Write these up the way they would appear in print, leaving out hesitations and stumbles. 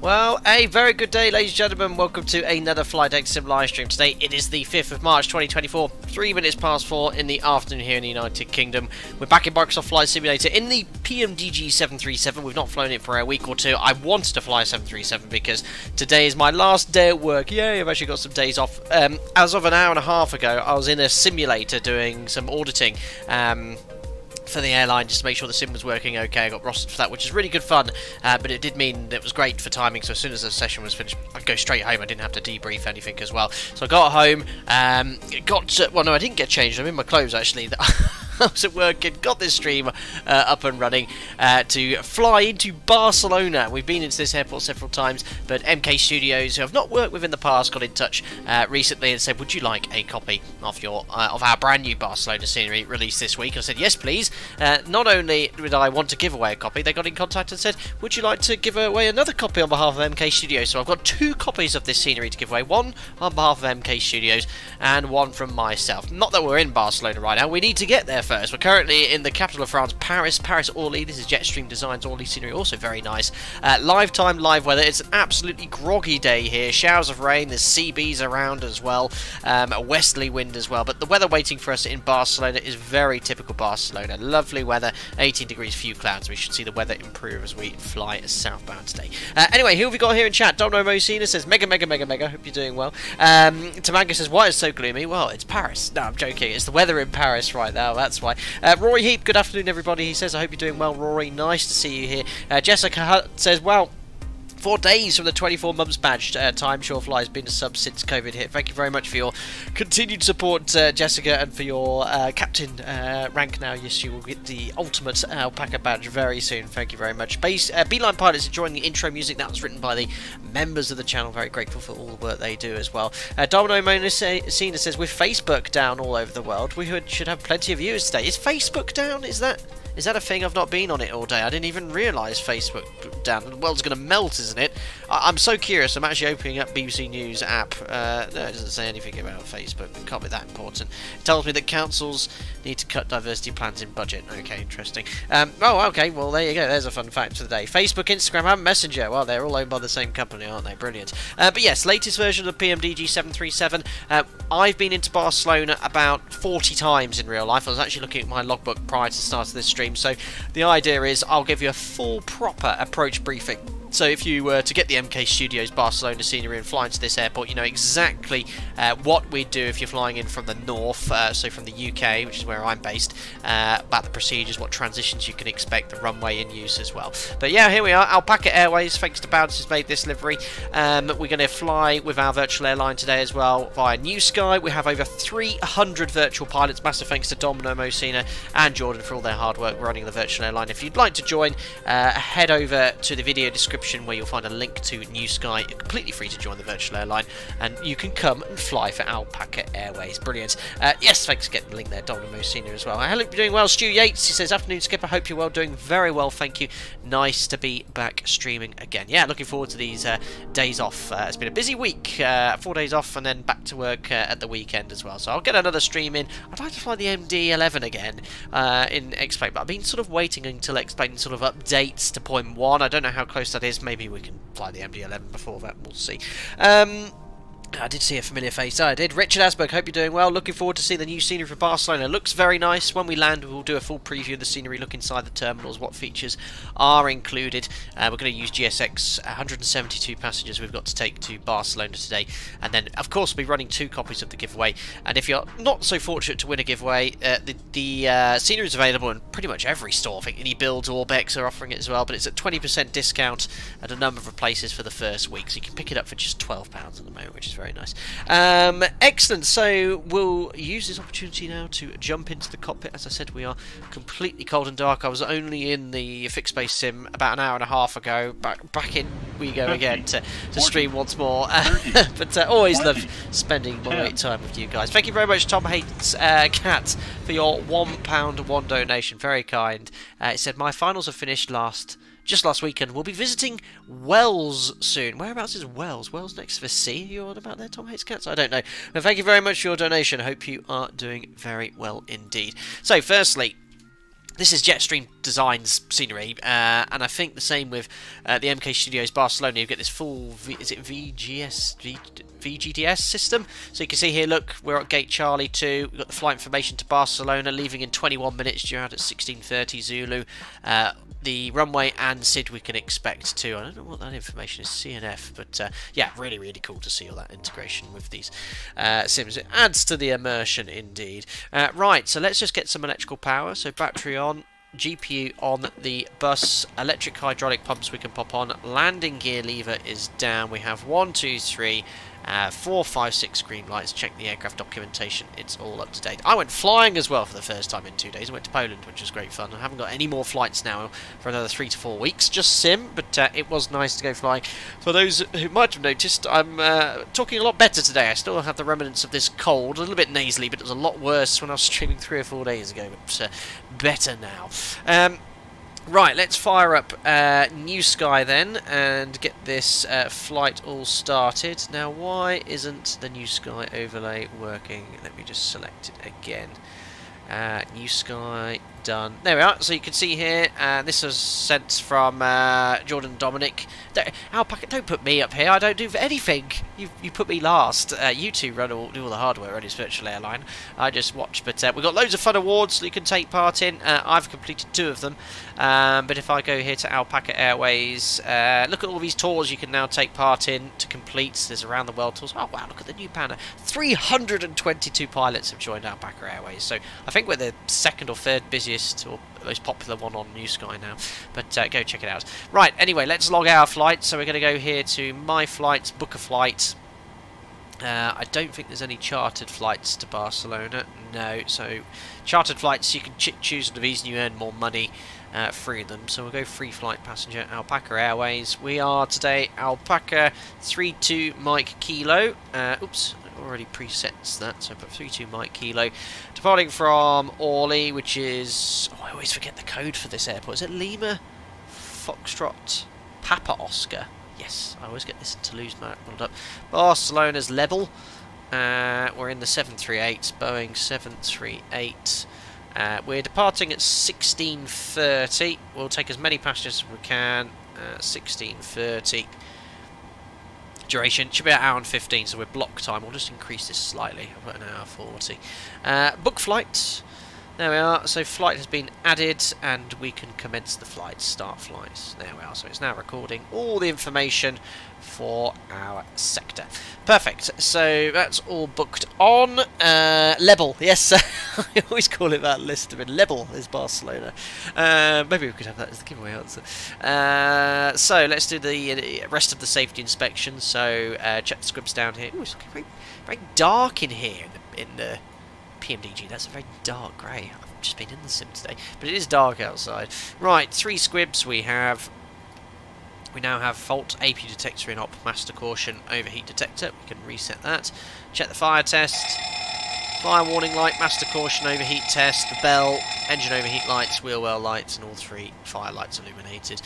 Well, a very good day, ladies and gentlemen. Welcome to another Flight Deck 2 Sim live stream. Today it is the 5th of March 2024, 4:03 in the afternoon here in the United Kingdom. We're back in Microsoft Flight Simulator in the PMDG 737. We've not flown it for a week or two. I wanted to fly 737 because today is my last day at work. Yay, I've actually got some days off. As of an hour and a half ago, I was in a simulator doing some auditing. For the airline, just to make sure the sim was working okay. I got rostered for that, which is really good fun, but it did mean it was great for timing, so as soon as the session was finished, I'd go straight home. I didn't have to debrief anything as well. So I got home, well, no, I didn't get changed. I'm in my clothes, actually. I was at work and got this stream up and running to fly into Barcelona. We've been into this airport several times, but MK Studios, who I've not worked with in the past, got in touch recently and said, would you like a copy of your of our brand new Barcelona scenery released this week? I said, yes, please. Not only did I want to give away a copy, they got in contact and said, would you like to give away another copy on behalf of MK Studios? So I've got two copies of this scenery to give away, one on behalf of MK Studios and one from myself. Not that we're in Barcelona right now, we need to get there first. We're currently in the capital of France, Paris, Orly. This is Jetstream Designs, Orly scenery, also very nice. Live time, live weather. It's an absolutely groggy day here. Showers of rain, there's sea bees around as well, a westerly wind as well. But the weather waiting for us in Barcelona is very typical Barcelona. Lovely weather, 18 degrees, few clouds. We should see the weather improve as we fly southbound today. Anyway, who have we got here in chat? Domino Mocina says, mega, hope you're doing well. Tamanga says, why is it so gloomy? Well, it's Paris. No, I'm joking. It's the weather in Paris right now. That's why. Rory Heap, good afternoon everybody, he says, I hope you're doing well, Rory, nice to see you here. Jessica Hutt says, wow, 4 days from the 24 months badged time. Shorefly has been a sub since COVID hit. Thank you very much for your continued support, Jessica, and for your captain rank now. Yes, you will get the ultimate Alpaca badge very soon. Thank you very much. Beeline Pilots enjoying the intro music. That was written by the members of the channel. Very grateful for all the work they do as well. Domino Monacina says, with Facebook down all over the world, we should have plenty of viewers today. Is Facebook down? Is that a thing? I've not been on it all day. I didn't even realise Facebook down. The world's going to melt, isn't it? I'm so curious. I'm actually opening up BBC News app. No, it doesn't say anything about Facebook. It can't be that important. It tells me that councils need to cut diversity plans in budget. Okay, interesting. Oh, okay. Well, there you go. There's a fun fact for the day. Facebook, Instagram, and Messenger. Well, they're all owned by the same company, aren't they? Brilliant. But yes, latest version of PMDG 737. I've been into Barcelona about 40 times in real life. I was actually looking at my logbook prior to the start of this stream. So the idea is I'll give you a full proper approach briefing. So if you were to get the MK Studios Barcelona scenery and fly into this airport, you know exactly what we'd do if you're flying in from the north, so from the UK, which is where I'm based, about the procedures, what transitions you can expect, the runway in use as well. But yeah, here we are, Alpaca Airways, thanks to Bounce who's made this livery. We're going to fly with our virtual airline today as well via New Sky. We have over 300 virtual pilots. Massive thanks to Domino Mocina and Jordan for all their hard work running the virtual airline. If you'd like to join, head over to the video description where you'll find a link to New Sky. You're completely free to join the virtual airline and you can come and fly for Alpaca Airways. Brilliant. Yes, thanks for getting the link there, Domino Mocina as well. I hope you're doing well. Stu Yates, he says, afternoon Skipper, hope you're well, doing very well, thank you, nice to be back streaming again. Yeah, looking forward to these days off. It's been a busy week, 4 days off and then back to work at the weekend as well, so I'll get another stream in. I'd like to fly the MD-11 again in X-Plane, but I've been sort of waiting until X-Plane sort of updates to 0.1. I don't know how close that is. Maybe we can fly the MD-11 before that, we'll see. I did see a familiar face. I did. Richard Asberg, hope you're doing well. Looking forward to see the new scenery for Barcelona. Looks very nice. When we land, we'll do a full preview of the scenery, look inside the terminals, what features are included. We're going to use GSX, 172 passengers we've got to take to Barcelona today. And then, of course, we'll be running two copies of the giveaway. And if you're not so fortunate to win a giveaway, the scenery is available in pretty much every store. I think any builds or Bex are offering it as well, but it's at 20% discount at a number of places for the first week. So you can pick it up for just £12 at the moment, which is very nice. Excellent, so we'll use this opportunity now to jump into the cockpit. As I said, we are completely cold and dark. I was only in the fixed base sim about an hour and a half ago. Back in we go again to stream once more. But always love spending my time with you guys. Thank you very much, Tom Hates Cat, for your £1 donation. Very kind. It said, my finals are finished just last weekend. We'll be visiting Wells soon. Whereabouts is Wells? Wells next to the sea? You're on about there, Tom Hates Cats? I don't know. But thank you very much for your donation. Hope you are doing very well indeed. So, firstly, This is Jetstream Designs scenery, and I think the same with the MK Studios Barcelona. You get this full, VGDS system. So you can see here, look, we're at Gate Charlie 2. We've got the flight information to Barcelona, leaving in 21 minutes, due out at 16:30 Zulu. The runway and SID we can expect too. I don't know what that information is, CNF, but yeah, really, really cool to see all that integration with these sims. It adds to the immersion indeed. Right, so let's just get some electrical power. So battery on. GPU on the bus, electric hydraulic pumps we can pop on, landing gear lever is down. We have 1, 2, 3, 4, 5, 6 green lights. Check the aircraft documentation, it's all up to date. I went flying as well for the first time in 2 days. I went to Poland, which was great fun. I haven't got any more flights now for another 3 to 4 weeks, just sim, but it was nice to go flying. For those who might have noticed, I'm talking a lot better today. I still have the remnants of this cold, a little bit nasally, but it was a lot worse when I was streaming 3 or 4 days ago, but better now. Right, let's fire up New Sky then and get this flight all started. Now, why isn't the New Sky overlay working? Let me just select it again. New Sky, done. There we are. So you can see here, this was sent from Jordan Dominic. Alpaca, don't put me up here. I don't do anything. You put me last. You two run do all the hardware on this virtual airline. I just watch. But we've got loads of fun awards that you can take part in. I've completed 2 of them. But if I go here to Alpaca Airways, look at all these tours you can now take part in to complete. There's around the world tours. Oh, wow, look at the new banner. 322 pilots have joined Alpaca Airways. So I think we're the 2nd or 3rd busiest or most popular one on New Sky now, but go check it out. Right, anyway, let's log our flight. So we're going to go here to My Flights, Book a Flight. I don't think there's any chartered flights to Barcelona. No, so chartered flights, you can choose one of these and you earn more money free them. So we'll go free flight passenger, Alpaca Airways. We are today Alpaca 32 Mike Kilo. Oops, already presets that, so I put 32 Mike Kilo. Departing from Orly, which is... Oh, I always forget the code for this airport. Is it Lima? Foxtrot? Papa Oscar. Yes, I always get this Toulouse map built up. Barcelona's Level. We're in the 738, Boeing 738. We're departing at 16:30. We'll take as many passengers as we can. 16:30. Duration should be an hour and 15, so we're block time. We'll just increase this slightly. I'll put an hour 40. Book flight. There we are. So flight has been added, and we can commence the flight. Start flights. There we are. So it's now recording all the information for our sector. Perfect. So that's all booked on. Level. Yes, I always call it that list. I mean, Level is Barcelona. Maybe we could have that as the giveaway answer. So let's do the rest of the safety inspection. So check the squibs down here. Ooh, it's looking very, very dark in here in the PMDG. That's a very dark grey. I've just been in the sim today, but it is dark outside. Right, 3 squibs we have. We now have fault, AP detector in op, master caution, overheat detector. We can reset that. Check the fire test. Fire warning light, master caution, overheat test, the bell, engine overheat lights, wheel well lights, and all 3 fire lights illuminated.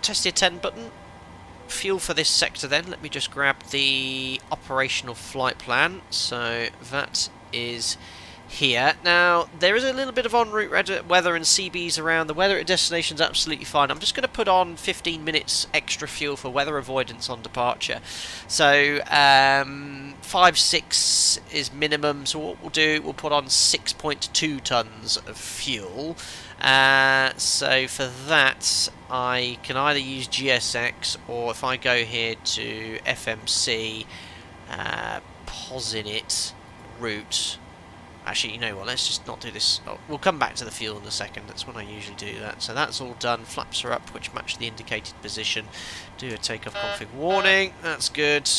Test the attend button. Fuel for this sector then. Let me just grab the operational flight plan. So that is here. Now, there is a little bit of en route weather and CBs around. The weather at destination is absolutely fine. I'm just going to put on 15 minutes extra fuel for weather avoidance on departure. So 5.6 is minimum. So what we'll do, we'll put on 6.2 tons of fuel. So for that, I can either use GSX, or if I go here to FMC, Posinit route. Actually, you know what, let's just not do this. Oh, we'll come back to the fuel in a second. That's when I usually do that. So that's all done. Flaps are up, which match the indicated position. Do a takeoff config warning. That's good.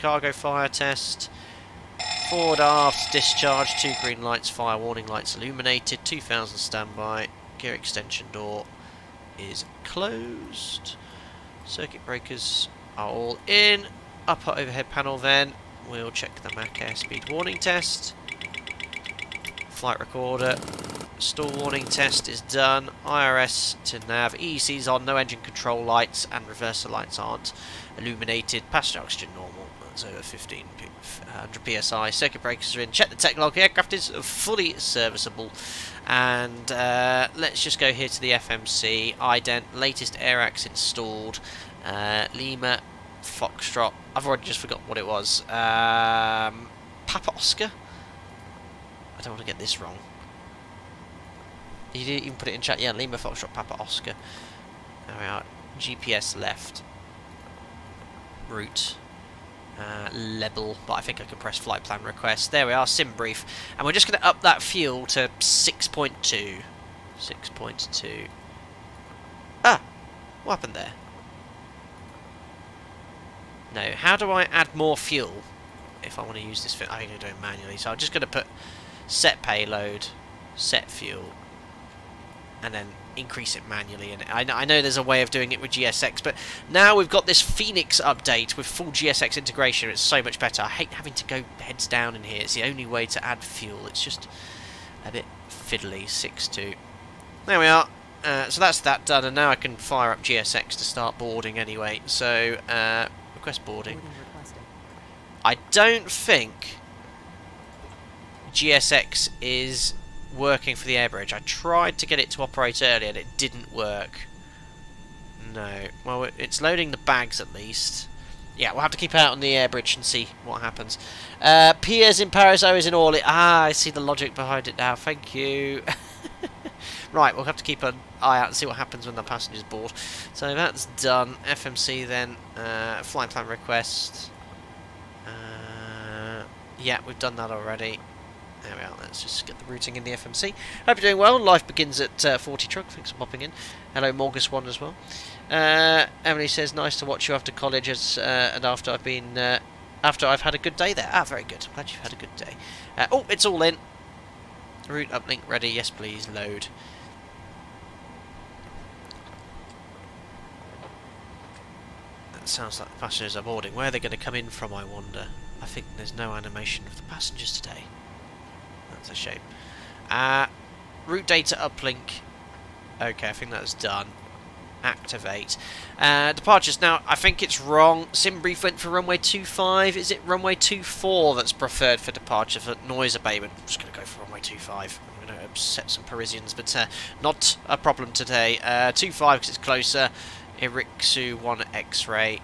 Cargo fire test. Forward aft, discharge, 2 green lights, fire warning lights illuminated, 2000 standby, gear extension door is closed, circuit breakers are all in, upper overhead panel then, we'll check the MAC airspeed warning test, flight recorder, stall warning test is done, IRS to nav, EEC's on, no engine control lights and reverser lights aren't illuminated, passenger oxygen normal. that's over 1500 psi. Circuit breakers are in. Check the tech log. Aircraft is fully serviceable. And let's just go here to the FMC. Ident, latest AirAx installed. Lima, Foxtrot. I've already just forgotten what it was. Papa Oscar. I don't want to get this wrong. You didn't even put it in chat. Yeah, Lima, Foxtrot, Papa Oscar. There we are. GPS left. Route. Level, but I think I can press flight plan request. There we are, Simbrief. And we're just going to up that fuel to 6.2. 6.2. Ah! What happened there? No, how do I add more fuel? If I want to use this, I think I do it manually. So I'm just going to put set payload, set fuel, and then increase it manually. And I know there's a way of doing it with GSX, but now we've got this Phoenix update with full GSX integration. It's so much better. I hate having to go heads down in here. It's the only way to add fuel. It's just a bit fiddly. 6.2. There we are. So that's that done, and now I can fire up GSX to start boarding anyway. So request boarding. I don't think GSX is working for the air bridge. I tried to get it to operate earlier and it didn't work. No. Well, it's loading the bags at least. Yeah, we'll have to keep out on the air bridge and see what happens. Piers in Paris, O is in Orly. Ah, I see the logic behind it now. Thank you. Right, we'll have to keep an eye out and see what happens when the passengers board. So that's done. FMC then. Flight plan request. Yeah, we've done that already. There we are, let's just get the routing in the FMC. Hope you're doing well. Life begins at 40 truck. Thanks for popping in. Hello, Morgus1 as well. Emily says, nice to watch you after college as, and after I've been... after I've had a good day there. Ah, very good. I'm glad you've had a good day. Oh, it's all in. Route uplink ready. Yes, please. Load. That sounds like the passengers are boarding. Where are they going to come in from, I wonder? I think there's no animation of the passengers today. That's a shame. Route data uplink. Okay, I think that's done. Activate. Departures. Now, I think it's wrong. Simbrief went for runway 25. Is it runway 24 that's preferred for departure for noise abatement? I'm just going to go for runway 25. I'm going to upset some Parisians, but not a problem today. 25 because it's closer. Irixu 1 X-ray.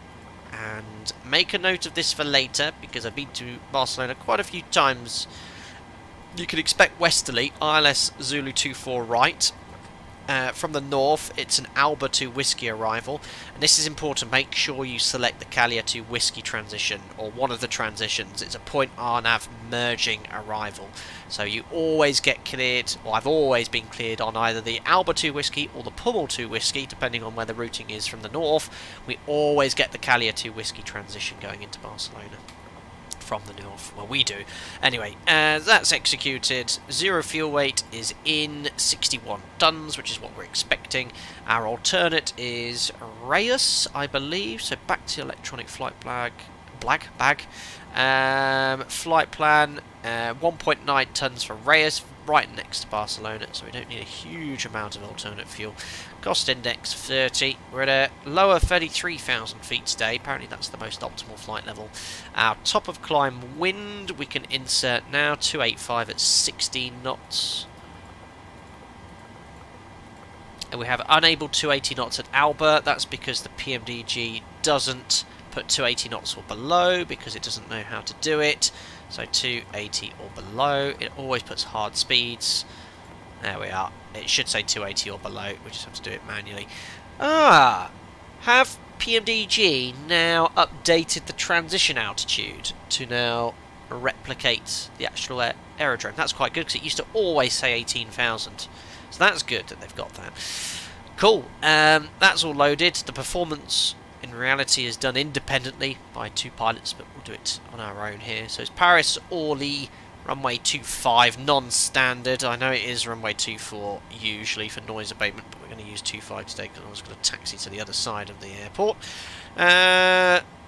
And make a note of this for later, because I've been to Barcelona quite a few times. You can expect westerly, ILS Zulu 24 right. From the north, it's an Alba 2 Whiskey arrival. And this is important, make sure you select the Calia 2 Whiskey transition, or one of the transitions. It's a point RNAV merging arrival. So you always get cleared, or I've always been cleared on either the Alba 2 Whiskey or the Pummel 2 Whiskey, depending on where the routing is from the north. We always get the Calia 2 Whiskey transition going into Barcelona. From the north. Well, we do. Anyway, that's executed. Zero fuel weight is in 61 tons, which is what we're expecting. Our alternate is Reyes, I believe. So back to electronic flight bag. Flight plan, 1.9 tons for Reyes, right next to Barcelona. So we don't need a huge amount of alternate fuel. Cost index 30. We're at a lower 33,000 feet today. Apparently that's the most optimal flight level. Our top of climb wind we can insert now. 285 at 16 knots. And we have unable 280 knots at Alba. That's because the PMDG doesn't put 280 knots or below because it doesn't know how to do it. So 280 or below. It always puts hard speeds. There we are. It should say 280 or below. We just have to do it manually. Ah! Have PMDG now updated the transition altitude to now replicate the actual aerodrome? That's quite good because it used to always say 18,000. So that's good that they've got that. Cool. That's all loaded. The performance... in reality is done independently by two pilots, but we'll do it on our own here. So it's Paris, Orly, runway 25, non-standard. I know it is runway 24 usually for noise abatement, but we're going to use 25 today because I was going to taxi to the other side of the airport.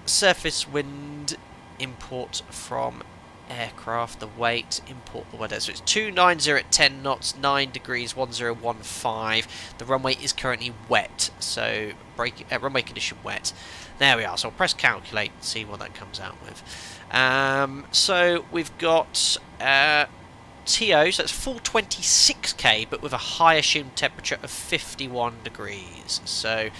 Surface wind import from aircraft, the weight, import the weather. So it's 290 at 10 knots, 9 degrees, 1015. The runway is currently wet, so runway condition wet. There we are, so I'll press calculate and see what that comes out with. So we've got TO, so that's 426k, but with a high assumed temperature of 51 degrees. So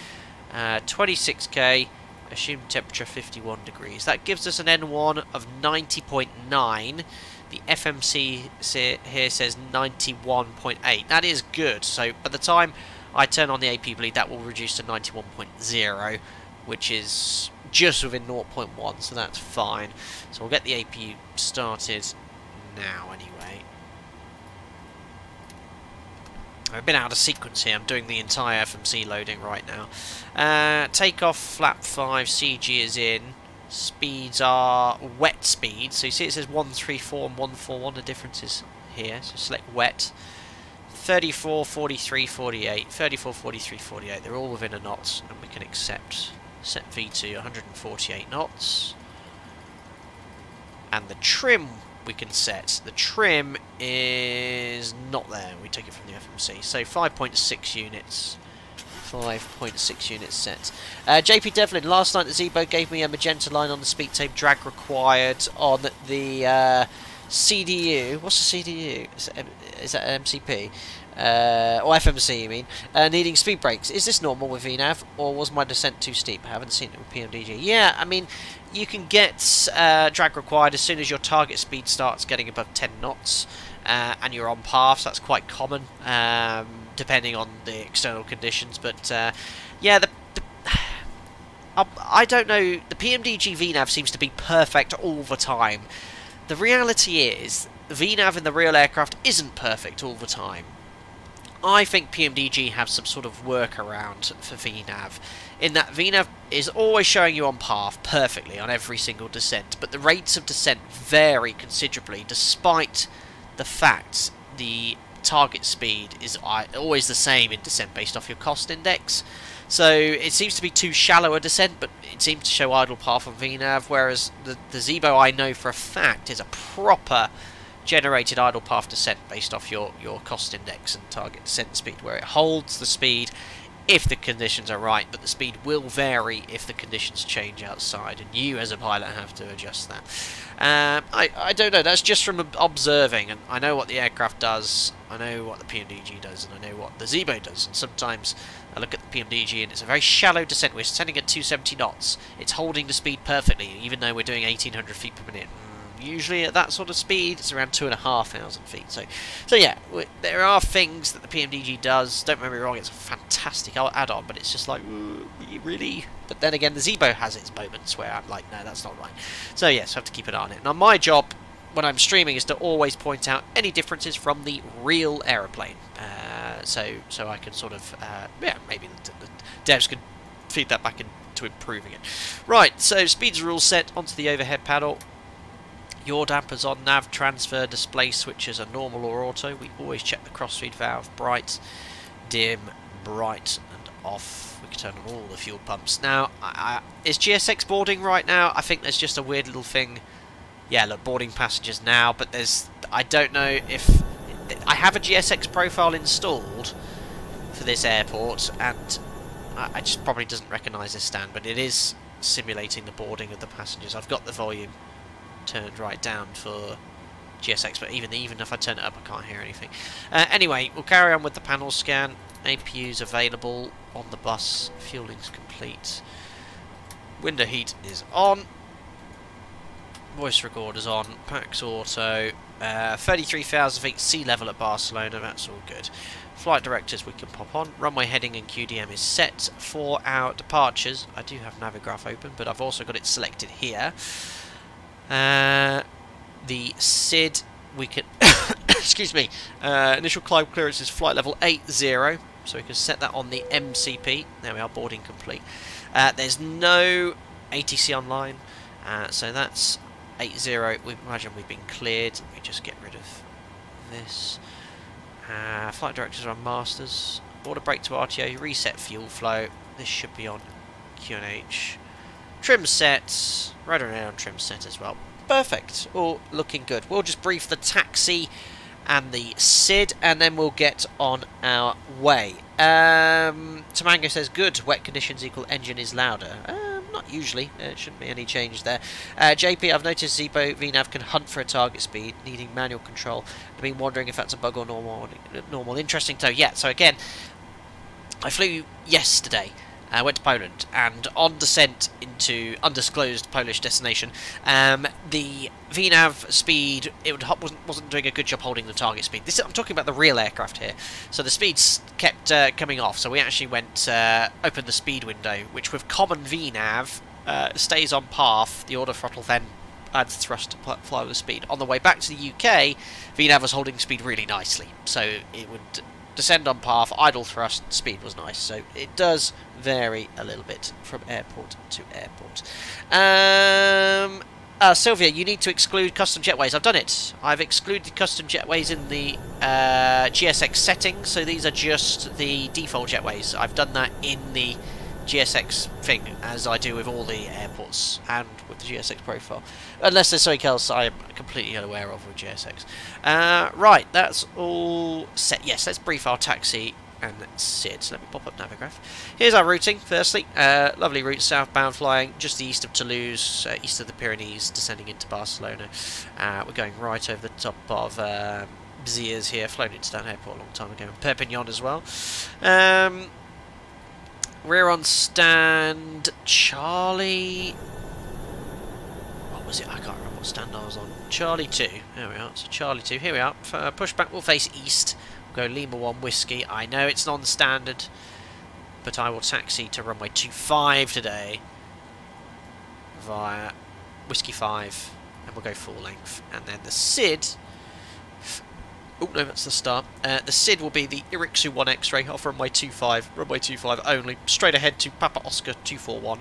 26k, assumed temperature 51 degrees. That gives us an N1 of 90.9. The FMC here says 91.8. That is good. So by the time I turn on the AP bleed, that will reduce to 91.0, which is just within 0.1, so that's fine. So we'll get the APU started now anyway. I've been out of sequence here. I'm doing the entire FMC loading right now. Takeoff, flap 5, CG is in. Speeds are wet speed. So you see it says 134 and 141. The difference is here. So select wet. 34, 43, 48. 34, 43, 48. They're all within a knot, and we can accept. Set V to 148 knots. And the trim we can set. The trim is not there. We take it from the FMC. So 5.6 units. 5.6 units set. JP Devlin, last night the Zibo gave me a magenta line on the speed tape. Drag required on the CDU. What's the CDU? Is that MCP? Or FMC, you mean? Needing speed brakes. Is this normal with VNAV, or was my descent too steep? I haven't seen it with PMDG. Yeah, I mean, you can get drag required as soon as your target speed starts getting above 10 knots, and you're on path. So that's quite common, depending on the external conditions. But yeah, I don't know. The PMDG VNAV seems to be perfect all the time. The reality is, VNAV in the real aircraft isn't perfect all the time. I think PMDG have some sort of workaround for VNAV, in that VNAV is always showing you on path perfectly on every single descent, but the rates of descent vary considerably despite the fact the target speed is always the same in descent based off your cost index. So it seems to be too shallow a descent, but it seems to show idle path on VNAV, whereas the Zibo I know for a fact is a proper generated idle path descent based off your cost index and target descent speed, where it holds the speed if the conditions are right, but the speed will vary if the conditions change outside, and you as a pilot have to adjust that. I don't know, that's just from observing, and I know what the aircraft does, I know what the PMDG does, and I know what the Zibo does, and sometimes I look at the PMDG and it's a very shallow descent. We're descending at 270 knots, it's holding the speed perfectly, even though we're doing 1800 feet per minute. Usually at that sort of speed, it's around 2,500 feet. So yeah, there are things that the PMDG does. Don't get me wrong; it's a fantastic add-on, but it's just like really. But then again, the Zibo has its moments where I'm like, no, that's not right. So yes, I have to keep an eye on it. Now my job when I'm streaming is to always point out any differences from the real aeroplane, so I can sort of yeah, maybe the devs could feed that back into improving it. Right. So speeds are all set onto the overhead paddle. Yaw dampers on, nav transfer, display switches are normal or auto. We always check the crossfeed valve, bright, dim, bright and off. We can turn on all the fuel pumps. Now, is GSX boarding right now? I think there's just a weird little thing. Yeah, look, boarding passengers now, but there's... I don't know if... I have a GSX profile installed for this airport, and I just probably doesn't recognise this stand, but it is simulating the boarding of the passengers. I've got the volume turned right down for GSX, but even if I turn it up I can't hear anything. Anyway, we'll carry on with the panel scan. APU's available on the bus, fueling's complete, window heat is on, voice recorder's on, PAX auto, 33,000 feet sea level at Barcelona, that's all good. Flight directors we can pop on, runway heading and QDM is set. For our departures, I do have Navigraph open, but I've also got it selected here. The SID we can excuse me, initial climb clearance is flight level 80, so we can set that on the MCP. There we are, boarding complete. There's no ATC online, so that's 80. We imagine we've been cleared. Let me just get rid of this. Flight directors are on masters, order brake to RTO, reset fuel flow. This should be on QNH. Trim sets, right around trim set as well. Perfect. All looking good. We'll just brief the taxi and the SID, and then we'll get on our way. Tamango says, good, wet conditions equal engine is louder. Not usually, it shouldn't be any change there. JP, I've noticed Zibo VNAV can hunt for a target speed, needing manual control. I've been wondering if that's a bug or normal. Interesting, so yeah, so again, I flew yesterday. I went to Poland, and on descent into undisclosed Polish destination, the VNAV speed wasn't doing a good job holding the target speed. This, I'm talking about the real aircraft here, so the speeds kept coming off. So we actually went opened the speed window, which with common VNAV stays on path. The auto throttle then adds thrust to fly with speed. On the way back to the UK, VNAV was holding speed really nicely, so it would descend on path, idle thrust, speed was nice. So it does vary a little bit from airport to airport. Sylvia, you need to exclude custom jetways. I've done it. I've excluded custom jetways in the GSX settings. So these are just the default jetways. I've done that in the GSX thing, as I do with all the airports and with the GSX profile. Unless there's something else I'm completely unaware of with GSX. Right, that's all set. Yes, let's brief our taxi and SID. So let me pop up Navigraph. Here's our routing, firstly. Lovely route, southbound flying, just east of Toulouse, east of the Pyrenees, descending into Barcelona. We're going right over the top of Bziers here. Flown into that airport a long time ago. And Perpignan as well. We're on stand Charlie. What was it? I can't remember what stand I was on. Charlie 2. There we are. So Charlie 2. Here we are. Push back. We'll face east. We'll go Lima 1 Whiskey. I know it's non-standard, but I will taxi to runway 25 today via Whiskey 5, and we'll go full length. And then the SID. Oh, no, that's the start. The SID will be the Irixu 1 X-Ray off runway 25, runway 25 only, straight ahead to Papa Oscar 241,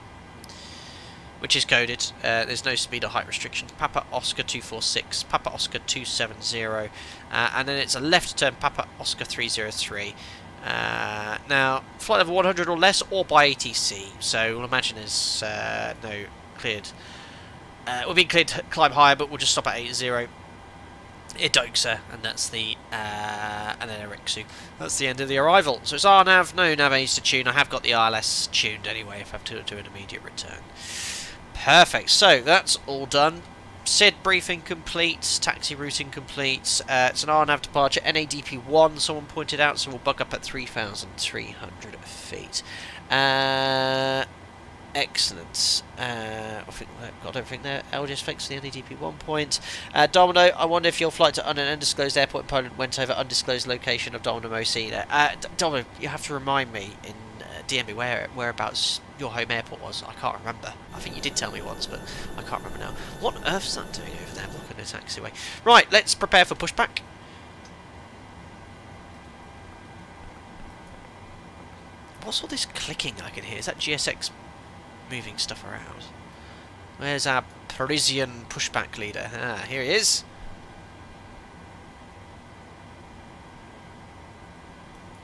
which is coded. There's no speed or height restrictions. Papa Oscar 246, Papa Oscar 270, and then it's a left turn Papa Oscar 303. Now, flight level 100 or less, or by ATC, so we'll imagine there's no cleared. We'll be cleared to climb higher, but we'll just stop at 80. Idoxa, and that's the and then Eriksu. That's the end of the arrival. So it's RNAV, no nav aids to tune. I have got the ILS tuned anyway if I have to do an immediate return. Perfect, so that's all done. SID briefing complete, taxi routing complete. It's an RNAV departure, NADP1 someone pointed out, so we'll bug up at 3,300 feet. Excellent. I think I've got everything there. Aldis, thanks for the NADP 1 point. Domino, I wonder if your flight to an undisclosed airport in Poland went over undisclosed location of Domino Mosi there. Domino, you have to remind me in DM whereabouts your home airport was. I can't remember. I think you did tell me once, but I can't remember now. What on earth's that doing over there blocking the taxiway? Right, let's prepare for pushback. What's all this clicking I can hear? Is that GSX moving stuff around? Where's our Parisian pushback leader? Ah, here he is.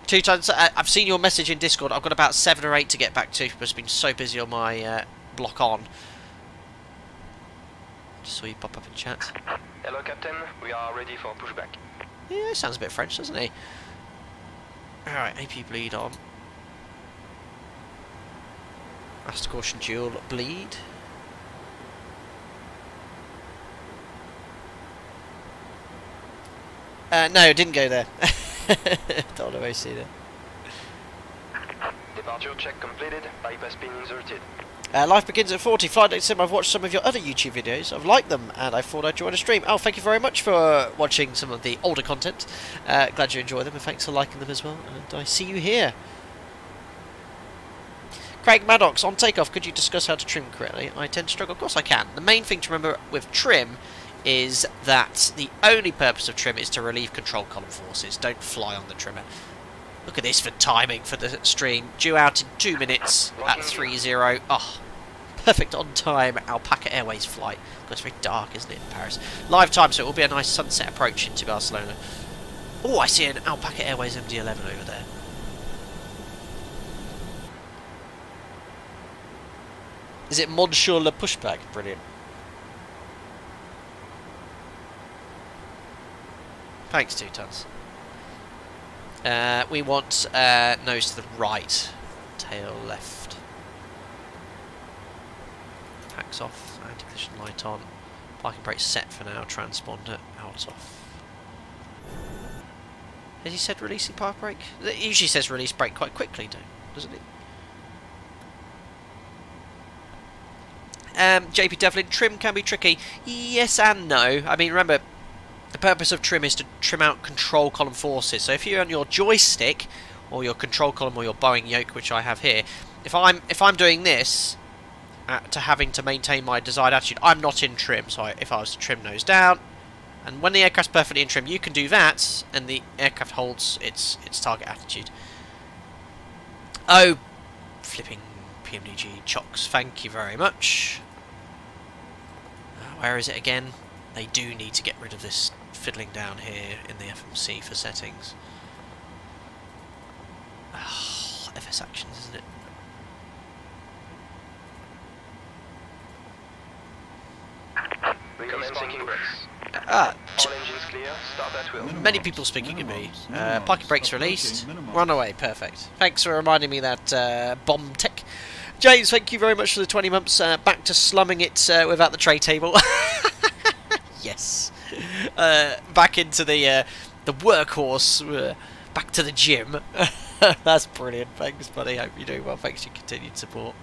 Two times. I've seen your message in Discord. I've got about 7 or 8 to get back to, but it's been so busy on my block on. Just saw you pop up in chat. Hello, Captain. We are ready for pushback. Yeah, sounds a bit French, doesn't he? Alright, AP bleed on. Master caution dual bleed. No, didn't go there. Don't always see that. Departure check completed. Bypass pin inserted. Life begins at 40. Flight Deck Sim, I've watched some of your other YouTube videos. I've liked them, and I thought I'd join a stream. Oh, thank you very much for watching some of the older content. Glad you enjoy them, and thanks for liking them as well. And I see you here. Craig Maddox, on takeoff, could you discuss how to trim correctly? I tend to struggle. Of course I can. The main thing to remember with trim is that the only purpose of trim is to relieve control column forces. Don't fly on the trimmer. Look at this for timing for the stream. Due out in 2 minutes at 3-0. Oh, perfect on time Alpaca Airways flight. It's very dark, isn't it, in Paris? Live time, so it will be a nice sunset approach into Barcelona. Oh, I see an Alpaca Airways MD-11 over there. Is it Monsieur Le Pushback? Brilliant. Thanks, 2 tons. We want nose to the right, tail left. Packs off, anti-collision light on. Parking brake set for now, transponder out off. Has he said releasing park brake? It usually says release brake quite quickly, doesn't it? JP Devlin, trim can be tricky. Yes and no. I mean, remember, the purpose of trim is to trim out control column forces. So if you're on your joystick, or your control column, or your Boeing yoke, which I have here, if I'm doing this, to having to maintain my desired attitude, I'm not in trim. So if I was to trim nose down, and when the aircraft's perfectly in trim, you can do that, and the aircraft holds its target attitude. Oh, flipping PMDG chocks! Thank you very much. Where is it again? They do need to get rid of this fiddling down here in the FMC for settings. Oh, FS actions, isn't it? Many people speaking to me. Parking brakes released. Run away, perfect. Thanks for reminding me that bomb tech. James, thank you very much for the 20 months. Back to slumming it without the tray table. Yes. Back into the workhorse. Back to the gym. That's brilliant. Thanks, buddy. Hope you're doing well. Thanks for your continued support.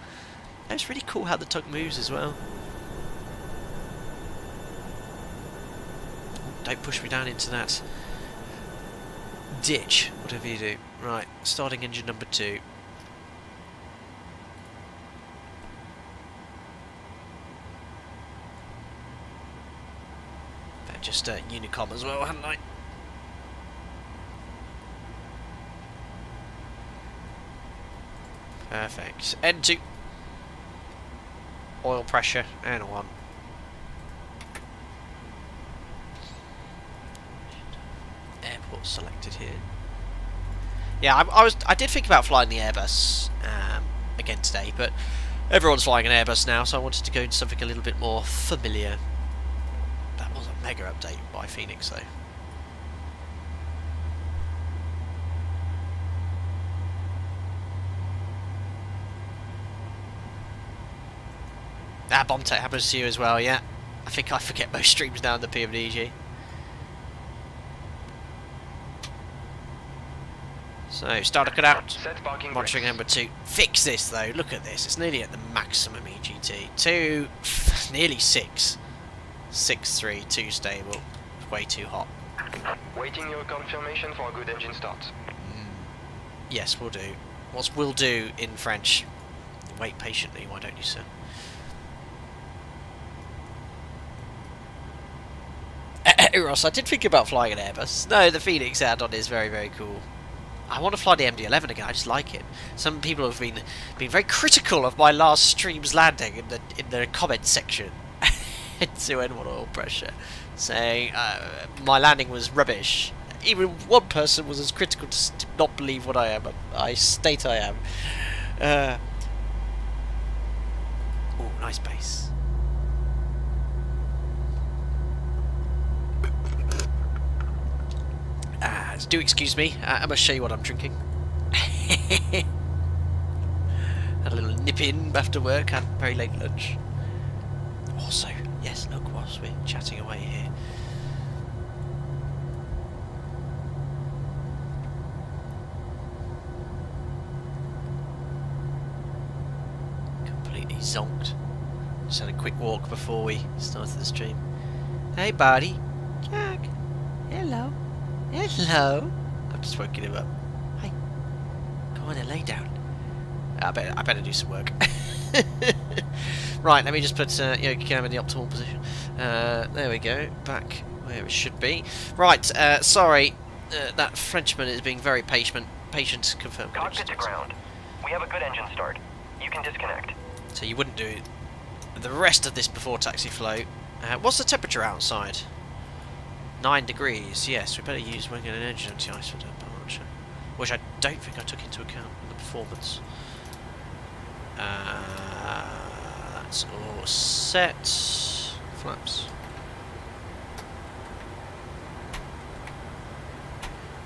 It's really cool how the tug moves as well. Don't push me down into that ditch, whatever you do. Right, starting engine number 2. Better just unicom as well, hadn't I? Perfect. End 2. Oil pressure and 1. Airports selected here. Yeah, I did think about flying the Airbus again today, but everyone's flying an Airbus now, so I wanted to go into something a little bit more familiar. That was a mega update by Phoenix, though. That bomb tech happens to you as well, yeah. I think I forget most streams now in the PMDG. So, starter cut out, monitoring number 2. Fix this though, look at this, it's nearly at the maximum EGT. 2, nearly 6. 6-3, too stable, way too hot. Waiting your confirmation for a good engine start. Yes, we'll do. What's will do in French? Wait patiently, why don't you, sir? Ross, I did think about flying an Airbus. No, the Phoenix add-on is very, very cool. I want to fly the MD-11 again. I just like it. Some people have been very critical of my last stream's landing in the comment section. 2N1 oil pressure, saying my landing was rubbish. Even one person was as critical to not believe what I am. I state I am. Oh, nice base. Do excuse me, I must show you what I'm drinking. Had a little nip in after work, had very late lunch. Also, yes, look, whilst we're chatting away here. Completely zonked. Just had a quick walk before we started the stream. Hey, buddy. Jack. Hello. Hello. I've just woken him up. Hey, come on and lay down. I better do some work. Right, let me just put Yokoyama in the optimal position. There we go, back where it should be. Right, sorry, that Frenchman is being very patient. Patience confirmed. Cockpit to ground. We have a good engine start. You can disconnect. So you wouldn't do the rest of this before taxi flow. What's the temperature outside? 9 degrees, yes, we better use wing and an engine anti-ice for departure. Which I don't think I took into account in the performance. That's all set. Flaps.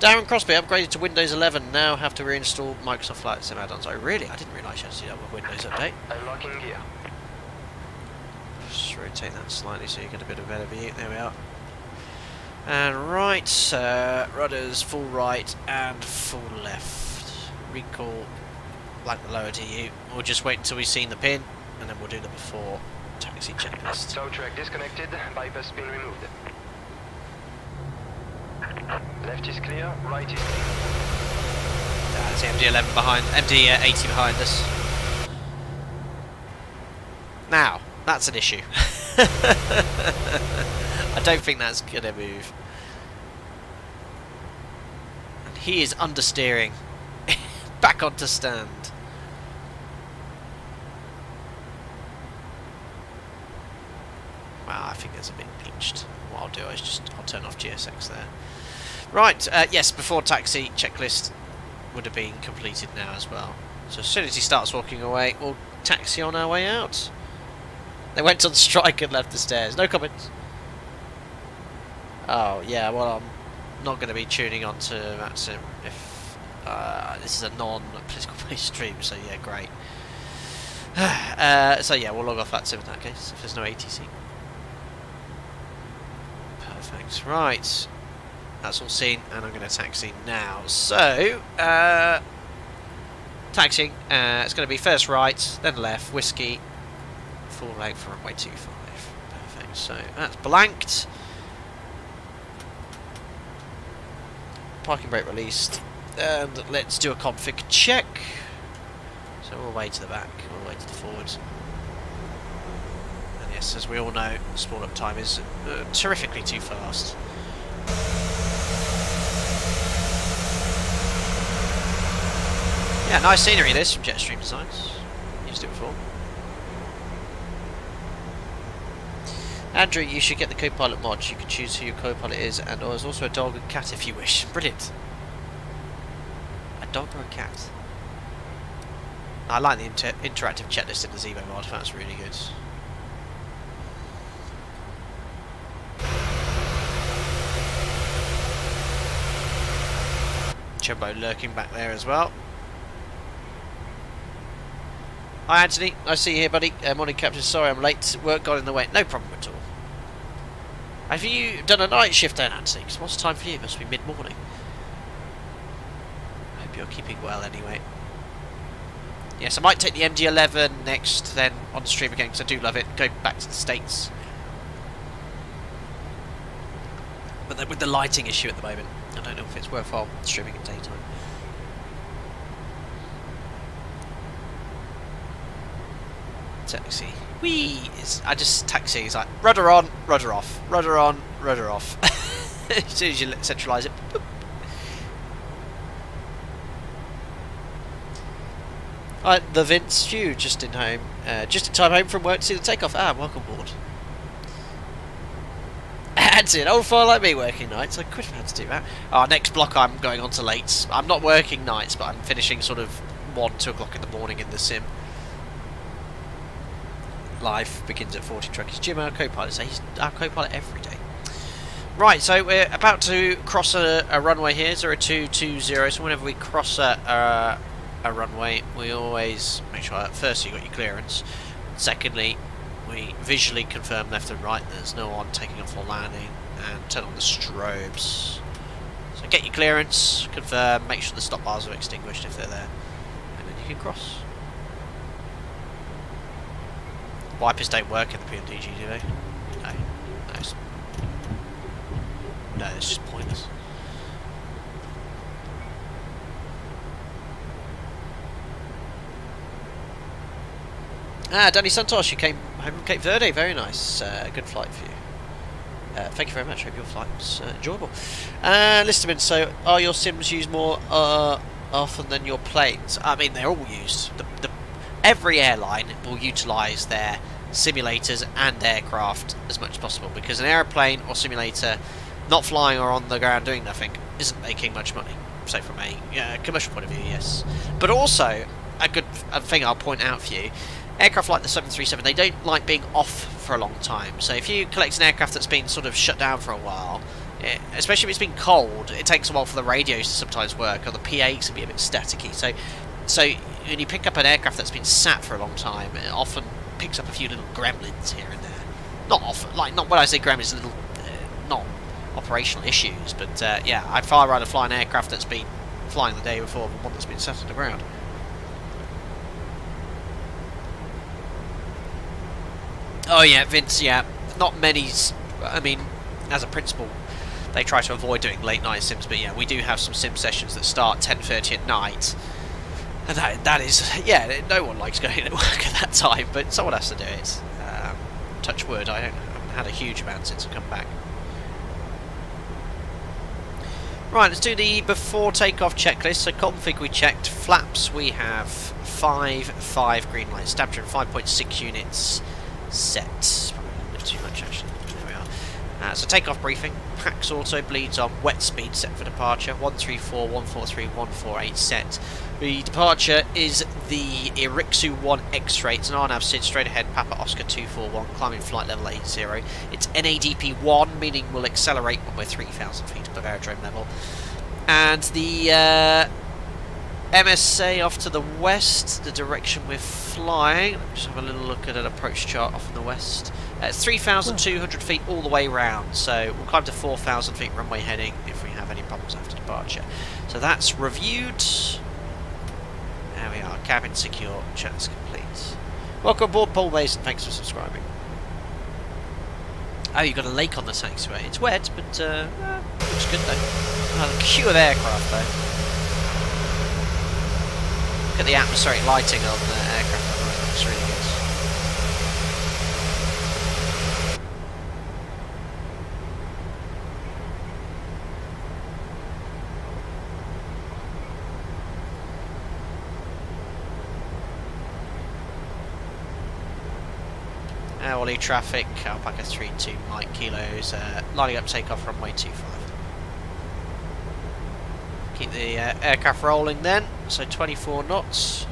Darren Crosby upgraded to Windows 11, now have to reinstall Microsoft Flight Sim add-ons. Oh really? I didn't realise you had to do that with Windows update. Just rotate that slightly so you get a bit of a better view. There we are. And right, rudders full right and full left. Recall like the lower DU. We'll just wait until we've seen the pin and then we'll do the before taxi checklist. Tow track disconnected, bypass pin removed. Left is clear, right is clear. That's MD-11 behind, MD-80 behind us. Now, that's an issue. I don't think that's going to move. And he is understeering. Back onto stand. Wow, I think that's a bit pinched. What I'll do is I'll turn off GSX there. Right, yes, before taxi checklist would have been completed now as well. So as soon as he starts walking away, we'll taxi on our way out. They went on strike and left the stairs. No comments. Oh, yeah, well, I'm not going to be tuning on to Maxim if this is a non-political-based stream, so yeah, great. So yeah, we'll log off Maxim in that case, if there's no ATC. Perfect, right. That's all seen, and I'm going to taxi now. So, taxiing, it's going to be first right, then left, whiskey, full leg for runway 25. Perfect, so that's blanked. Parking brake released, and let's do a config check. So, all the way to the back, all the way to the forward. And yes, as we all know, spawn up time is terrifically too fast. Yeah, nice scenery this from Jetstream Designs. Used it before. Andrew, you should get the co-pilot mod. You can choose who your co-pilot is, and there's also a dog and cat if you wish. Brilliant. A dog or a cat? I like the interactive checklist in the Zibo mod. That's really good. Chumbo lurking back there as well. Hi Anthony, I see you here buddy. Morning Captain, sorry I'm late, work got in the way. No problem at all. Have you done a night shift then Anthony? Because what's the time for you? It must be mid-morning. I hope you're keeping well anyway. Yes, I might take the MD-11 next, then on stream again because I do love it. Go back to the States. But then with the lighting issue at the moment, I don't know if it's worthwhile streaming in daytime. Taxi. Whee! I just taxi. It's like rudder on, rudder off, rudder on, rudder off. As soon as you centralise it. Boop. Right, the Vince Stew just in home, just in time home from work to see the takeoff. Ah, welcome aboard. That's it. Old file like me working nights. I could have had to do that. Our next block I'm going on to late. I'm not working nights, but I'm finishing sort of 1, 2 o'clock in the morning in the sim. Life begins at 40. Truckies Jim, our co-pilot. So he's our co-pilot every day. Right, so we're about to cross a runway here, 0220. So whenever we cross a runway, we always make sure that first you got your clearance. Secondly, we visually confirm left and right that there's no one taking off or landing, and turn on the strobes. So get your clearance, confirm, make sure the stop bars are extinguished if they're there, and then you can cross. Wipers don't work in the PMDG, do they? No. No, it's just pointless. Ah, Danny Santos, you came home from Cape Verde. Very nice. Good flight for you. Thank you very much. Hope your flight was enjoyable. Listerman, so are your sims used more often than your planes? I mean, they're all used. Every airline will utilise their simulators and aircraft as much as possible, because an aeroplane or simulator not flying or on the ground doing nothing isn't making much money. So from a commercial point of view, yes. But also, a good thing I'll point out for you, aircraft like the 737, they don't like being off for a long time. So if you collect an aircraft that's been sort of shut down for a while, especially if it's been cold, it takes a while for the radios to sometimes work, or the PAs can be a bit staticky. So when you pick up an aircraft that's been sat for a long time, it often picks up a few little gremlins here and there. Not often, like, not when I say gremlins, little, not operational issues, but yeah, I'd far rather fly an aircraft that's been flying the day before than one that's been sat on the ground. Oh yeah, Vince, yeah, not many, I mean, as a principle, they try to avoid doing late night sims, but yeah, we do have some sim sessions that start 10:30 at night. And that is, yeah, no one likes going to work at that time, but someone has to do it. Touch wood, I haven't had a huge amount since I've come back. Right, let's do the before takeoff checklist. So config we checked, flaps we have 5 green light, stab trim 5.6 units set. Probably a bit too much actually. There we are. So takeoff briefing, Pax auto bleeds on, wet speed set for departure, 134, 143, 148 set. The departure is the Irixu 1 X-ray. It's an RNAV SID straight ahead, Papa Oscar 241, climbing flight level 80. It's NADP 1, meaning we'll accelerate when we're 3,000 feet above aerodrome level. And the MSA off to the west, the direction we're flying. Just have a little look at an approach chart off in the west. It's 3,200 feet all the way round, so we'll climb to 4,000 feet runway heading if we have any problems after departure. So that's reviewed. There we are, cabin secure, chat's complete. Welcome aboard, Paul Mason, thanks for subscribing. Oh, you've got a lake on the taxiway. It's wet, but looks good though. Another queue of aircraft though. Look at the atmospheric lighting on the aircraft, it looks really good. Orly traffic, Alpaca 32 Mike kilos, lining up takeoff runway 25. Keep the aircraft rolling then, so 24 knots.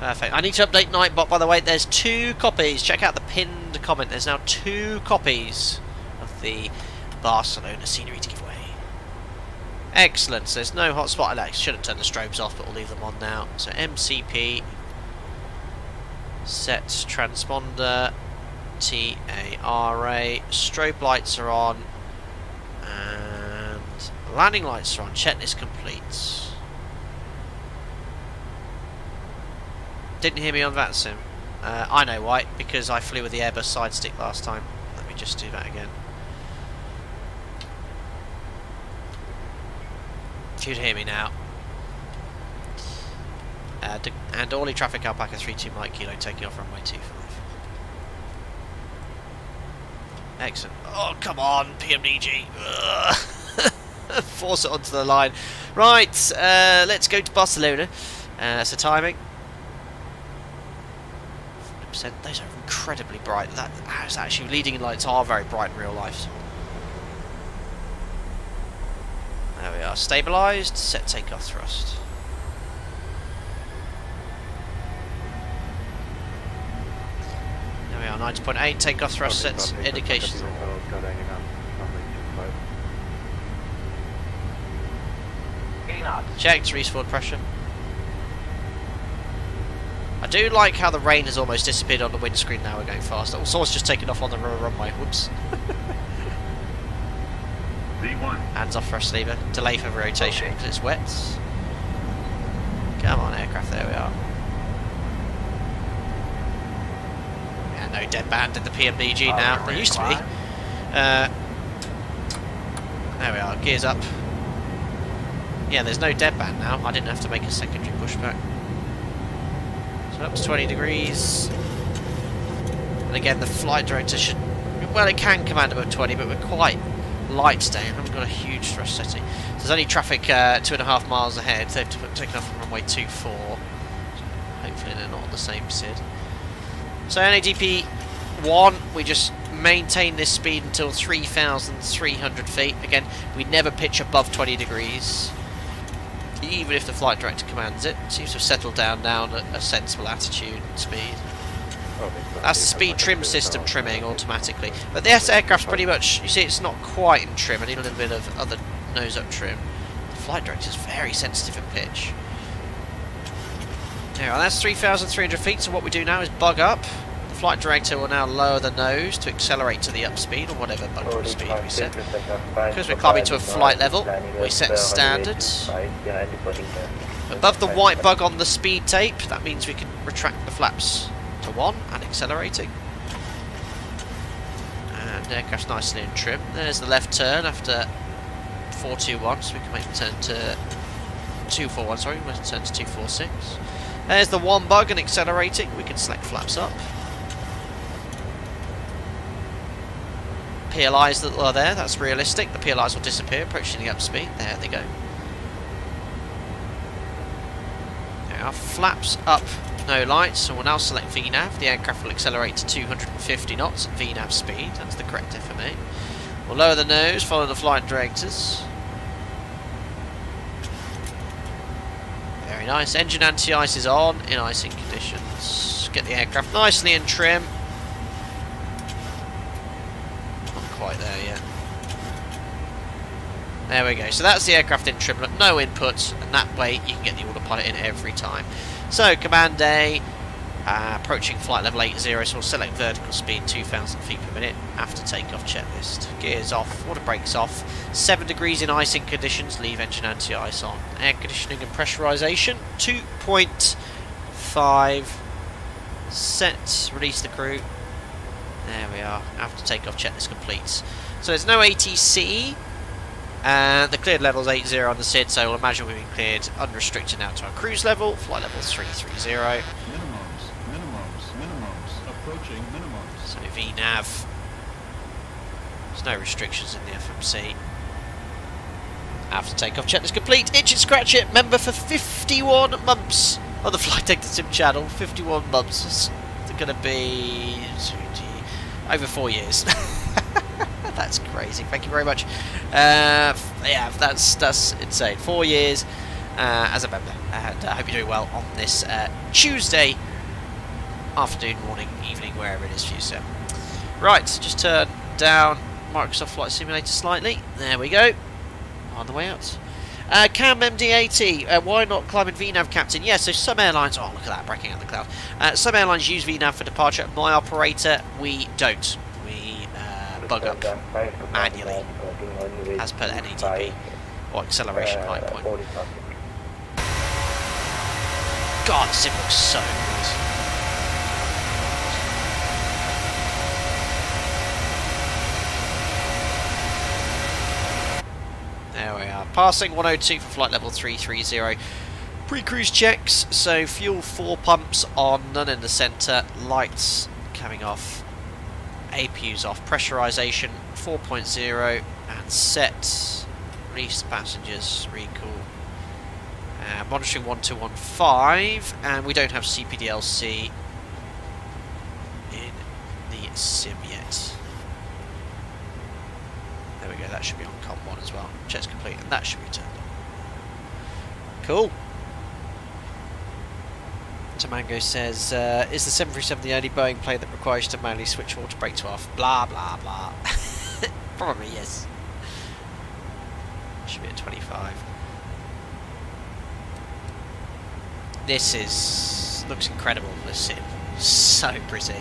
Perfect. I need to update Nightbot, by the way. There's 2 copies. Check out the pinned comment. There's now 2 copies of the Barcelona scenery to give away. Excellent. So there's no hotspot. I should have turned the strobes off, but we'll leave them on now. So MCP, set transponder. TARA, strobe lights are on and landing lights are on. Checklist complete. Didn't hear me on that sim. I know why, because I flew with the Airbus side stick last time. Let me just do that again. If you'd hear me now. And Orly traffic, Alpaca 32 Mike Kilo taking off runway 25. Excellent. Oh, come on, PMDG. Force it onto the line. Right, let's go to Barcelona. So timing. 100%. Those are incredibly bright. That is actually, leading lights are very bright in real life. There we are. Stabilised. Set takeoff thrust. There we are, 90.8, takeoff thrust sets indications. Checked, respawn pressure. I do like how the rain has almost disappeared on the windscreen now, we're going faster. Oh, someone's just taken off on the runway, whoops. Hands off thrust lever, delay for rotation because it's wet. Come on aircraft, there we are. No deadband at the PMDG now. There used to be. There we are. Gears up. Yeah, there's no deadband now. I didn't have to make a secondary pushback. So that was 20 degrees. And again, the flight director should... Well, it can command above 20, but we're quite light today. I haven't got a huge thrust setting. So there's only traffic 2.5 miles ahead. They've taken off from runway 24. Hopefully they're not on the same SID. So NADP 1, we just maintain this speed until 3,300 feet. Again, we never pitch above 20 degrees, even if the flight director commands it. Seems to have settled down at a sensible attitude and speed. That's the speed trim system trimming automatically. But this aircraft's pretty much, you see it's not quite in trim, I need a little bit of other nose up trim. The flight director's very sensitive in pitch. There, and that's 3,300 feet, so what we do now is bug up. The flight director will now lower the nose to accelerate to the up speed, or whatever bug speed we set. Because we're climbing to a flight level, we set standards. Above the white bug on the speed tape, that means we can retract the flaps to 1 and accelerating. And aircraft's nicely in trim. There's the left turn after 421, so we can make the turn to 241, sorry, we can turn to 246. There's the 1 bug and accelerating, we can select flaps up. PLIs that are there, that's realistic, the PLIs will disappear, approaching the up speed, there they go. Our flaps up, no lights, so we'll now select VNAV. The aircraft will accelerate to 250 knots at VNAV speed, that's the correct FMA. We'll lower the nose, follow the flight directors. Very nice, engine anti-ice is on in icing conditions. Get the aircraft nicely in trim. Not quite there yet. There we go, so that's the aircraft in trim, no inputs, and that way you can get the autopilot in every time. So, Command A, approaching flight level 80, so we'll select vertical speed 2,000 feet per minute after takeoff checklist. Gears off, water brakes off, 7 degrees in icing conditions, leave engine anti-ice on. Air conditioning and pressurisation, 2.5 set, release the crew. There we are, after takeoff checklist completes. So there's no ATC. And the cleared level is 80 on the SID, so we'll imagine we've been cleared unrestricted now to our cruise level. Flight level 330. Minimums. Approaching minimums. So VNAV. There's no restrictions in the FMC. After takeoff, checklist complete. Itch and Scratch It, member for 51 months on the Flight Deck 2 Sim channel. 51 months. It's going to be over 4 years. That's crazy. Thank you very much. Yeah, that's insane. 4 years as a member. And I hope you're doing well on this Tuesday afternoon, morning, evening, wherever it is for you, sir. Right, just turn down Microsoft Flight Simulator slightly. There we go. On the way out. Cam MD-80, why not climbing VNAV, Captain? Yes, yeah, so some airlines... Oh, look at that, breaking out the cloud. Some airlines use VNAV for departure. My operator, we don't. Bug up manually as per NADB or acceleration high point. God, this looks so good. There we are, passing 102 for flight level 330. Pre-cruise checks, so fuel 4 pumps on, none in the centre, lights coming off. APU's off, pressurization 4.0 and set, release passengers, recall, monitoring 1215, and we don't have CPDLC in the sim yet. There we go, that should be on COM 1 as well. Check's complete and that should be turned on. Cool. Tamango says, is the 737 the only Boeing plane that requires you to manually switch water brakes off? Blah, blah, blah. Probably, yes. Should be at 25. This is... looks incredible, this sim. So pretty.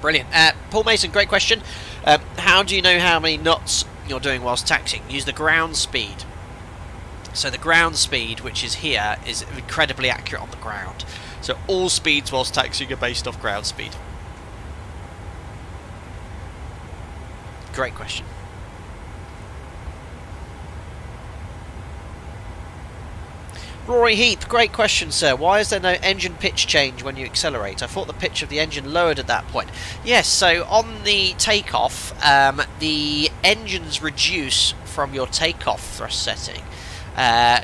Brilliant. Paul Mason, great question. How do you know how many knots you're doing whilst taxiing? Use the ground speed. So the ground speed, which is here, is incredibly accurate on the ground. So all speeds whilst taxiing are based off ground speed. Great question. Rory Heath, great question, sir. Why is there no engine pitch change when you accelerate? I thought the pitch of the engine lowered at that point. Yes, so on the takeoff, the engines reduce from your takeoff thrust setting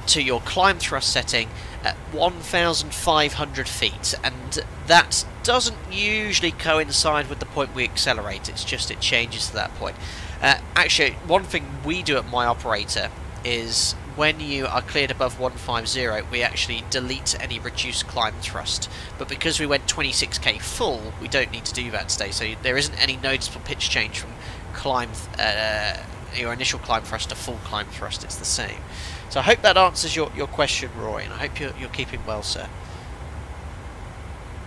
to your climb thrust setting at 1,500 feet, and that doesn't usually coincide with the point we accelerate. It's just it changes to that point. Actually, one thing we do at my operator is when you are cleared above 150, we actually delete any reduced climb thrust. But because we went 26k full, we don't need to do that today. So there isn't any noticeable pitch change from climb your initial climb thrust to full climb thrust. It's the same. So I hope that answers your question, Roy, and I hope you're keeping well, sir.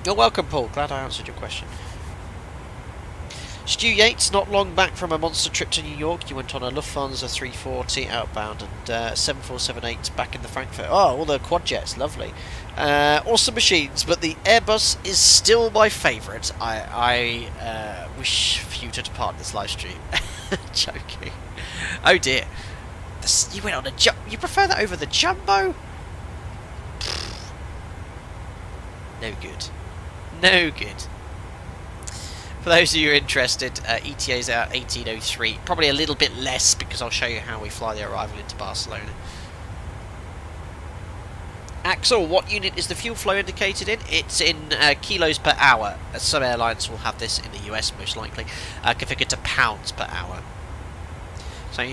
You're welcome, Paul. Glad I answered your question. Stu Yates, not long back from a monster trip to New York. You went on a Lufthansa 340 outbound and 7478 back in the Frankfurt. Oh, all the quad jets, lovely. Awesome machines, but the Airbus is still my favourite. I wish for you to depart this live stream. Joking. Oh dear. This, you went on a jumbo. You prefer that over the jumbo? No good. No good. For those of you who are interested, ETA's out 1803. Probably a little bit less because I'll show you how we fly the arrival into Barcelona. Axel, what unit is the fuel flow indicated in? It's in kilos per hour. Some airlines will have this in the US, most likely. Configured to pounds per hour. So,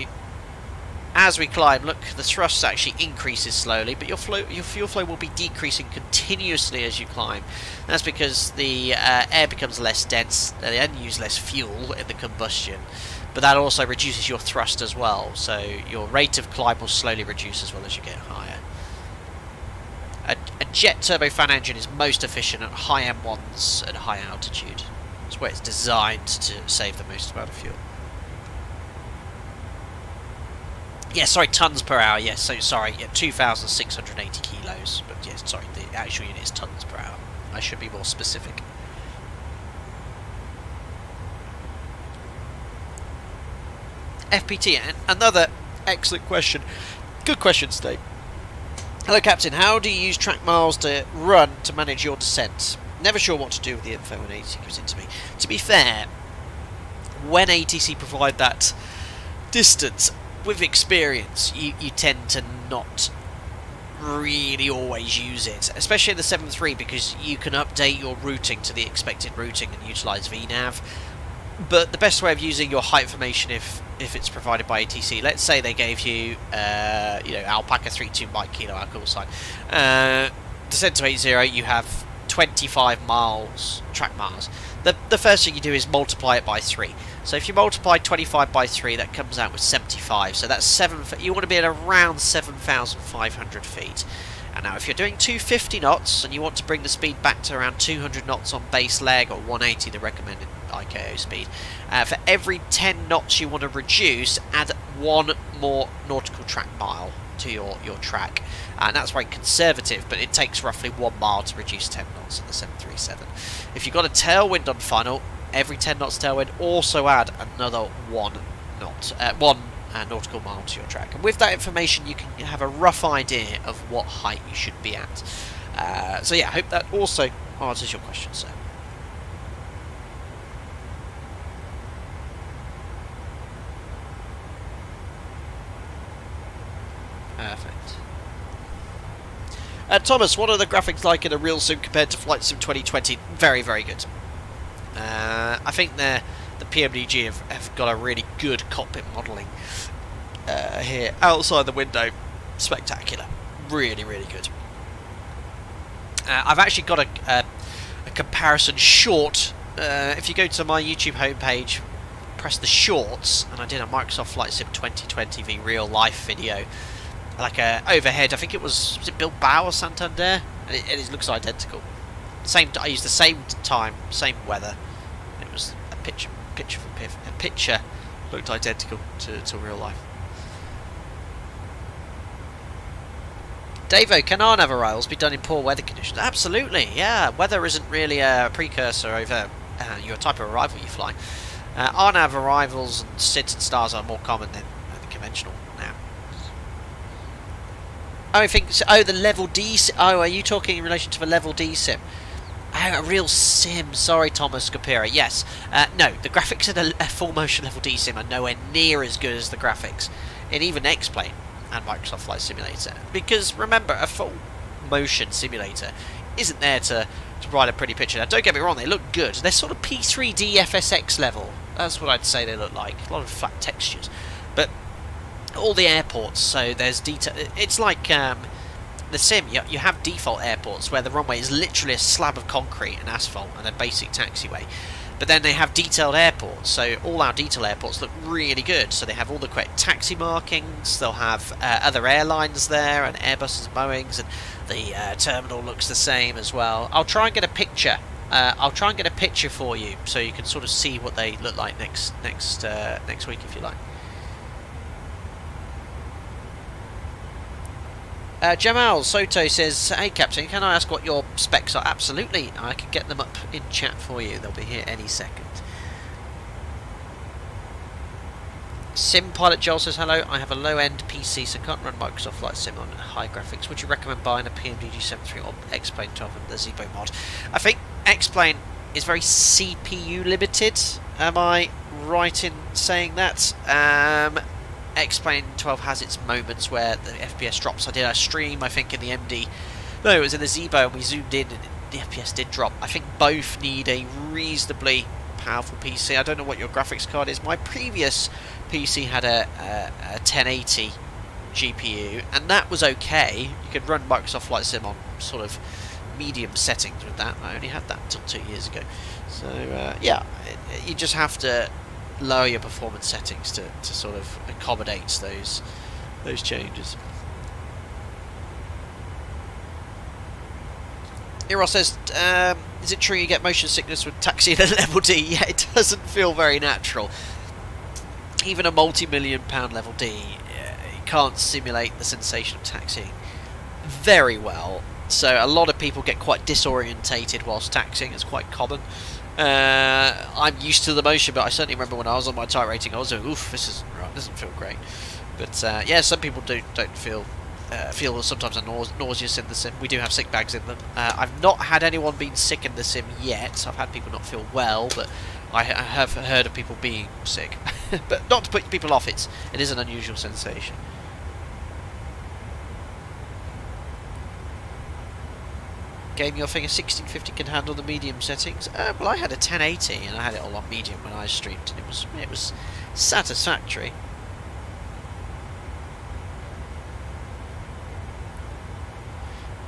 as we climb, look, the thrust actually increases slowly, but your fuel flow will be decreasing continuously as you climb. That's because the air becomes less dense, they then use less fuel in the combustion, but that also reduces your thrust as well, so your rate of climb will slowly reduce as well as you get higher. A jet turbofan engine is most efficient at high M1s at high altitude. That's where it's designed to save the most amount of fuel. Yeah, sorry, tons per hour. Yes, so sorry, yeah, 2,680 kilos. But yes, sorry, the actual unit is tons per hour. I should be more specific. FPT, another excellent question. Good question, Steve. Hello, Captain. How do you use track miles to run to manage your descent? Never sure what to do with the info when ATC comes into me. To be fair, when ATC provide that distance, with experience, you tend to not really always use it, especially in the 7.3, because you can update your routing to the expected routing and utilise VNAV. But the best way of using your height information, if it's provided by ATC, let's say they gave you, Alpaca 32 Mike Kilo, our call sign, descent to 80, you have 25 miles track miles. The first thing you do is multiply it by 3. So if you multiply 25 by 3, that comes out with 75. So that's 7. You want to be at around 7,500 feet. And now, if you're doing 250 knots and you want to bring the speed back to around 200 knots on base leg, or 180, the recommended IKO speed, for every 10 knots you want to reduce, add one more nautical track mile to your track. And that's why conservative, but it takes roughly 1 mile to reduce 10 knots in the 737. If you've got a tailwind on funnel, every 10 knots tailwind, also add another one nautical mile to your track. And with that information, you can have a rough idea of what height you should be at. So yeah, I hope that also answers your question, sir. Perfect. Thomas, what are the graphics like in a real sim compared to Flight Sim 2020? Very, very good. I think the PMDG have got a really good cockpit modelling here. Outside the window, spectacular. Really, really good. I've actually got a comparison short. If you go to my YouTube homepage, press the shorts, and I did a Microsoft Flight Sim 2020 v real life video. Like a overhead, I think it was it Bilbao or Santander? It looks identical. Same, I used the same time, same weather. It was a picture for piff. A picture looked identical to real life. Davo, can RNAV arrivals be done in poor weather conditions? Absolutely, yeah. Weather isn't really a precursor over your type of arrival you fly. RNAV arrivals and SIDS and STARS are more common than the conventional. I think so. Oh, the Level D sim. Oh, are you talking in relation to the Level D sim? Oh, a real sim. Sorry, Thomas Capira. Yes. No, the graphics in a full motion Level D sim are nowhere near as good as the graphics in even X-Plane and Microsoft Flight Simulator. Because, remember, a full motion simulator isn't there to provide a pretty picture. Now, don't get me wrong, they look good. They're sort of P3D FSX level That's what I'd say they look like. A lot of flat textures. But all the airports, so there's detail. It's like the sim. You have default airports where the runway is literally a slab of concrete and asphalt and a basic taxiway. But then they have detailed airports, so all our detail airports look really good. So they have all the correct taxi markings, they'll have other airlines there, and Airbus and Boeings, and the terminal looks the same as well. I'll try and get a picture. I'll try and get a picture for you, so you can sort of see what they look like next week, if you like. Jamal Soto says, hey Captain, can I ask what your specs are? Absolutely, I can get them up in chat for you. They'll be here any second. Sim Pilot Joel says, hello, I have a low-end PC, so I can't run Microsoft Flight Sim on high graphics. Would you recommend buying a PMDG 737 or X-Plane 12 and the Zibo mod? I think X-Plane is very CPU limited. Am I right in saying that? X-Plane 12 has its moments where the FPS drops. I did a stream, I think, in the MD. No, it was in the Zibo, and we zoomed in, and the FPS did drop. I think both need a reasonably powerful PC. I don't know what your graphics card is. My previous PC had a 1080 GPU, and that was okay. You could run Microsoft Flight Sim on sort of medium settings with that. I only had that until 2 years ago. So, yeah, you just have to lower your performance settings to sort of accommodate those changes. Eros says, is it true you get motion sickness with taxi in a Level D? Yeah, it doesn't feel very natural. Even a multi-million-pound Level D, it can't simulate the sensation of taxiing very well. So a lot of people get quite disorientated whilst taxiing. It's quite common. I'm used to the motion, but I certainly remember when I was on my type rating, I was doing, oof, this isn't right, doesn't feel great. But yeah, some people don't feel sometimes nauseous in the sim. We do have sick bags in them. I've not had anyone being sick in the sim yet. I've had people not feel well, but I have heard of people being sick. But not to put people off, it is an unusual sensation. Gave me your finger, 1650 can handle the medium settings. Well, I had a 1080 and I had it all on medium when I streamed, and it was satisfactory.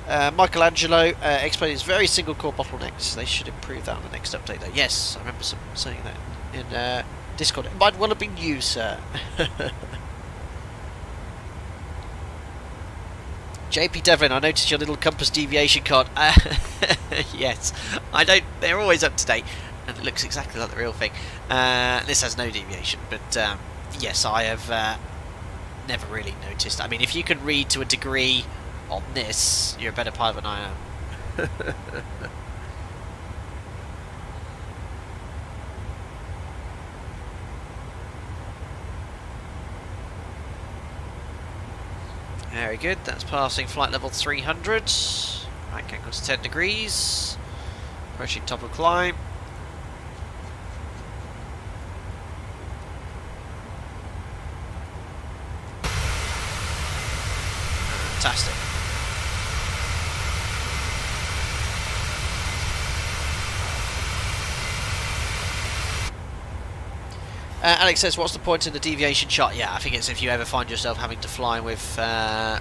Michelangelo, X-Plane is very single core bottlenecks. They should improve that on the next update though. Yes, I remember saying that in Discord. It might well have been you, sir. JP Devlin, I noticed your little compass deviation card. Yes, I don't. They're always up to date, and it looks exactly like the real thing. This has no deviation, but yes, I have never really noticed. I mean, if you can read to a degree on this, you're a better pilot than I am. Very good, that's passing flight level 300, right angle to 10 degrees, approaching top of climb. Fantastic. Alex says, what's the point in the deviation chart? Yeah, I think it's if you ever find yourself having to fly with the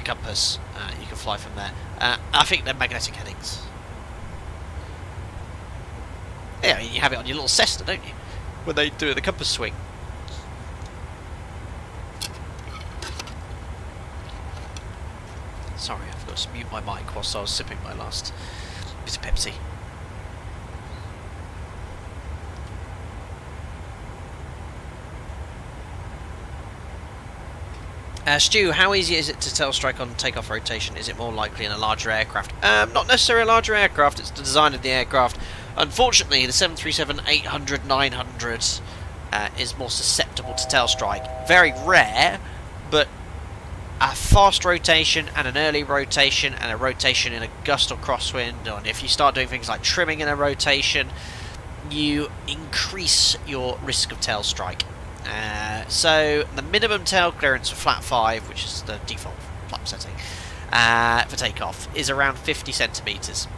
compass, you can fly from there. I think they're magnetic headings. Yeah, I mean, you have it on your little Cessna, don't you? When they do the compass swing. Sorry, I forgot to mute my mic whilst I was sipping my last bit of Pepsi. Stu, how easy is it to tail strike on takeoff rotation? Is it more likely in a larger aircraft? Not necessarily a larger aircraft, it's the design of the aircraft. Unfortunately, the 737, 800, 900 is more susceptible to tail strike. Very rare, but a fast rotation and an early rotation and a rotation in a gust or crosswind, and if you start doing things like trimming in a rotation, you increase your risk of tail strike. So the minimum tail clearance for flat 5, which is the default flap setting for takeoff, is around 50 centimetres.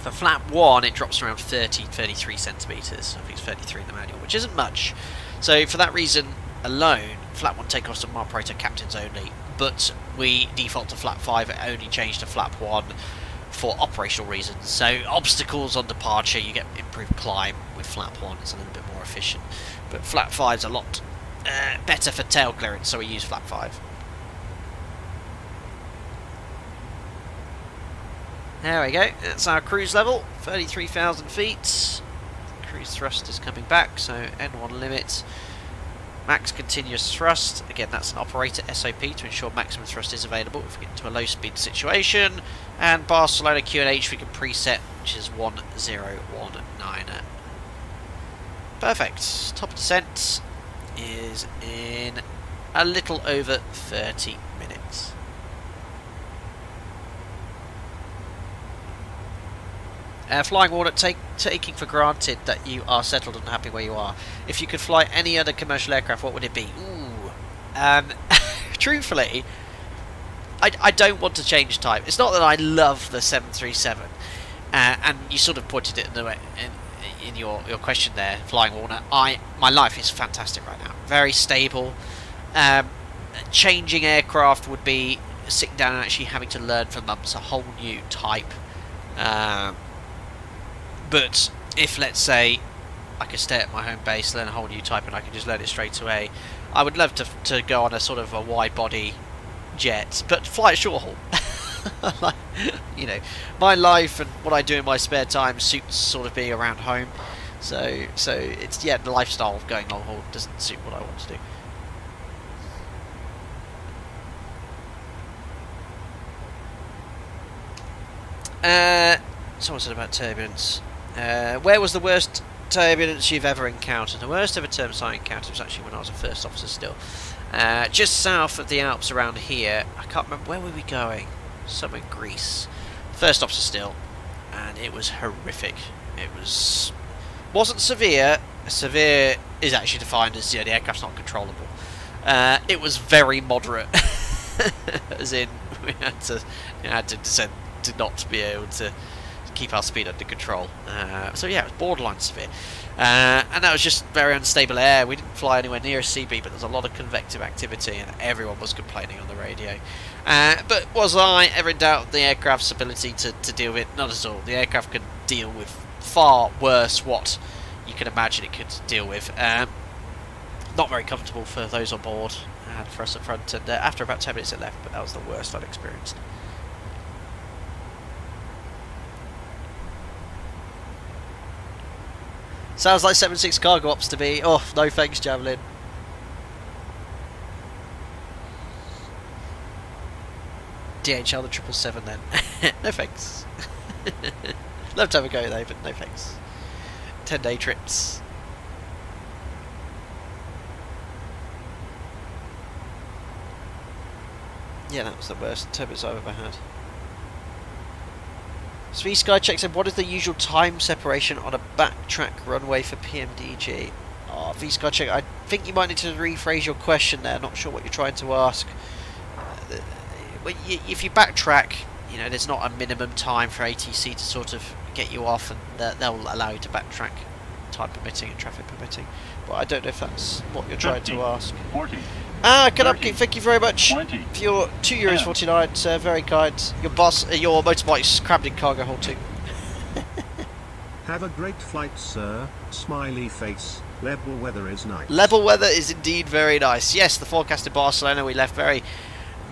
For flap 1 it drops around 33 centimetres, I think it's 33 in the manual, which isn't much. So for that reason alone, flap 1 takeoffs and mark right are captains only, but we default to flap 5, it only changed to flap 1 for operational reasons. So obstacles on departure, you get improved climb with flap 1, it's a little bit more efficient, but flap 5's a lot better for tail clearance, so we use flap 5. There we go, that's our cruise level, 33,000 feet. Cruise thrust is coming back, so N1 limit. Max continuous thrust, again that's an operator SOP to ensure maximum thrust is available if we get into a low speed situation. And Barcelona QNH we can preset, which is 1019. Perfect, top descent is in a little over 30 minutes. Flying water, taking for granted that you are settled and happy where you are. If you could fly any other commercial aircraft, what would it be? Ooh. Truthfully, I don't want to change type. It's not that I love the 737. And you sort of pointed it in your question there, Flying Warner. My life is fantastic right now. Very stable. Changing aircraft would be sitting down and actually having to learn for months a whole new type. But if, let's say, I could stay at my home base, learn a whole new type, and I could just learn it straight away, I would love to go on a sort of a wide-body jet, but fly short haul. Like, you know, my life and what I do in my spare time suits sort of being around home, so it's, yeah, the lifestyle of going long haul doesn't suit what I want to do. Someone said about turbulence. Where was the worst turbulence you've ever encountered? The worst ever turbulence I encountered was actually when I was a first officer still. Just south of the Alps around here. I can't remember, where were we going? Somewhere in Greece. First officer still. And it was horrific. It wasn't severe. Severe is actually defined as, you know, the aircraft's not controllable. It was very moderate. As in, we had to descend to not be able to keep our speed under control, so yeah, it was borderline severe, and that was just very unstable air. We didn't fly anywhere near a CB, but there was a lot of convective activity and everyone was complaining on the radio. But was I ever in doubt of the aircraft's ability to deal with it? Not at all. The aircraft could deal with far worse what you can imagine it could deal with. Not very comfortable for those on board and for us at front, and after about 10 minutes it left, but that was the worst I'd experienced. Sounds like 76 cargo ops to me. Oh, no thanks, Javelin. DHL the 777 then. No thanks. Love to have a go though, but no thanks. 10-day trips. Yeah, that was the worst turbulence I've ever had. Three Sky checks in, what is the usual time separation on a backtrack runway for PMDG? Oh, V-Sky check, I think you might need to rephrase your question there. Not sure what you're trying to ask. If you backtrack, you know, there's not a minimum time for ATC to sort of get you off, and they'll allow you to backtrack, time permitting and traffic permitting. But I don't know if that's what you're trying to ask. 40. Ah, good upkeep, thank you very much 20, for your €2.49, very kind. Your your motorbike's crammed in cargo hold too. Have a great flight, sir. Smiley face. Level weather is nice. Level weather is indeed very nice. Yes, the forecast in Barcelona, we left very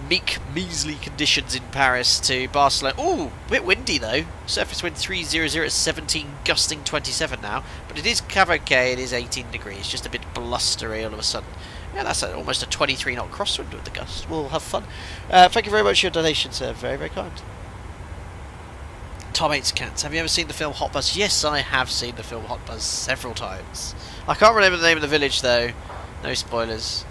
meek, measly conditions in Paris to Barcelona. Ooh, a bit windy though. Surface wind 300 at 17, gusting 27 now. But it is Cavaquet, it is 18 degrees, just a bit blustery all of a sudden. Yeah, that's almost a 23-knot crosswind with the gust. We'll have fun. Thank you very much for your donation, sir. Very, very kind. Tom Hates Cats. Have you ever seen the film Hot Buzz? Yes, I have seen the film Hot Buzz several times. I can't remember the name of the village, though. No spoilers.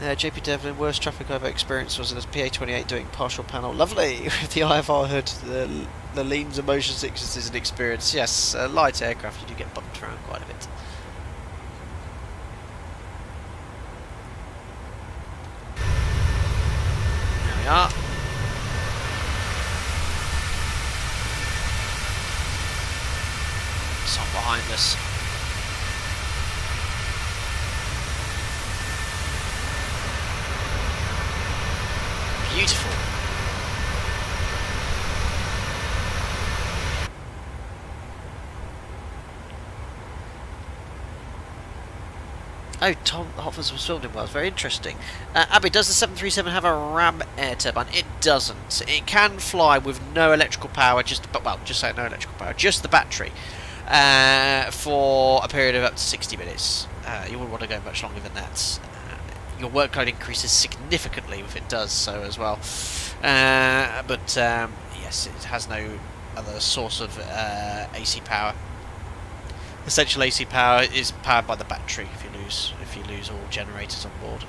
JP Devlin, worst traffic I've ever experienced was in a PA-28 doing partial panel. Lovely! With the IFR hood, the leans and motion sickness is an experience. Yes, light aircraft, you do get bumped around quite a bit. Yeah. Some behind us. Beautiful. Oh, Tom Hopford's was filmed in Wales. Very interesting. Abby, does the 737 have a ram air turbine? It doesn't. It can fly with no electrical power, just the battery, for a period of up to 60 minutes. You wouldn't want to go much longer than that. Your workload increases significantly if it does so as well. But yes, it has no other source of AC power. Essential AC power is powered by the battery. If you lose all generators on board.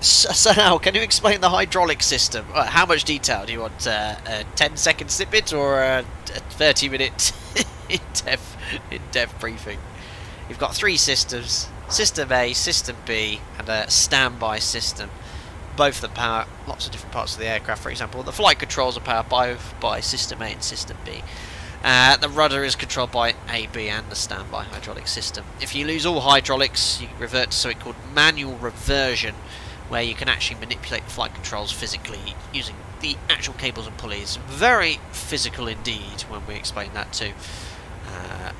So now, can you explain the hydraulic system? How much detail do you want? A 10-second snippet or a 30-minute in-depth briefing? You've got three systems: System A, System B, and a standby system. Both of them power lots of different parts of the aircraft. For example, the flight controls are powered both by System A and System B. The rudder is controlled by AB and the standby hydraulic system. If you lose all hydraulics, you revert to something called manual reversion, where you can actually manipulate the flight controls physically using the actual cables and pulleys. Very physical indeed when we explain that too.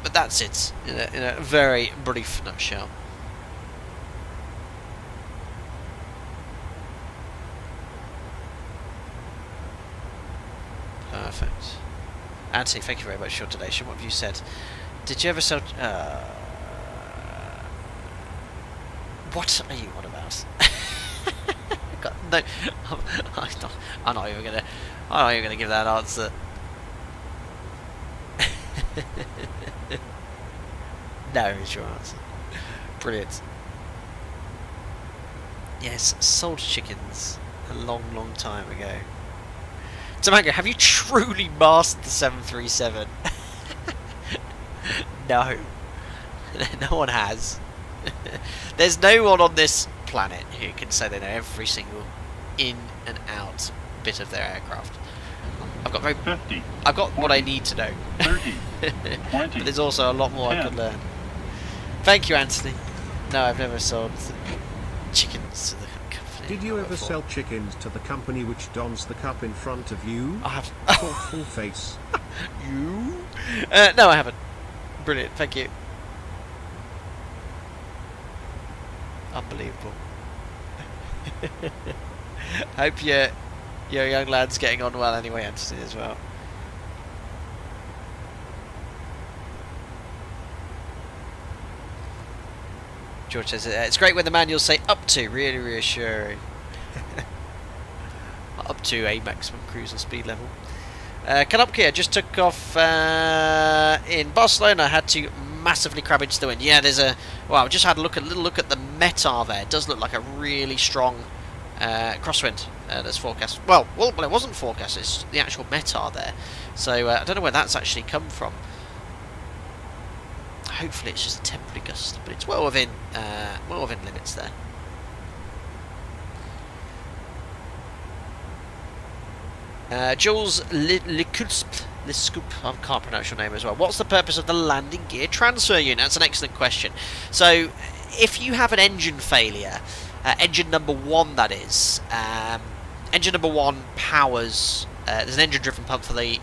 But that's it in a very brief nutshell. Perfect. Anthony, thank you very much for your donation. What have you said? Did you ever sell... what are you on about? I'm not even gonna give that answer. No is your answer. Brilliant. Yes, sold chickens a long, long time ago. Tamango, have you truly mastered the 737? No. No one has. There's no one on this planet who can say they know every single in and out bit of their aircraft. I've got 50. I've got 40, what I need to know. 30. 20, but there's also a lot more 10. I could learn. Thank you, Anthony. No, I've never sold chickens to the... Did you ever sell chickens to the company which dons the cup in front of you? I have. Thoughtful face. You? No, I haven't. Brilliant, thank you. Unbelievable. Hope your young lad's getting on well anyway, Anthony, as well. George says, it's great when the manuals say up to, really reassuring. Up to a maximum cruise and speed level. Kanopkia just took off in Barcelona. I had to massively crab into the wind. Yeah, there's a... Well, I just had a little look at the METAR there. It does look like a really strong crosswind that's forecast. Well, it wasn't forecast. It's the actual METAR there. So I don't know where that's actually come from. Hopefully it's just a temporary gust, but it's well within limits there. Jules Lescoop, I can't pronounce your name as well. What's the purpose of the landing gear transfer unit? That's an excellent question. So, if you have an engine failure, engine number one that is, engine number one powers. There's an engine-driven pump for the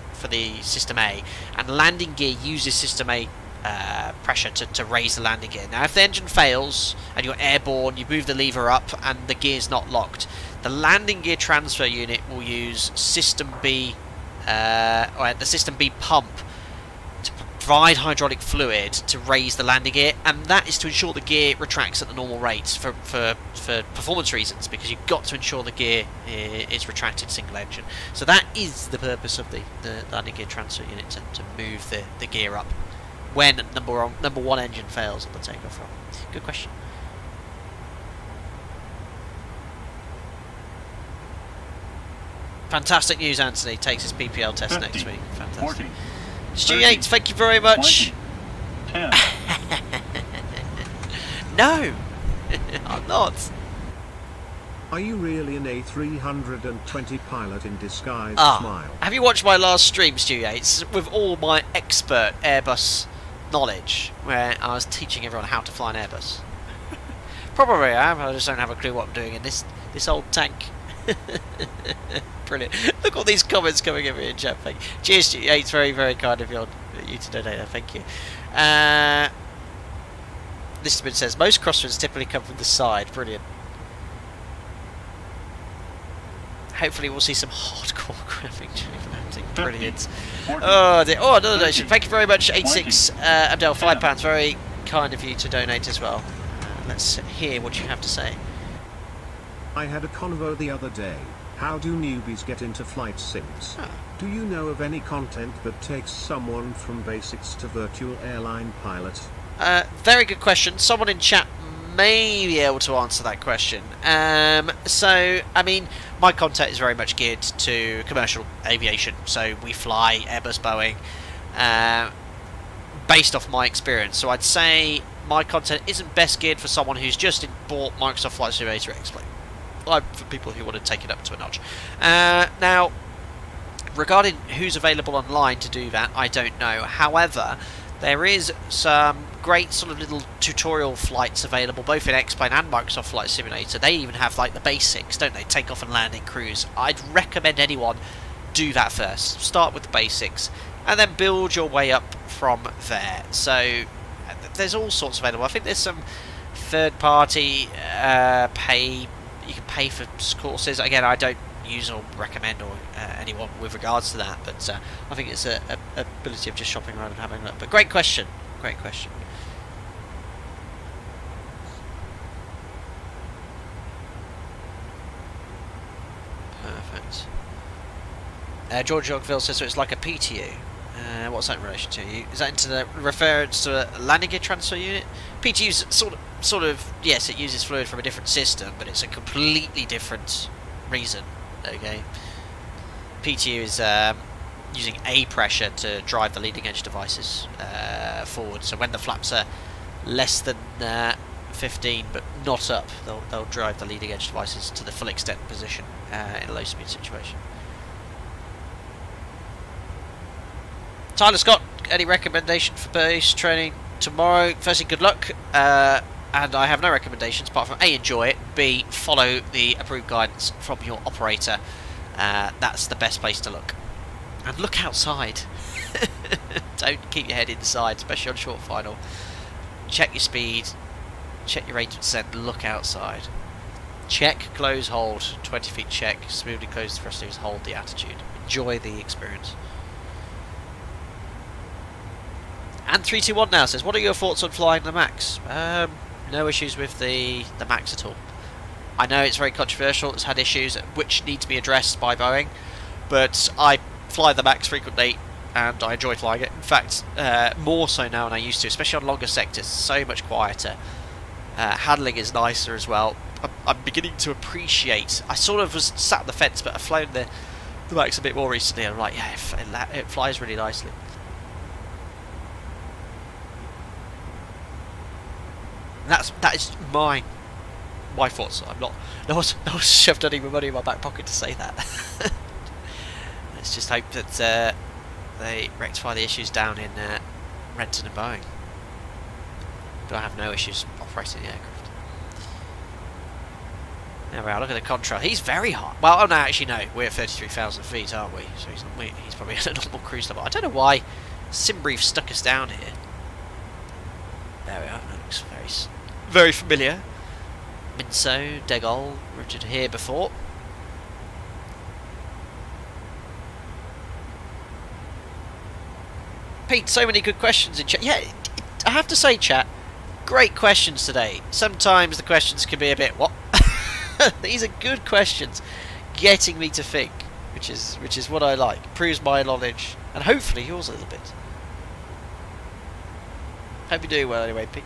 System A, and landing gear uses System A. Pressure to raise the landing gear. Now if the engine fails and you're airborne, you move the lever up and the gear's not locked, the landing gear transfer unit will use System B or the System B pump to provide hydraulic fluid to raise the landing gear, and that is to ensure the gear retracts at the normal rates for performance reasons, because you've got to ensure the gear is retracted single engine. So that is the purpose of the landing gear transfer unit, to move the gear up when number one engine fails at the takeoff run. Good question. Fantastic news, Anthony. Takes his PPL test 50, next week. Fantastic. 40, Stu 30, Yates, thank you very much. 20, 10. No, I'm not. Are you really an A320 pilot in disguise? Smile. Have you watched my last stream, Stu Yates, with all my expert Airbus knowledge, where I was teaching everyone how to fly an Airbus? Probably I am. I just don't have a clue what I'm doing in this old tank. Brilliant. Look at all these comments coming over in chat. Thank you. Cheers, Stu Yates. Very, very kind of you to donate that. Thank you. This has been says most crosswinds typically come from the side. Brilliant. Hopefully we'll see some hardcore grabbing. Brilliant. Oh, dear. Oh, another donation. Thank you very much, 86 Abdel. £5. Very kind of you to donate as well. Let's hear what you have to say. I had a convo the other day. How do newbies get into flight sims? Oh. Do you know of any content that takes someone from basics to virtual airline pilot? Very good question. Someone in chat may be able to answer that question. So, I mean, my content is very much geared to commercial aviation. So we fly Airbus, Boeing, based off my experience. So I'd say my content isn't best geared for someone who's just bought Microsoft Flight Simulator X-Plane. For people who want to take it up to a notch. Now, regarding who's available online to do that, I don't know. However, there is some great sort of little tutorial flights available, both in X-Plane and Microsoft Flight Simulator. They even have like the basics, don't they? Takeoff and landing, cruise. I'd recommend anyone do that first. Start with the basics, and then build your way up from there. So there's all sorts available. I think there's some third-party pay. You can pay for courses. Again, I don't use or recommend or anyone with regards to that, but I think it's a ability of just shopping around and having a look. But great question. Great question. Perfect. George Yorkville says, so it's like a PTU. What's that in relation to? Is that into the reference to a landing gear transfer unit? PTU's sort of yes, it uses fluid from a different system, but it's a completely different reason. Okay, PTU is using a pressure to drive the leading edge devices forward. So when the flaps are less than 15 but not up, they'll drive the leading edge devices to the full extent position in a low speed situation. Tyler Scott, any recommendation for base training tomorrow? Firstly, good luck, and I have no recommendations apart from A, enjoy it, B, follow the approved guidance from your operator. That's the best place to look. And look outside. Don't keep your head inside, especially on short final. Check your speed, check your rate of descent, look outside. Check, close, hold, 20 feet check, smoothly close the thrusters, hold the attitude. Enjoy the experience. And 321 now says, what are your thoughts on flying the Max? No issues with the Max at all. I know it's very controversial, it's had issues which need to be addressed by Boeing, but I fly the Max frequently and I enjoy flying it. In fact, more so now than I used to, especially on longer sectors, so much quieter. Handling is nicer as well. I'm beginning to appreciate, I sort of was sat on the fence, but I've flown the Max a bit more recently and I'm like, yeah, it flies really nicely. That is my thoughts. I'm not. No one's shoved any money in my back pocket to say that. Let's just hope that they rectify the issues down in Renton and Boeing. But I have no issues operating the aircraft. There we are. Look at the contrast. He's very high. Well, oh no, actually no. We're at 33,000 feet, aren't we? So he's probably at a normal cruise level. I don't know why Simbrief stuck us down here. There we are. That looks very familiar. Minso, Degol, Richard here before. Pete, so many good questions in chat. Yeah, I have to say, chat, great questions today. Sometimes the questions can be a bit what? These are good questions, getting me to think, which is what I like. Proves my knowledge and hopefully yours a little bit. Hope you're doing well anyway, Pete.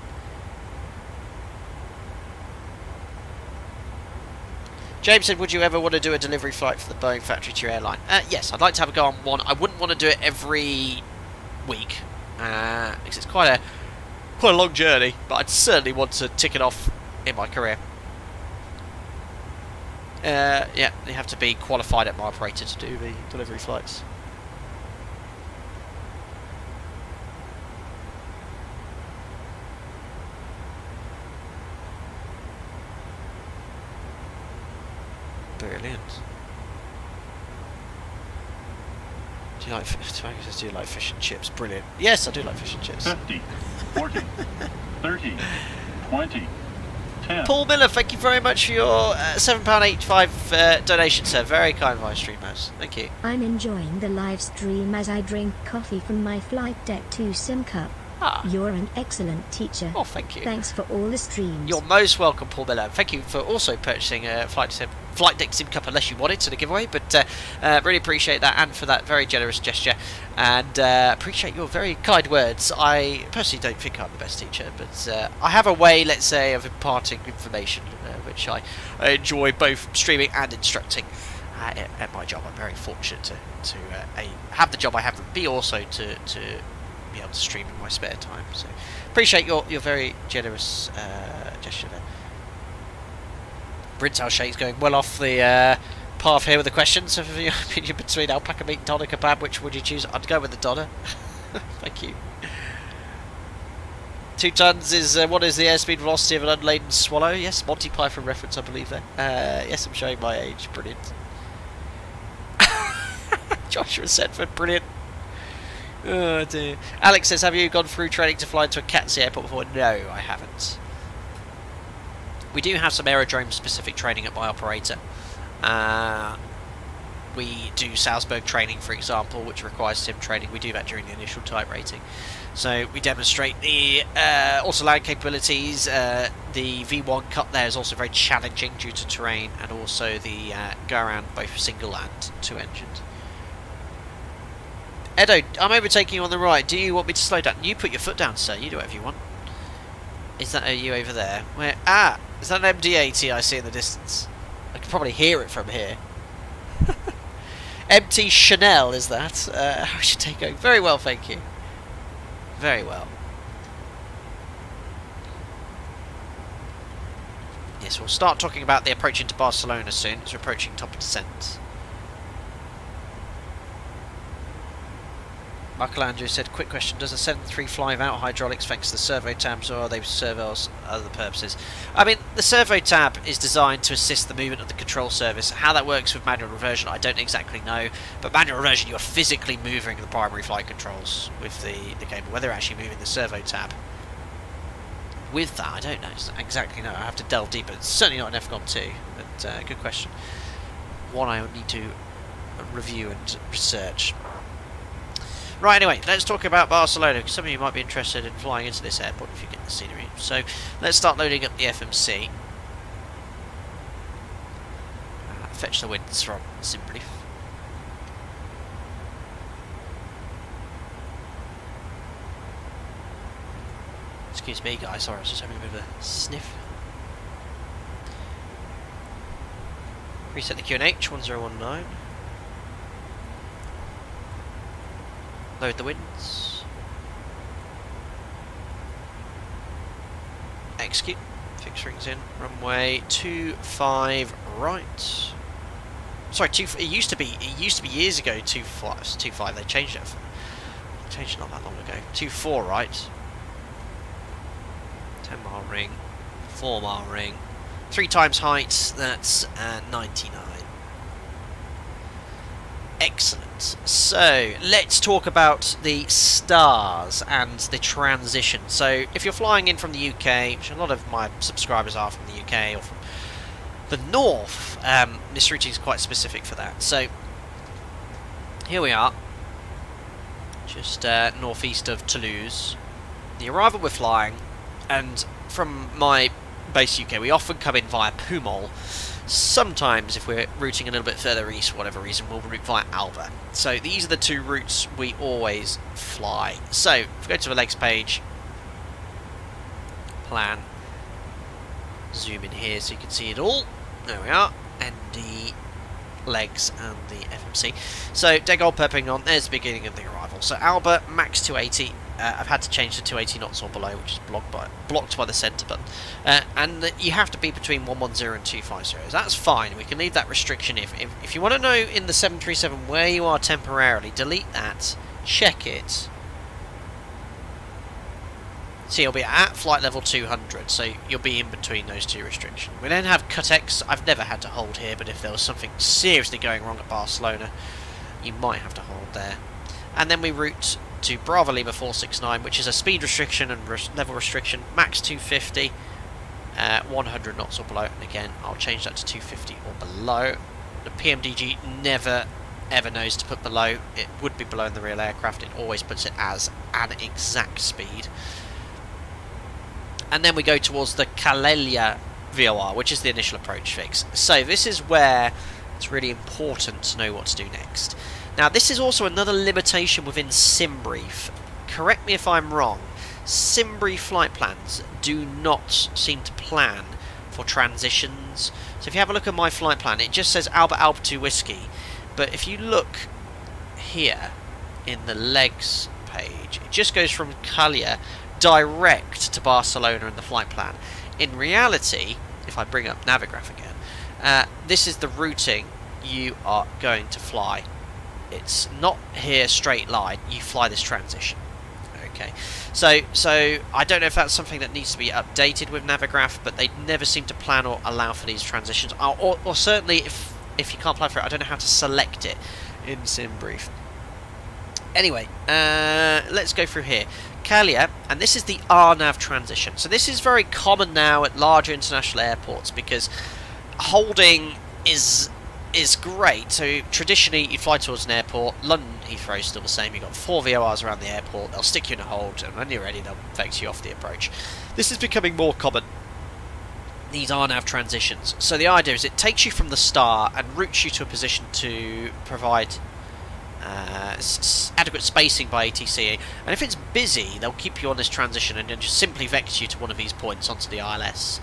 James said, would you ever want to do a delivery flight for the Boeing factory to your airline? Yes, I'd like to have a go on one. I wouldn't want to do it every week, because it's quite a long journey, but I'd certainly want to tick it off in my career. Yeah, you have to be qualified at my operator to do the delivery flights. Brilliant. Do you like fish? Do you like fish and chips? Brilliant. Yes, I do like fish and chips. 50, 40, 30, 20. Paul Miller, thank you very much for your £7.85 donation, sir. Very kind via Streamhouse. Thank you. I'm enjoying the live stream as I drink coffee from my Flight Deck 2 Sim cup. Ah. You're an excellent teacher. Oh, thank you. Thanks for all the streams. You're most welcome, Paul Miller. Thank you for also purchasing a Flight Deck Sim cup, unless you wanted, to the giveaway. But really appreciate that, and for that very generous gesture. And appreciate your very kind words. I personally don't think I'm the best teacher, but I have a way, let's say, of imparting information, which I enjoy both streaming and instructing. At my job, I'm very fortunate to have the job I have, and be also to be able to stream in my spare time. So appreciate your very generous gesture there. Brintel Shake's going well off the path here with the question. So for your opinion between alpaca meat and doner kebab, which would you choose? I'd go with the doner. Thank you. 2 tons is what is the airspeed velocity of an unladen swallow? Yes, Monty Python reference, I believe there. Yes, I'm showing my age. Brilliant. Joshua Sedford, brilliant. Oh dear. Alex says, have you gone through training to fly into a Cat's airport before? No, I haven't. We do have some aerodrome specific training at my operator. We do Salzburg training, for example, which requires sim training. We do that during the initial type rating. So we demonstrate the autoland capabilities. The V1 cut there is also very challenging due to terrain, and also the go around both single and two engined. Edo, I'm overtaking you on the right. Do you want me to slow down? You put your foot down, sir. You do whatever you want. Is that you over there? Where? Ah! Is that an MD-80 I see in the distance? I can probably hear it from here. MT Chanel, is that? How should take over? Very well, thank you. Very well. Yes, we'll start talking about the approach into Barcelona soon. It's approaching top of descent. Michelangelo said, quick question, does a 737 fly without hydraulics thanks to the servo tabs, or are they for servos other purposes? I mean, the servo tab is designed to assist the movement of the control surface. How that works with manual reversion, I don't exactly know. But manual reversion, you're physically moving the primary flight controls with the cable. Whether actually moving the servo tab with that, I don't know. Exactly know. I have to delve deeper. It's certainly not an F-GOM 2, but good question. One I would need to review and research. Right, anyway, let's talk about Barcelona, because some of you might be interested in flying into this airport if you get the scenery. So, let's start loading up the FMC. Fetch the winds from Simbrief. Excuse me, guys, sorry, I was just having a bit of a sniff. Reset the QNH, 1019. Load the winds. Execute. Fix rings in. Runway 25 right. Sorry, it used to be years ago 25. They changed it. Changed it not that long ago. 24 right. 10 mile ring. 4 mile ring. 3 times height. That's 99. Excellent. So, let's talk about the stars and the transition. So, if you're flying in from the UK, which a lot of my subscribers are from the UK or from the north, this routing is quite specific for that. So, here we are, just northeast of Toulouse. The arrival we're flying, and from my base UK, we often come in via Pumol. Sometimes, if we're routing a little bit further east for whatever reason, we'll route via Alba. So these are the two routes we always fly. So, if we go to the legs page, plan, zoom in here so you can see it all. There we are, and the legs and the FMC. So, Degol Perpignan, there's the beginning of the arrival. So Alba, max 280, I've had to change to 280 knots or below, which is blocked by the center button. And you have to be between 110 and 250. That's fine. We can leave that restriction. If you want to know in the 737 where you are temporarily, delete that, check it. So you'll be at flight level 200, so you'll be in between those two restrictions. We then have Cutex. I've never had to hold here, but if there was something seriously going wrong at Barcelona, you might have to hold there. And then we route to Bravo Lima 469, which is a speed restriction and level restriction, max 250, 100 knots or below. And again, I'll change that to 250 or below. The PMDG never ever knows to put below. It would be below in the real aircraft. It always puts it as an exact speed. And then we go towards the Calia VOR, which is the initial approach fix. So this is where it's really important to know what to do next. Now, this is also another limitation within Simbrief. Correct me if I'm wrong. Simbrief flight plans do not seem to plan for transitions. So if you have a look at my flight plan, it just says Alba Alpha 2 Whiskey. But if you look here in the legs page, it just goes from Calia direct to Barcelona in the flight plan. In reality, if I bring up Navigraph again, this is the routing you are going to fly. It's not here straight line. You fly this transition. Okay, so I don't know if that's something that needs to be updated with Navigraph, but they never seem to plan or allow for these transitions, or certainly if you can't plan for it, I don't know how to select it in Simbrief. Anyway, let's go through here. Calia, and this is the RNAV transition. So this is very common now at larger international airports because holding is great. So traditionally, you fly towards an airport. London Heathrow is still the same. You've got 4 VORs around the airport. They'll stick you in a hold, and when you're ready, they'll vex you off the approach. This is becoming more common, these RNAV transitions. So the idea is it takes you from the start and routes you to a position to provide adequate spacing by ATC, and if it's busy, they'll keep you on this transition and then just simply vex you to one of these points onto the ILS.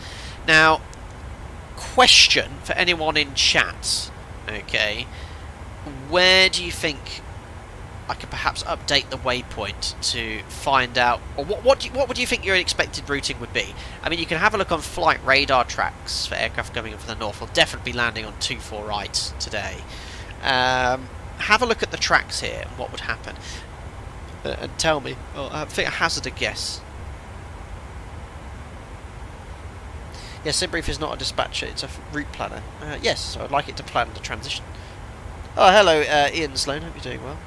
Now, question for anyone in chat, okay, where do you think I could perhaps update the waypoint to find out, or what would you think your expected routing would be? I mean, you can have a look on flight radar tracks for aircraft coming in from the north. We'll definitely be landing on 24 right today. Have a look at the tracks here and what would happen, and tell me. Well, I think I hazard a guess. Yes, Simbrief is not a dispatcher, it's a route planner. Yes, I'd like it to plan the transition. Oh, hello, Ian Sloan, hope you're doing well.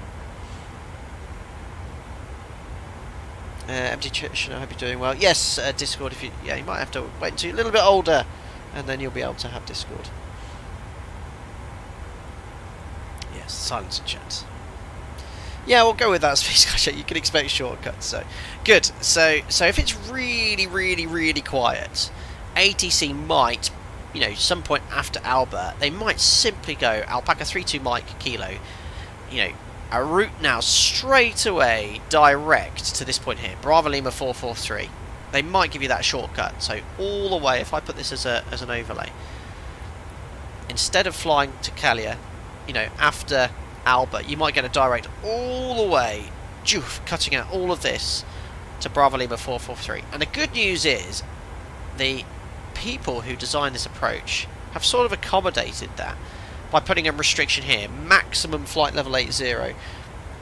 MD Church, I hope you're doing well. Yes, Discord, if you, yeah, you might have to wait until you're a little bit older, and then you'll be able to have Discord. Silence and chat. Yeah, we'll go with that. You can expect shortcuts. So good. So if it's really quiet, ATC might, you know, some point after Alba, they might simply go Alpaca 32 Mike Kilo. You know, a route now straight away direct to this point here, Bravo Lima 443. They might give you that shortcut. So all the way, if I put this as an overlay, instead of flying to Calia, you know, after Alba, you might get a direct all the way, cutting out all of this to Bravo Lima 443. And the good news is the people who designed this approach have sort of accommodated that by putting a restriction here, maximum flight level 80,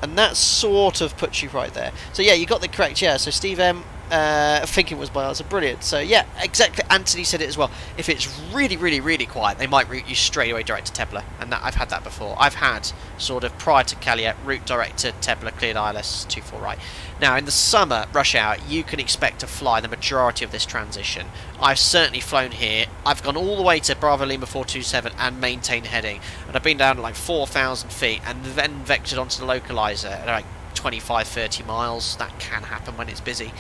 and that sort of puts you right there. So yeah, you got the correct, yeah, so Steve M, I think it was by us, brilliant. So yeah, exactly, Anthony said it as well. If it's really quiet, they might route you straight away direct to Tebler, and that, I've had that before. I've had sort of prior to Calia, route direct to Tebler, cleared ILS 24 right. Now in the summer rush hour, you can expect to fly the majority of this transition. I've certainly flown here. I've gone all the way to Bravo Lima 427 and maintained heading, and I've been down to like 4,000 feet and then vectored onto the localizer at like 25-30 miles. That can happen when it's busy.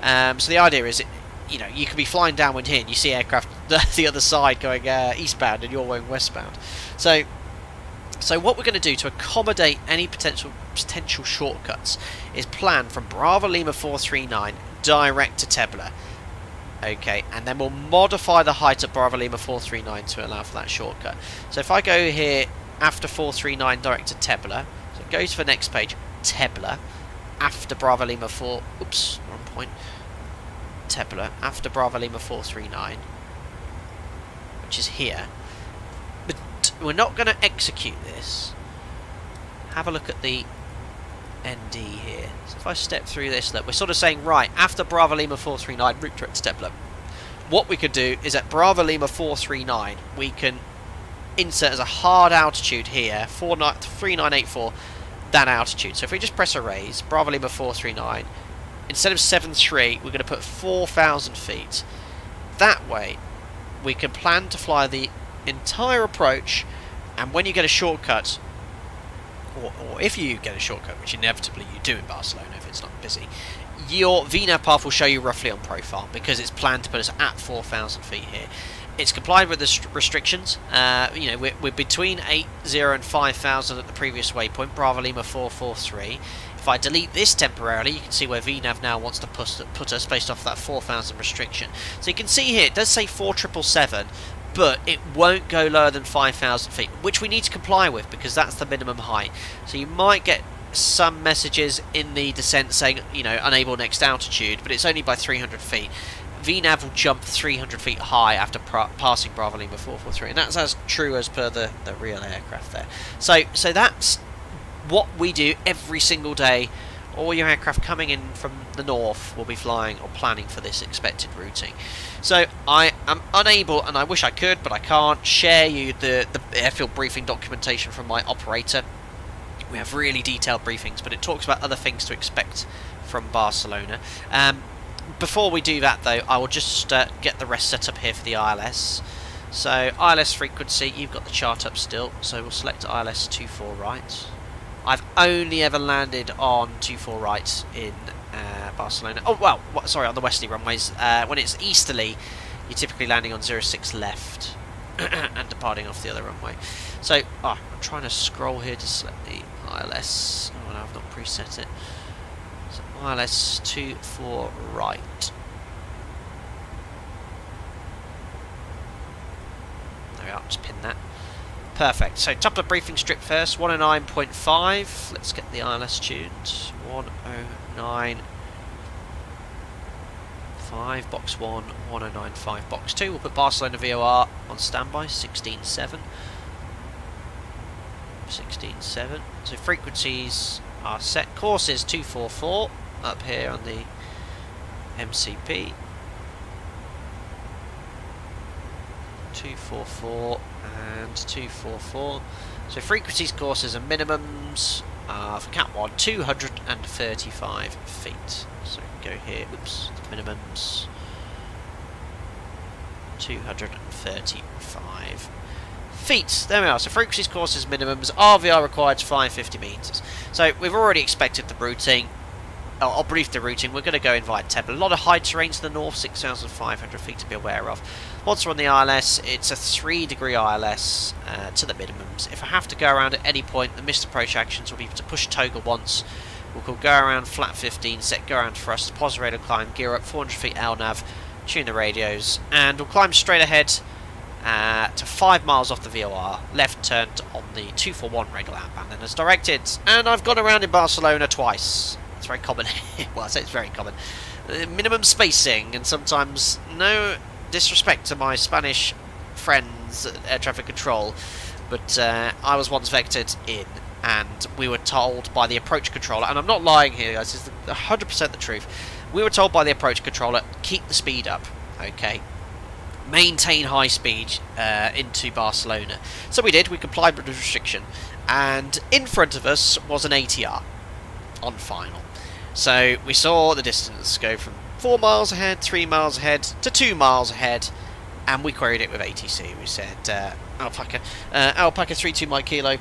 So the idea is, you know, you could be flying downwind here and you see aircraft the other side going eastbound and you're going westbound. So what we're going to do to accommodate any potential shortcuts is plan from Bravo Lima 439 direct to Tebler. Okay, and then we'll modify the height of Bravo Lima 439 to allow for that shortcut. So if I go here after 439 direct to Tebler, so it goes to the next page, Tebler, after Bravo Lima 4, oops, wrong point, Tebler, after Bravo Lima 439, which is here, but we're not going to execute this. Have a look at the ND here. So if I step through this, look, we're sort of saying, right, after Bravo Lima 439, route direct to Tebler. What we could do is at Bravo Lima 439, we can insert as a hard altitude here, 3984, that altitude. So if we just press erase, Bravo Lima 439, instead of 73, we're going to put 4,000 feet. That way, we can plan to fly the entire approach, and when you get a shortcut, or if you get a shortcut, which inevitably you do in Barcelona if it's not busy, your VNAV path will show you roughly on profile because it's planned to put us at 4,000 feet here. It's complied with the restrictions. You know, we're between 80 and 5,000 at the previous waypoint, Bravo Lima 443. If I delete this temporarily, you can see where VNAV now wants to put us based off that 4,000 restriction. So you can see here, it does say 4777, but it won't go lower than 5,000 feet, which we need to comply with because that's the minimum height. So you might get some messages in the descent saying, you know, unable next altitude, but it's only by 300 feet. VNAV will jump 300 feet high after passing Bravo Lima 443, and that's as true as per the real aircraft there. So that's what we do every single day. All your aircraft coming in from the north will be flying or planning for this expected routing. So I am unable, and I wish I could, but I can't share you the airfield briefing documentation from my operator. We have really detailed briefings, but it talks about other things to expect from Barcelona. Before we do that, though, I will just get the rest set up here for the ILS. So ILS frequency, you've got the chart up still, so we'll select ILS 24 right. I've only ever landed on 24 right in Barcelona. Oh, well, sorry, on the westerly runways. When it's easterly, you're typically landing on 06 left and departing off the other runway. So, oh, I'm trying to scroll here to select the ILS. Oh, no, I've not preset it. So ILS 24 right. There we are, just pin that. Perfect. So top of briefing strip first, 109.5. Let's get the ILS tuned. 109.5, box 1, 109.5, box 2. We'll put Barcelona VOR on standby, 16.7. 16.7. So frequencies are set. Course is 244 up here on the MCP. 244 and 244. So frequencies, courses and minimums are for Cat 1, 235 feet. So go here, oops, minimums 235 feet. There we are. So frequencies, courses, minimums, RVR required 550 meters. So we've already expected the routing. I'll brief the routing. We're going to go in via Tebler. A lot of high terrain to the north, 6,500 feet to be aware of. Once we're on the ILS, it's a 3-degree ILS to the minimums. If I have to go around at any point, the missed approach actions will be to push toga once. We'll call go around flat 15, set go around thrust, pause radar climb, gear up 400 feet LNAV, tune the radios, and we'll climb straight ahead to 5 miles off the VOR, left turned on the 241 regular outbound, and as directed. And I've gone around in Barcelona twice. It's very common. Well, I say it's very common. Minimum spacing, and sometimes, no disrespect to my Spanish friends at air traffic control, but I was once vectored in, and we were told by the approach controller, and I'm not lying here, guys, this is 100% the truth. We were told by the approach controller, keep the speed up, okay? Maintain high speed into Barcelona. So we did, we complied with the restriction, and in front of us was an ATR on final. So we saw the distance go from 4 miles ahead, 3 miles ahead to 2 miles ahead, and we queried it with ATC. We said, Alpaca 32 my kilo,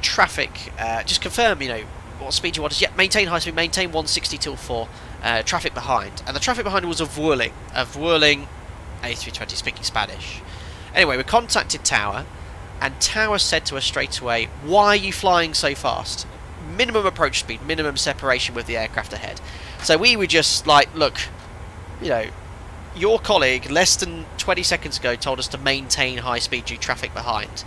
traffic, just confirm, you know, what speed you want us. Yeah, maintain high speed, maintain 160 till 4, traffic behind. And the traffic behind was of whirling A320 speaking Spanish. Anyway, we contacted Tower, and Tower said to us straight away, why are you flying so fast? Minimum approach speed, minimum separation with the aircraft ahead. So we were just like, look, you know, your colleague less than 20 seconds ago told us to maintain high speed due traffic behind.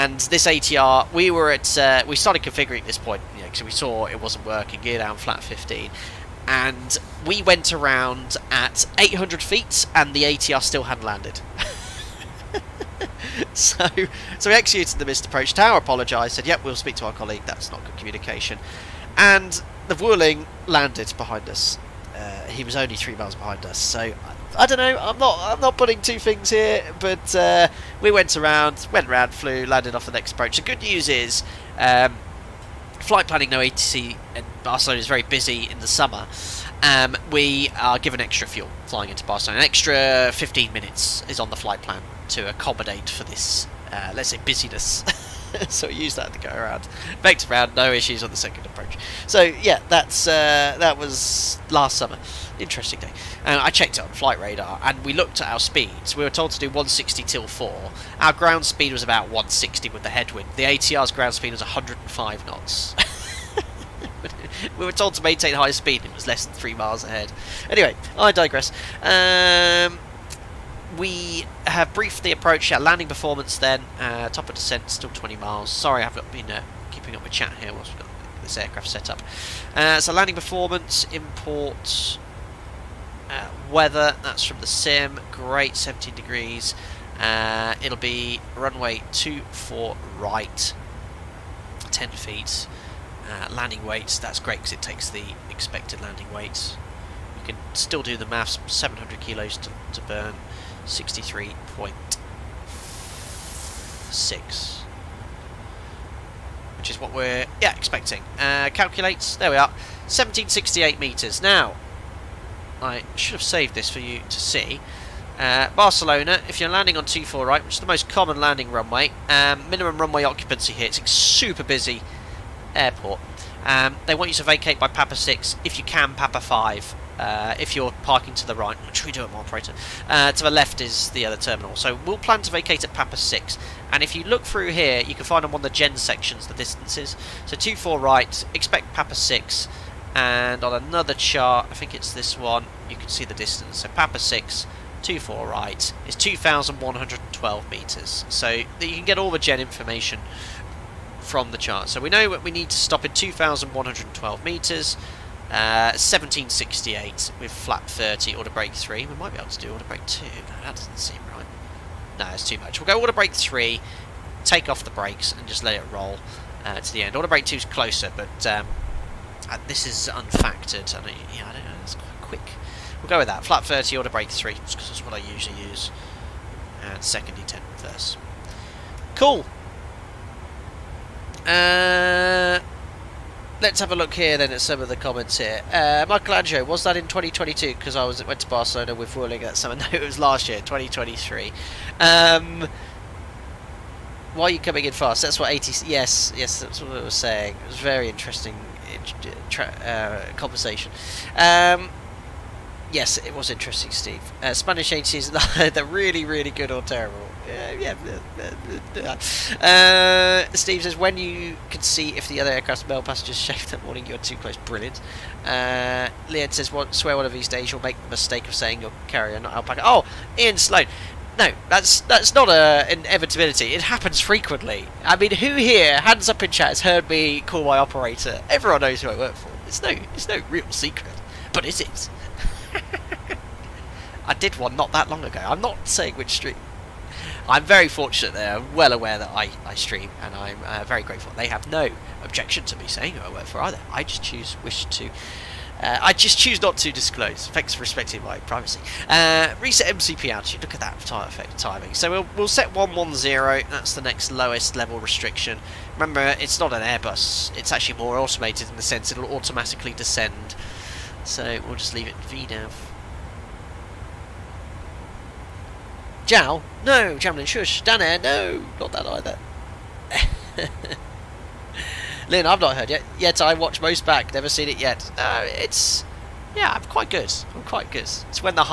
And this ATR, we were at, we started configuring at this point, you know, because we saw it wasn't working, gear down, flap 15. And we went around at 800 feet and the ATR still hadn't landed. So we executed the missed approach tower, apologised, said, yep, we'll speak to our colleague, that's not good communication. And the Wuling landed behind us. He was only 3 miles behind us, so I don't know. I'm not putting two things here, but we went around, flew, landed off the next approach. The good news is, flight planning, no ATC, and Barcelona is very busy in the summer. We are given extra fuel flying into Barcelona. An extra 15 minutes is on the flight plan to accommodate for this, let's say, busyness. So we used that to go around. Backed around, no issues on the second approach. So yeah, that's that was last summer. Interesting day. And I checked it on flight radar and we looked at our speeds. We were told to do 160 till 4. Our ground speed was about 160 with the headwind. The ATR's ground speed was 105 knots. We were told to maintain high speed and it was less than 3 miles ahead. Anyway, I digress. We have briefed the approach, our landing performance then, top of descent, still 20 miles. Sorry, I've not been keeping up with chat here whilst we've got this aircraft set up. So landing performance, import, weather, that's from the sim, great, 17 degrees. It'll be runway 24 right, 10 feet. Landing weight, that's great because it takes the expected landing weight. You can still do the maths, 700 kilos to burn. 63.6, which is what we're expecting. Calculates, there we are, 1768 meters. Now, I should have saved this for you to see. Barcelona, if you're landing on 24 right, which is the most common landing runway, minimum runway occupancy here. It's a super busy airport. They want you to vacate by Papa 6, if you can, Papa 5. If you're parking to the right, which we do at my operator, to the left is the other terminal. So we'll plan to vacate at Papa 6. And if you look through here, you can find on one of the gen sections the distances. So 24 right, expect Papa 6. And on another chart, I think it's this one, you can see the distance. So Papa 6, 24 right, is 2,112 metres. So you can get all the gen information from the chart. So we know what we need to stop in 2,112 metres. 1768 with flap 30, order brake 3. We might be able to do order brake 2. No, that doesn't seem right. No, it's too much. We'll go order brake 3, take off the brakes and just let it roll to the end. Order brake 2 is closer, but this is unfactored. I don't know, it's quite quick. We'll go with that. Flap 30, order brake 3, just because that's what I usually use. And second E10 reverse. Cool. Let's have a look here then at some of the comments here. Michelangelo, was that in 2022? Because I went to Barcelona with Wuling that summer. No, it was last year, 2023. Why are you coming in fast? That's what ATC... Yes, that's what I was saying. It was a very interesting conversation. Yes, it was interesting, Steve. Spanish ATCs, they're really, really good or terrible. Steve says, when you can see if the other aircraft's male passengers shaved that morning, you're too close. Brilliant. Leon says, swear one of these days you'll make the mistake of saying you're carrier, not Alpaca. Oh, Ian Sloan. No, that's not an inevitability. It happens frequently. I mean, who here, hands up in chat, has heard me call my operator? Everyone knows who I work for. It's no real secret. But is it? I did one not that long ago. I'm not saying which stream. I'm very fortunate there. I'm well aware that I stream, and I'm very grateful. They have no objection to me saying who I work for either. I just choose not to disclose. Thanks for respecting my privacy. Reset MCP altitude. Look at that timing. So we'll set 110. That's the next lowest level restriction. Remember, it's not an Airbus. It's actually more automated in the sense it'll automatically descend. So we'll just leave it VNAV. Jow? No! Jamlin, shush! Dan Air? No! Not that either. Lynn, I've not heard yet. Yet I watch most back. Never seen it yet. It's... yeah, I'm quite good. It's when the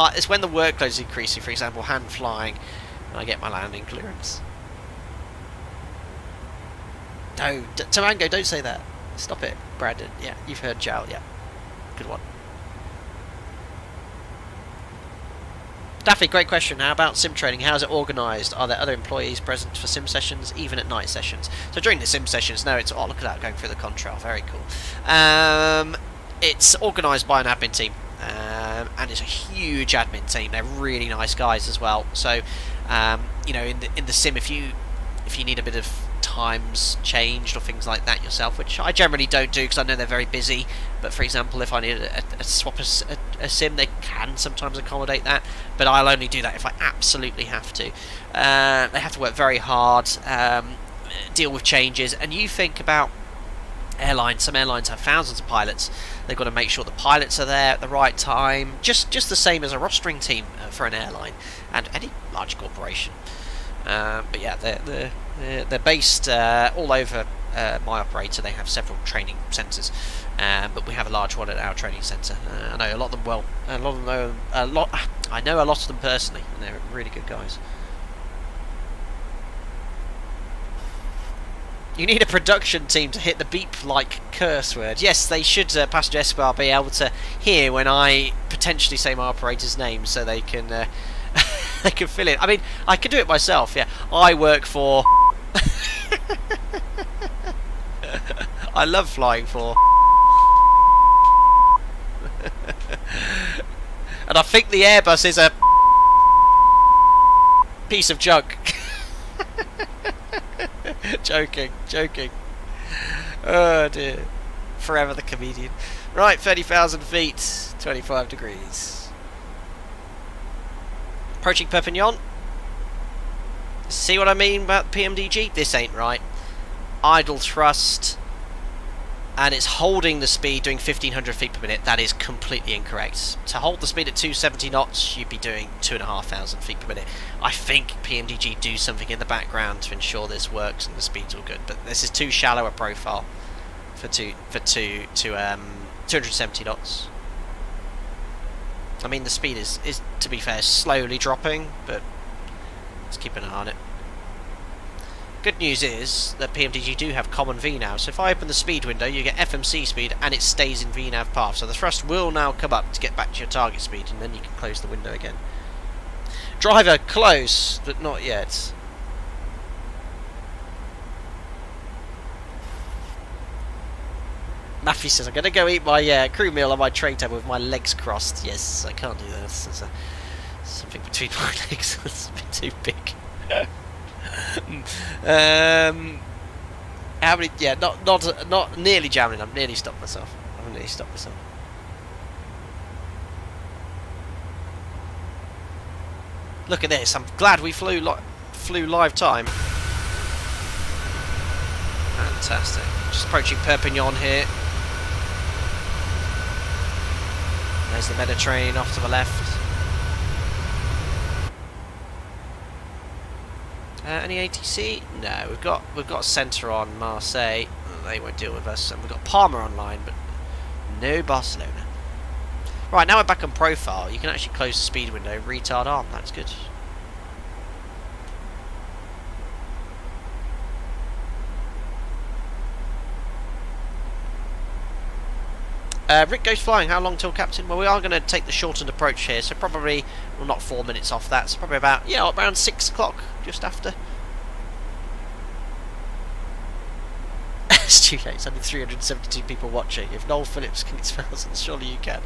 workload's increasing. For example, hand flying, and I get my landing clearance. No, Tamango, don't say that. Stop it, Brandon. Yeah, you've heard Jow, yeah. Good one. Daffy, great question. How about sim training? How is it organised? Are there other employees present for sim sessions, even at night sessions? So during the sim sessions, no, it's... Oh, look at that, going through the contrail. Very cool. It's organised by an admin team. And it's a huge admin team. They're really nice guys as well. So, you know, in the sim, if you need a bit of times changed or things like that yourself, which I generally don't do because I know they're very busy, but for example, if I need a swap a sim, they can sometimes accommodate that, but I'll only do that if I absolutely have to. They have to work very hard, deal with changes, and you think about airlines. Some airlines have thousands of pilots. They've got to make sure the pilots are there at the right time, just the same as a rostering team for an airline and any large corporation. But yeah, they're based all over my operator. They have several training centres, but we have a large one at our training centre. I know a lot of them well. I know a lot of them personally, and they're really good guys. You need a production team to hit the beep-like curse word. Yes, they should, Passenger Escobar, be able to hear when I potentially say my operator's name, so they can they can fill in. I mean, I could do it myself. Yeah, I work for. I love flying for. And I think the Airbus is a piece of junk. Joking. Oh dear. Forever the comedian. Right, 30,000 feet, 25 degrees. Approaching Perpignan. See what I mean about PMDG? This ain't right. Idle thrust. And it's holding the speed, doing 1,500 feet per minute. That is completely incorrect. To hold the speed at 270 knots, you'd be doing 2,500 feet per minute. I think PMDG do something in the background to ensure this works and the speed's all good. But this is too shallow a profile for 270 knots. I mean, the speed is to be fair, slowly dropping, but let's keep an eye on it. Good news is that PMDG do have common VNAV, so if I open the speed window, you get FMC speed and it stays in VNAV path, so the thrust will now come up to get back to your target speed, and then you can close the window again. Driver, close, but not yet. Matthew says, I'm going to go eat my crew meal on my train table with my legs crossed. Yes, I can't do that. That's something between my legs. That's a bit too big. How many? Yeah, not nearly jamming. I've nearly stopped myself. Look at this. I'm glad we flew live time. Fantastic. Just approaching Perpignan here. There's the Mediterranean off to the left. Any ATC? No, we've got Centre on Marseille. They won't deal with us, and we've got Palma online, but no Barcelona. Right, now we're back on profile. You can actually close the speed window, retard arm. That's good. Rick goes flying. How long till captain? Well, we are going to take the shortened approach here, so probably, well, not 4 minutes off that, so probably about, yeah, around 6 o'clock, just after. It's too late. It's only 372 people watching. If Noel Phillips can get thousands, surely you can.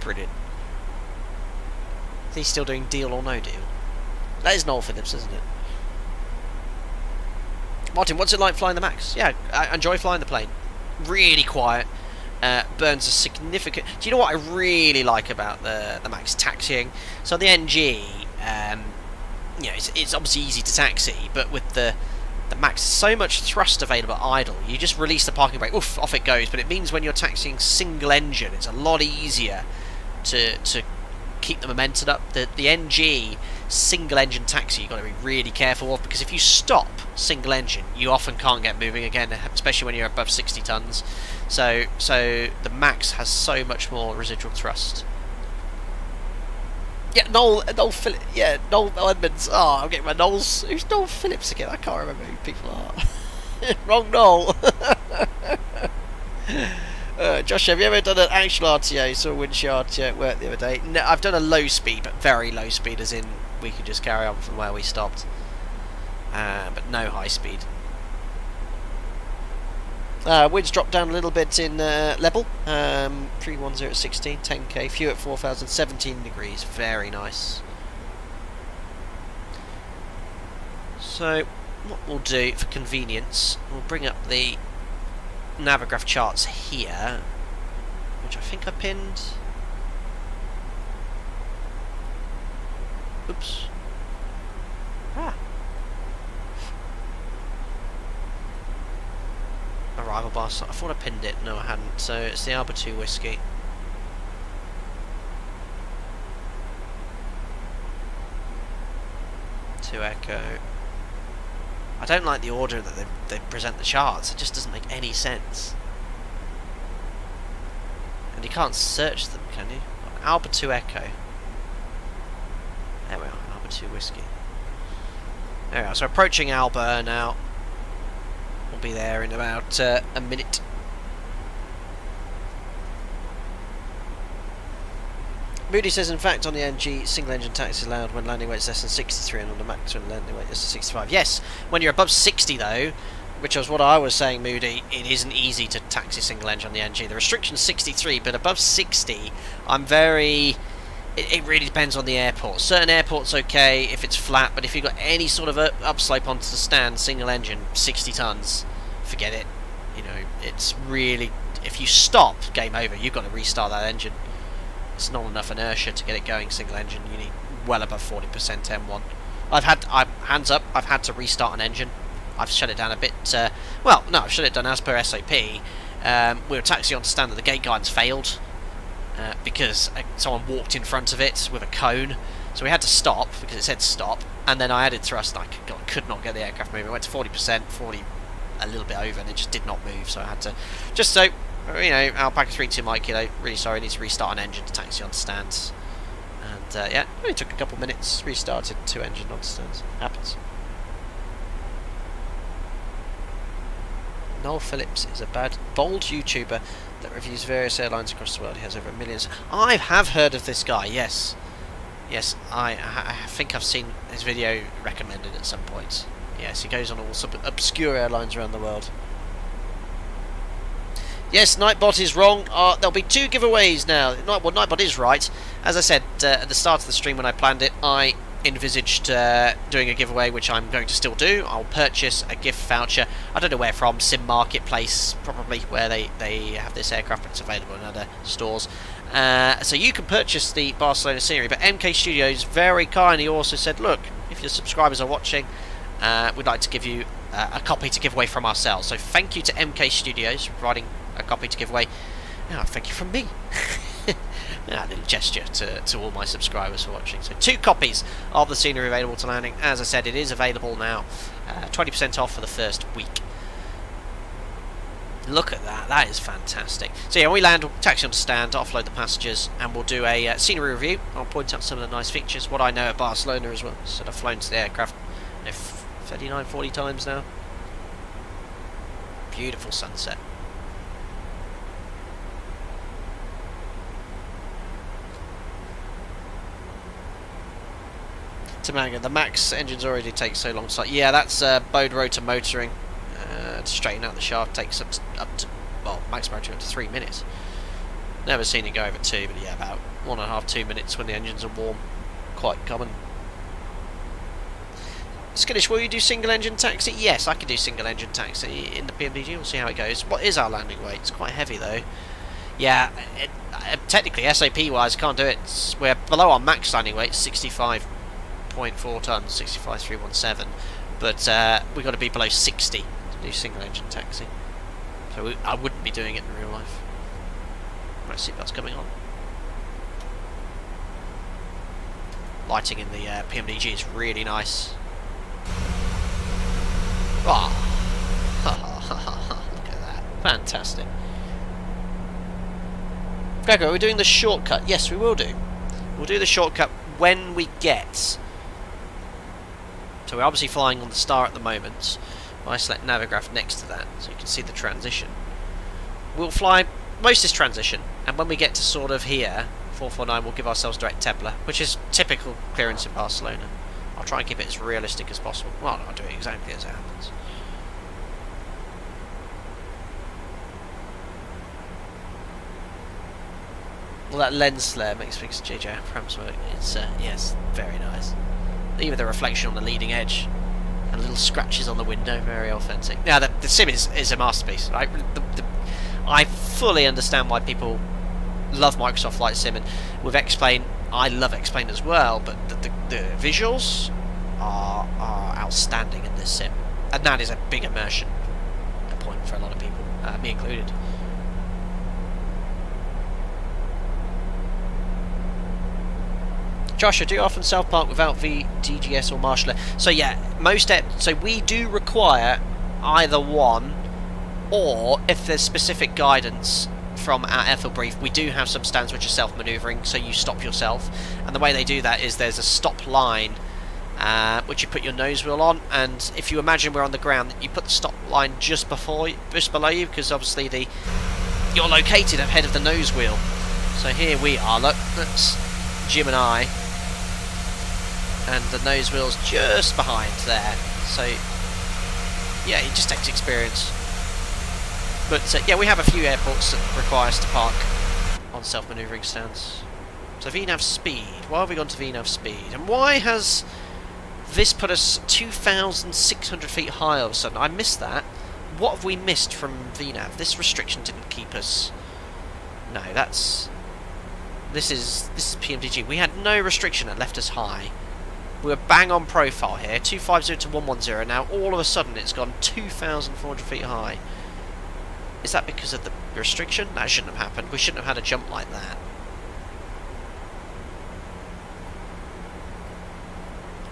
Brilliant. Is he still doing Deal or No Deal? That is Noel Phillips, isn't it? Martin, what's it like flying the Max? Yeah, I enjoy flying the plane. Really quiet. Burns a significant... Do you know what I really like about the Max? Taxiing. So the NG, you know, it's obviously easy to taxi, but with the Max, so much thrust available idle. You just release the parking brake, oof, off it goes. But it means when you're taxiing single engine, it's a lot easier to keep the momentum up. The NG single engine taxi, you've got to be really careful of, because if you stop single engine, you often can't get moving again, especially when you're above 60 tons. So the Max has so much more residual thrust. Yeah, Noel Edmonds. Oh, I'm getting my Noel's. Who's Noel Phillips again? I can't remember who people are. Wrong Noel. Josh, have you ever done an angle RTA? Saw a windshield RTA at work the other day. No, I've done a low speed, but very low speed, as in we could just carry on from where we stopped. But no high speed. Winds dropped down a little bit in level. 310 at 16, 10k. Few at 4,000, 17 degrees. Very nice. So, what we'll do for convenience, we'll bring up the Navigraph charts here, which I think I pinned. Oops. Ah. Arrival bar, so I thought I pinned it, no I hadn't, so it's the Alba 2 Whiskey. To Echo. I don't like the order that they present the charts, it just doesn't make any sense. And you can't search them, can you? Alba 2 Echo. There we are, Alba 2 Whiskey. There we are, so approaching Alba now. We'll be there in about a minute. Moody says, in fact, on the NG, single engine taxi is allowed when landing weight is less than 63, and on the max when landing weight is 65. Yes, when you're above 60 though, which is what I was saying, Moody, it isn't easy to taxi single engine on the NG. The restriction is 63, but above 60, I'm very... It really depends on the airport. Certain airports okay if it's flat, but if you've got any sort of upslope onto the stand, single engine, 60 tons, forget it. You know, it's really... If you stop, game over, you've got to restart that engine. It's not enough inertia to get it going single engine. You need well above 40% M1. Hands up, I've had to restart an engine. I've shut it down a bit, well, no, I've shut it down as per SOP. We were taxiing on stand that the gate guidance failed. Because someone walked in front of it with a cone, so we had to stop because it said stop, and then I added thrust and I could not get the aircraft moving. It went to 40%, 40 a little bit over, and it just did not move, so I had to, just so you know, Alpaca 32 Mike Kilo, really sorry, I need to restart an engine to taxi on stands. And yeah, it only took a couple minutes, restarted two engine on stands. Happens. Noel Phillips is a bad, bold YouTuber that reviews various airlines across the world. He has over millions. I have heard of this guy, yes. Yes, I think I've seen his video recommended at some point. Yes, he goes on all sort of obscure airlines around the world. Yes, Nightbot is wrong. There'll be two giveaways now. Well, Nightbot is right. As I said at the start of the stream when I planned it, I envisaged doing a giveaway, which I'm going to still do. I'll purchase a gift voucher. I don't know where from, Sim Marketplace, probably, where they have this aircraft, but it's available in other stores. So you can purchase the Barcelona scenery, but MK Studios very kindly also said, look, if your subscribers are watching, we'd like to give you a copy to give away from ourselves. So thank you to MK Studios for providing a copy to give away. Oh, thank you from me. A little gesture to all my subscribers for watching. So two copies of the scenery available to landing. As I said, it is available now. 20% off for the first week. Look at that. That is fantastic. So yeah, when we land, we'll taxi on stand, offload the passengers, and we'll do a scenery review. I'll point out some of the nice features, what I know at Barcelona as well. So I've flown to the aircraft 39, 40 times now. Beautiful sunset. Tamanga, the max engines already take so long. So yeah, that's bowed rotor motoring. To straighten out the shaft takes up to well, max motoring up to 3 minutes. Never seen it go over two, but yeah, about 1.5 to 2 minutes when the engines are warm. Quite common. Skittish, will you do single engine taxi? Yes, I can do single engine taxi in the PMDG. We'll see how it goes. What is our landing weight? It's quite heavy though. Yeah, technically SAP wise can't do it. We're below our max landing weight, 65.4 tons, 65.317, but we've got to be below 60 to do single engine taxi, so I wouldn't be doing it in real life. Right, seatbelt's coming on. Lighting in the PMDG is really nice. Oh. Look at that, fantastic. Gregor, are we doing the shortcut? Yes, we will do. We'll do the shortcut when we get. So we're obviously flying on the star at the moment. I select Navigraph next to that, so you can see the transition. We'll fly most is transition, and when we get to sort of here, 449, we'll give ourselves direct Tebler, which is typical clearance in Barcelona. I'll try and keep it as realistic as possible. Well, I'll do it exactly as it happens. Well, that lens flare makes things JJ Abrams work. It's yes, very nice. Even the reflection on the leading edge and little scratches on the window, very authentic. Now the sim is a masterpiece. I fully understand why people love Microsoft Flight Sim, and with X-Plane, I love X-Plane as well, but the visuals are outstanding in this sim, and that is a big immersion point for a lot of people, me included. Josh, I do often self-park without VDGS or Marshall. So yeah, so we do require either one, or if there's specific guidance from our airfield brief, we do have some stands which are self-manoeuvring, so you stop yourself. And the way they do that is there's a stop line which you put your nose wheel on, and if you imagine we're on the ground, you put the stop line just below you, because obviously you're located ahead of the nose wheel. So here we are. Look, that's Jim and I. And the nose wheel's just behind there, so yeah, it just takes experience. But yeah, we have a few airports that require us to park on self-manoeuvring stands. So VNAV speed. Why have we gone to VNAV speed? And why has this put us 2,600 feet high all of a sudden? I missed that. What have we missed from VNAV? This restriction didn't keep us. No, that's. This is PMDG. We had no restriction that left us high. We were bang on profile here, 250 to 110, now all of a sudden it's gone 2,400 feet high. Is that because of the restriction? That shouldn't have happened, we shouldn't have had a jump like that.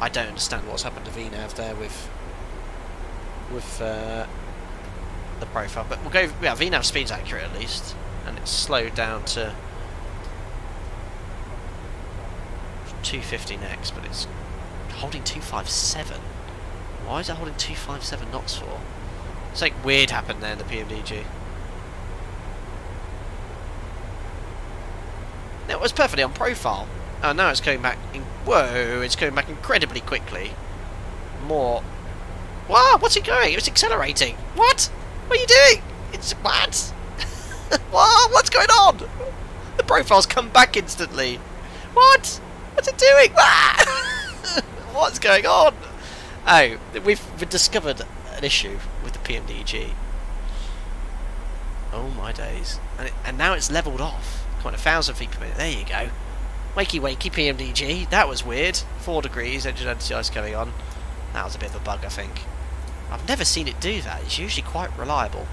I don't understand what's happened to VNAV there with the profile, but we'll go, yeah, VNAV speed's accurate at least, and it's slowed down to 250 next, but it's holding 257. Why is it holding 257 knots for? Something weird happened there in the PMDG. Now it was perfectly on profile. Oh, now it's going back. Whoa! It's going back incredibly quickly. More. Wow! What's it going? It was accelerating. What? What are you doing? It's mad. Wow! What's going on? The profile's come back instantly. What? What's it doing? Ah! What's going on? Oh, we've discovered an issue with the PMDG. Oh my days. And now it's levelled off. Come on, 1,000 feet per minute. There you go. Wakey wakey PMDG. That was weird. 4 degrees, engine anti-ice coming on. That was a bit of a bug, I think. I've never seen it do that. It's usually quite reliable.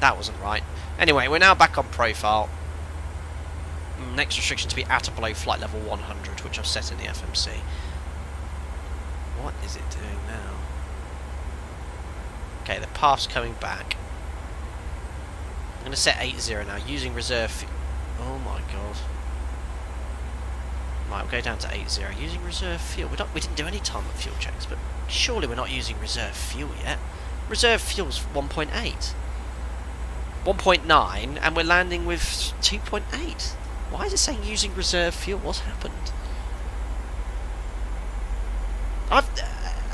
That wasn't right. Anyway, we're now back on profile. Next restriction to be at or below flight level 100, which I've set in the FMC. What is it doing now? Okay, the path's coming back. I'm going to set 80 now, using reserve. Oh my god. Right, we'll go down to 80, using reserve fuel. We didn't do any time at fuel checks, but surely we're not using reserve fuel yet. Reserve fuel's 1.8. 1.9, and we're landing with 2.8. Why is it saying using reserve fuel? What's happened?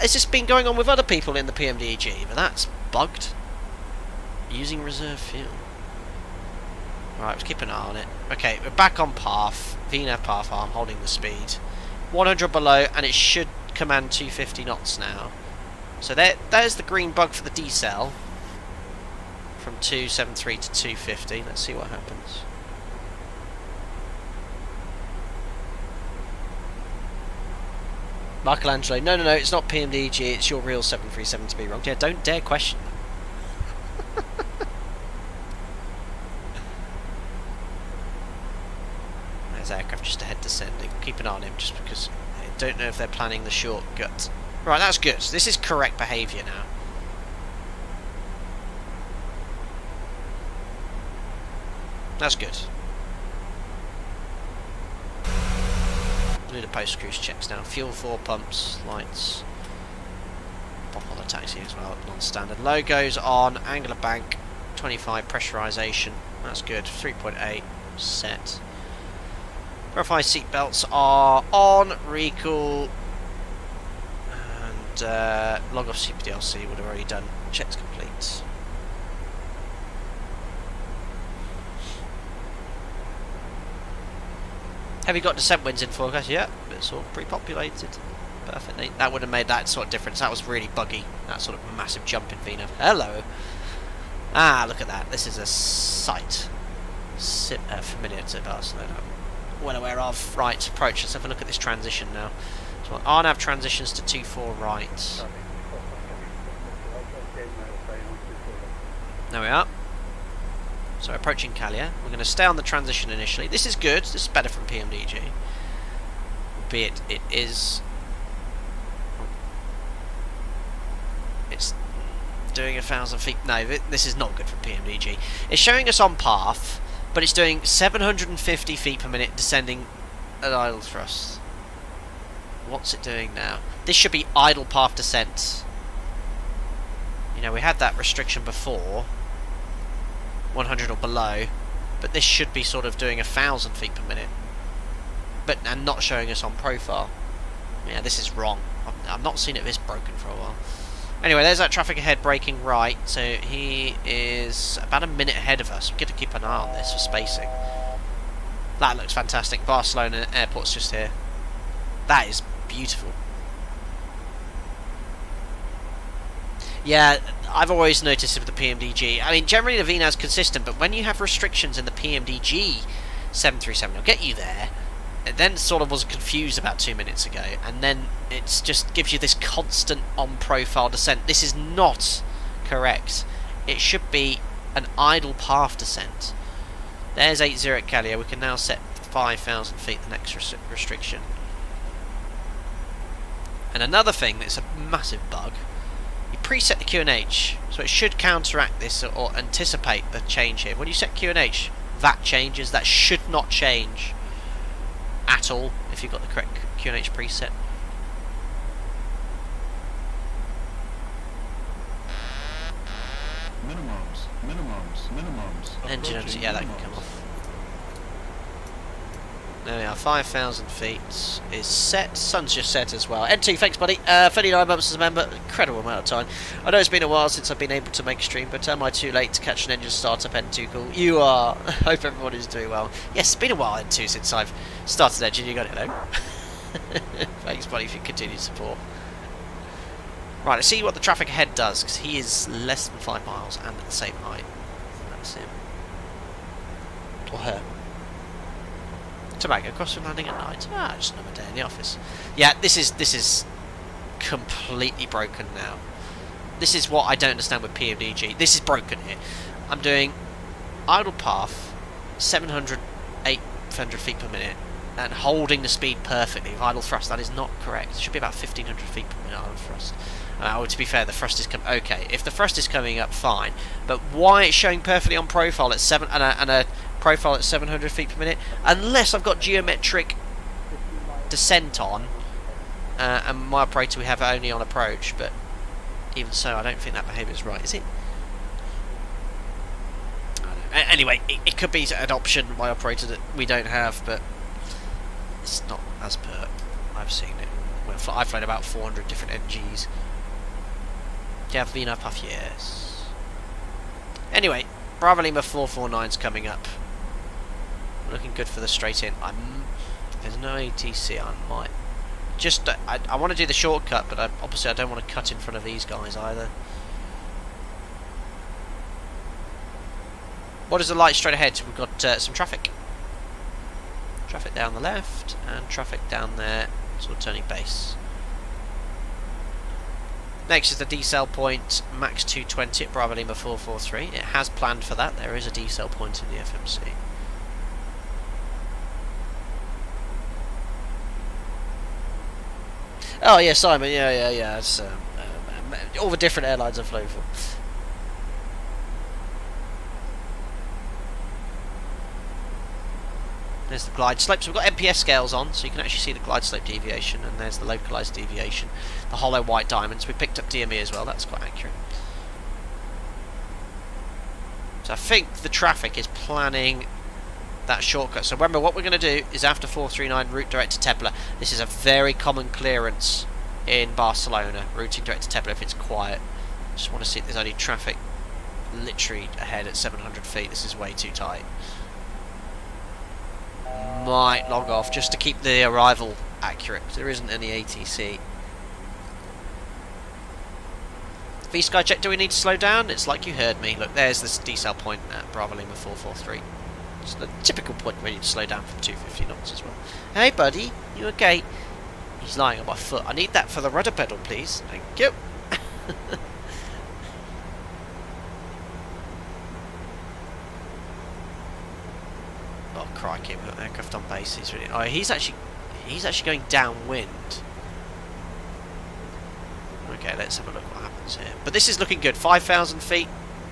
It's just been going on with other people in the PMDG, but that's bugged. Using reserve fuel. Right, let's keep an eye on it. Okay, we're back on path. VNAV path arm, holding the speed. 100 below, and it should command 250 knots now. So there's the green bug for the decel. From 273 to 250. Let's see what happens. Michelangelo, no, it's not PMDG, it's your real 737 to be wrong. Yeah, don't dare question. There's aircraft just ahead descending. Keep an eye on him just because I don't know if they're planning the shortcut. Right, that's good. This is correct behaviour now. That's good. We'll do the post cruise checks now. Fuel 4 pumps, lights. Pop on the taxi as well, non standard. Logos on, angular bank, 25 pressurization. That's good. 3.8 set. Verified seatbelts are on. Recall. And log off CPDLC would have already done. Checks complete. Have you got descent winds in forecast? Yeah, it's all pre-populated. Perfectly. That would have made that sort of difference. That was really buggy. That sort of massive jump in VNAV. Hello. Ah, look at that. This is a sight familiar to Barcelona. Well aware of. Right, approach. Let's have a look at this transition now. So RNAV transitions to 2-4 right. There we are. So approaching Calia. We're going to stay on the transition initially. This is good. This is better from PMDG. Albeit it is... It's doing 1,000 feet. No, this is not good for PMDG. It's showing us on path, but it's doing 750 feet per minute descending at idle thrust. What's it doing now? This should be idle path descent. You know, we had that restriction before, 100 or below, but this should be sort of doing 1,000 feet per minute, but and not showing us on profile. Yeah, this is wrong. I've not seen it this broken for a while. Anyway, there's that traffic ahead braking right, so he is about a minute ahead of us. We've got to keep an eye on this for spacing. That looks fantastic. Barcelona Airport's just here. That is beautiful. Yeah, I've always noticed with the PMDG. I mean, generally the VNAV's consistent, but when you have restrictions in the PMDG 737, it'll get you there. It then sort of was confused about 2 minutes ago, and then it just gives you this constant on-profile descent. This is not correct. It should be an idle path descent. There's 80 at Calia. We can now set 5,000 feet the next restriction. And another thing that's a massive bug, you preset the QNH, so it should counteract this or anticipate the change here. When you set QNH, that changes. That should not change at all if you've got the correct QNH preset. Minimums. Engine, yeah, that can come off. There we are, 5,000 feet is set. Sun's just set as well. NT, thanks buddy. 39 months as a member, incredible amount of time. I know it's been a while since I've been able to make a stream, but am I too late to catch an engine startup, N2? Cool. You are. I hope everyone is doing well. Yes, it's been a while, N2, since I've started engine. You got it though. Thanks buddy for your continued support. Right, let's see what the traffic ahead does, because he is less than 5 miles and at the same height. That's him. Or her. Tobago across from landing at night. Ah, just another day in the office. Yeah, this is completely broken now. This is what I don't understand with PMDG. This is broken here. I'm doing idle path 800 feet per minute and holding the speed perfectly. Idle thrust, that is not correct. It should be about 1,500 feet per minute idle thrust. Well, to be fair, the thrust is coming... Okay, if the thrust is coming up, fine. But why it's showing perfectly on profile at 7... and a profile at 700 feet per minute, unless I've got geometric descent on, and my operator we have only on approach, but even so I don't think that behaviour is right, is it? I don't know. Anyway, it could be an option, my operator, that we don't have, but it's not as per I've seen it. Well, I've flown about 400 different NGs. Do you have VNAV puff? Yes. Anyway, Bravo Lima 449's coming up. Looking good for the straight in. There's no ATC. I might just I want to do the shortcut, but obviously I don't want to cut in front of these guys either. What is the light straight ahead? We've got some traffic. Traffic down the left and traffic down there, sort of turning base. Next is the decel point, max 220 at Bravo Lima 443. It has planned for that. There is a decel point in the FMC. Oh yeah, Simon. Yeah. It's all the different airlines I've flown for. There's the glide slope. So we've got MPS scales on, so you can actually see the glide slope deviation, and there's the localised deviation. The hollow white diamonds. We picked up DME as well. That's quite accurate. So I think the traffic is planning that shortcut. So remember, what we're going to do is after 439 route direct to Tebler. This is a very common clearance in Barcelona, routing direct to Tebler if it's quiet. Just want to see if there's any traffic literally ahead at 700 feet. This is way too tight. Might log off just to keep the arrival accurate, because there isn't any ATC. V-Sky check, do we need to slow down? It's like you heard me. Look, there's this decel point at Bravo Lima 443. It's the typical point where you slow down from 250 knots as well. Hey buddy, you okay? He's lying on my foot. I need that for the rudder pedal, please. Thank you. Oh crikey, we've got aircraft on base. He's really... Oh, he's actually going downwind. Okay, let's have a look what happens here. But this is looking good. 5,000 feet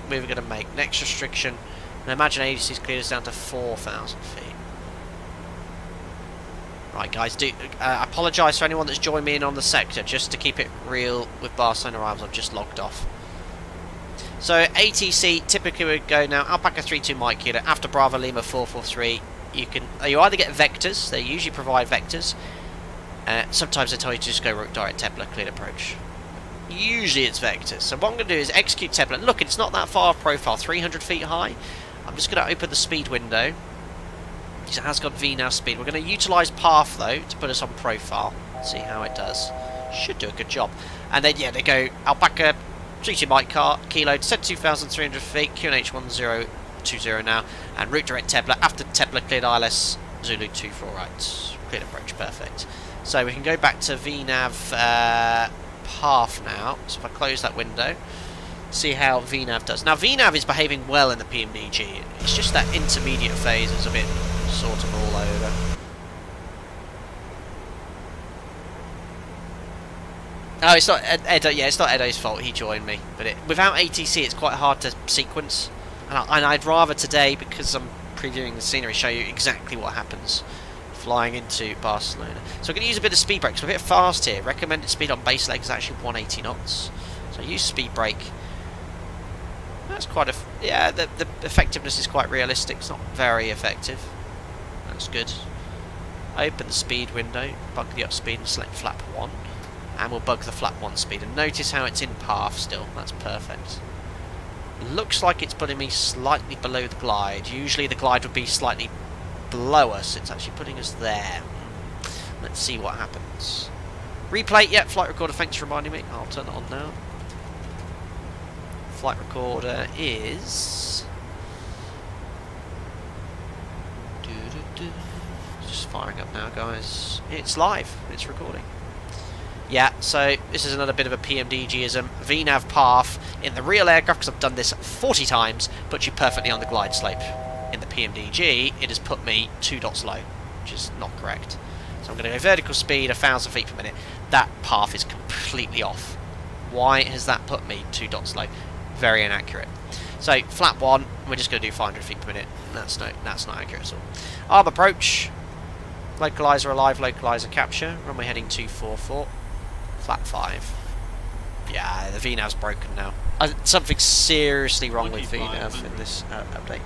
we were going to make. Next restriction. And imagine ADC's cleared us down to 4,000 feet. Right guys, I apologise for anyone that's joined me in on the sector, just to keep it real with Barcelona arrivals, I've just logged off. So ATC typically would go now, Alpaca 32 Mike Kilo, after Bravo Lima 443, you either get vectors, they usually provide vectors, sometimes they tell you to just go route direct Tebler, clean approach. Usually it's vectors, so what I'm going to do is execute Tebler. Look, it's not that far profile, 300 feet high, I'm just going to open the speed window. It has got VNAV speed. We're going to utilise path though to put us on profile. See how it does. Should do a good job. And then yeah, they go Alpaca, 32 Mike Kilo, 72,300 feet, QNH 1020 now, and route direct Tebler. After Tebler, cleared ILS Zulu 24 right. Cleared approach, perfect. So we can go back to VNAV path now. So if I close that window, see how VNAV does. Now VNAV is behaving well in the PMDG. It's just that intermediate phase is a bit sort of all over. Oh, it's not Edo. Yeah, it's not Edo's fault. He joined me, but without ATC, it's quite hard to sequence. And I'd rather today, because I'm previewing the scenery, show you exactly what happens flying into Barcelona. So I'm going to use a bit of speed brake. So I'm a bit fast here. Recommended speed on base leg is actually 180 knots. So use speed brake. That's quite a yeah. The effectiveness is quite realistic. It's not very effective. That's good. Open the speed window, bug the up speed and select flap 1, and we'll bug the flap 1 speed, and notice how it's in path still. That's perfect. It looks like it's putting me slightly below the glide. Usually the glide would be slightly below us. It's actually putting us there. Let's see what happens. Replay, yeah, flight recorder, thanks for reminding me. I'll turn it on now. Flight recorder is... Just firing up now, guys. It's live. It's recording. Yeah, so this is another bit of a PMDGism. VNAV path in the real aircraft, because I've done this 40 times, puts you perfectly on the glide slope. In the PMDG, it has put me 2 dots low, which is not correct. So I'm going to go vertical speed, 1,000 feet per minute. That path is completely off. Why has that put me 2 dots low? Very inaccurate. So flap 1, we're just going to do 500 feet per minute. That's not accurate at all. Arm approach. Localizer alive, localizer capture. Runway heading 244. Flap 5. Yeah, the VNAV's broken now. Something's seriously wrong with VNAV in this update.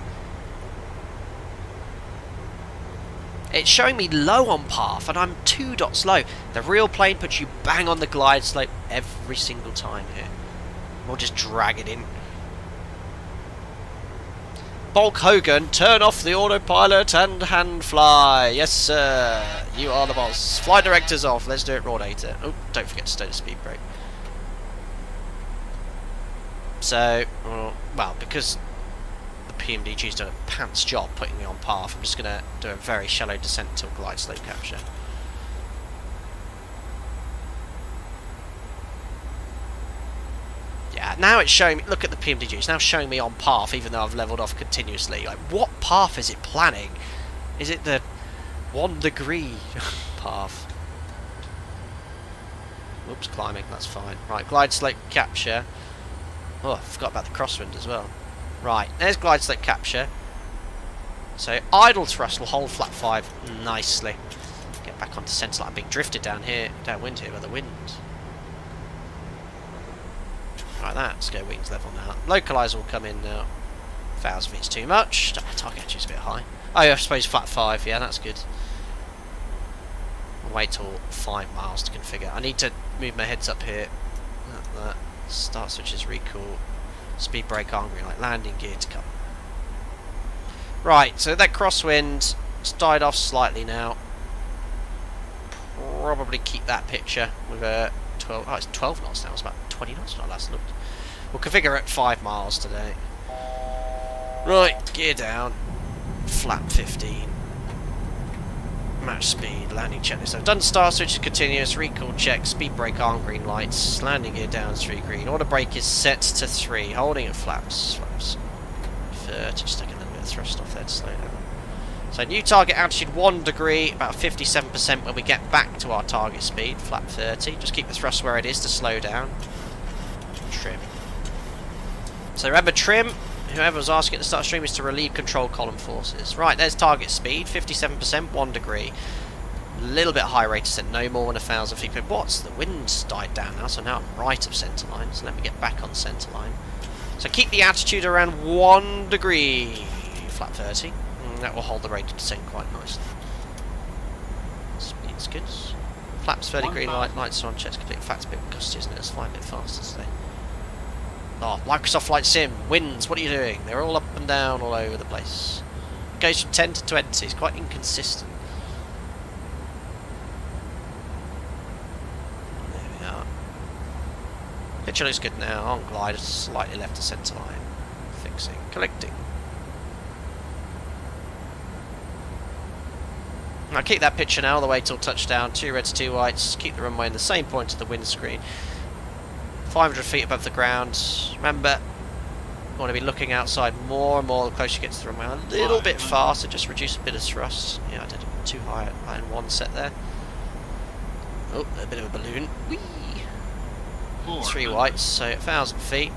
It's showing me low on path, and I'm 2 dots low. The real plane puts you bang on the glide slope every single time here. We'll just drag it in. Bulk Hogan, turn off the autopilot and hand fly. Yes, sir. You are the boss. Flight director's off. Let's do it raw data. Oh, don't forget to stay the speed brake. So, well, because the PMDG's done a pants job putting me on path, I'm just going to do a very shallow descent till glide slope capture. Now it's showing me, look at the PMDG, it's now showing me on path even though I've levelled off continuously. Like, what path is it planning? Is it the 1 degree path? Whoops, climbing, that's fine. Right, glide slope capture. Oh, I forgot about the crosswind as well. Right, there's glide slope capture. So, idle thrust will hold flap 5 nicely. Get back onto centre line. I'm being drifted down here, downwind here by the wind. Like that, let's go wings level now. Localizer will come in now. 1,000 feet's too much. Target actually is a bit high. Oh, yeah, I suppose flat 5. Yeah, that's good. I'll wait till 5 miles to configure. I need to move my heads up here. That. Start switches, recall. Speed brake, arm green light. Landing gear to come. Right, so that crosswind has died off slightly now. Probably keep that picture with a 12. Oh, it's 12 knots now. It's about 20 knots when I last looked. We'll configure at 5 miles today. Right, gear down. Flap 15. Match speed, landing checklist. I've done star switch, continuous, recall check, speed brake, arm green lights, landing gear down, 3 green. Auto brake is set to 3, holding at flaps. Flaps 30, just taking a little bit of thrust off there to slow down. So new target altitude 1 degree, about 57% when we get back to our target speed, flap 30. Just keep the thrust where it is to slow down. Trim. So remember trim, whoever was asking at the start of stream, is to relieve control column forces. Right, there's target speed, 57%, 1 degree. A little bit high rate of descent, no more than 1,000 feet per watts. The wind's died down now, so now I'm right of centre line, so let me get back on centre line. So keep the altitude around 1 degree, flap 30. That will hold the rate of descent quite nicely. Speed's good. Flaps 30 green, lights are on, checks complete. Fact's a bit gusty, isn't it? Let's fly a bit faster today. Oh, Microsoft Flight Sim, winds, what are you doing? They're all up and down all over the place. It goes from 10 to 20, it's quite inconsistent. There we are. Picture looks good now, on glide, slightly left to centre line. Fixing, collecting. Now keep that picture now all the way till touchdown, 2 reds, 2 whites, keep the runway in the same point of the windscreen. 500 feet above the ground. Remember, you want to be looking outside more and more the closer you get to the runway. A little bit faster, just reduce a bit of thrust. Yeah, I did it too high in one set there. Oh, a bit of a balloon. Whee! 3 whites, so 1,000 feet.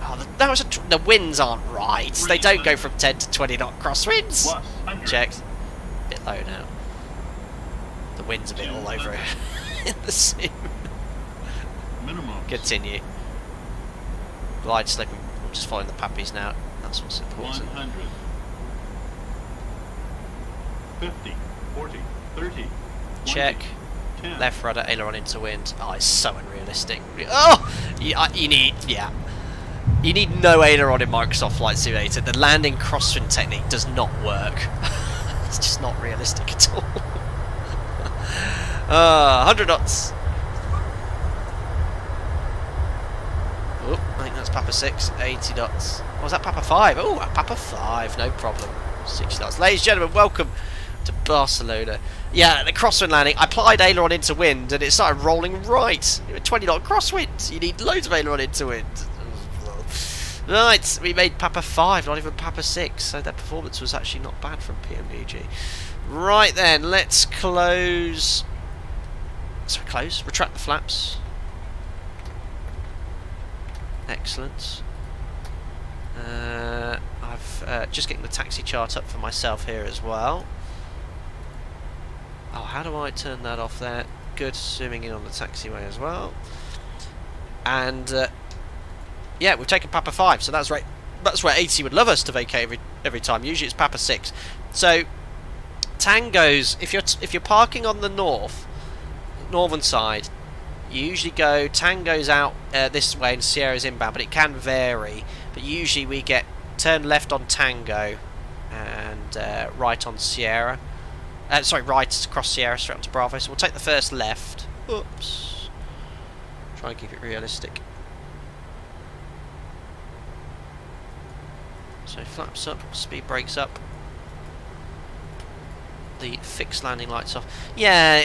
Oh, the winds aren't right. They don't go from 10 to 20 knot crosswinds. Checked. Bit low now. The wind's a bit all over it in the sim. Continue. Glide slipping. We're just following the pappies now. That's what's important. 100. 50. 40. 30. Check. 10. Left rudder, aileron into wind. Oh, it's so unrealistic. Oh! You need no aileron in Microsoft Flight Simulator. The landing crosswind technique does not work. It's just not realistic at all. 100 knots. I think that's Papa 6, 80 knots. Oh, was that Papa 5? Oh, Papa 5, no problem. 60 knots. Ladies and gentlemen, welcome to Barcelona. Yeah, the crosswind landing. I applied aileron into wind and it started rolling right. 20 knot crosswind. You need loads of aileron into wind. Right, we made Papa 5, not even Papa 6. So their performance was actually not bad from PMDG. Right then, let's close. Sorry, close. Retract the flaps. Excellent. I've just getting the taxi chart up for myself here as well. Oh, how do I turn that off there? Good, zooming in on the taxiway as well. And yeah, we've taken Papa 5, so that's right. That's where 80 would love us to vacate every time. Usually it's Papa 6. So tangos, if you're parking on the northern side. You usually go Tango's out this way and Sierra's inbound, but it can vary. But usually we get turn left on Tango and right on Sierra. Sorry, right across Sierra straight up to Bravo. So we'll take the first left. Oops. Try and keep it realistic. So flaps up, speed brakes up. The fixed landing lights off. Yeah.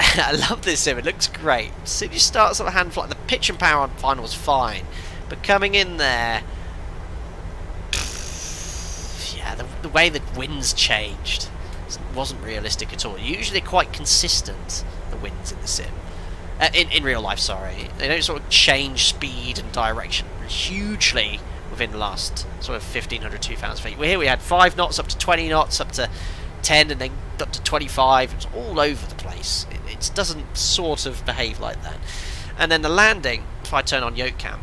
I love this sim, it looks great. As soon as you start sort of hand flight, the pitch and power on final was fine, but coming in there, yeah, the way the winds changed wasn't realistic at all. Usually quite consistent, the winds in the sim, in real life, sorry. They don't sort of change speed and direction hugely within the last sort of 1,500, 2,000 feet. Well, here we had 5 knots, up to 20 knots, up to 10, and then up to 25. It's all over the place. It doesn't sort of behave like that. And then the landing, if I turn on yoke cam,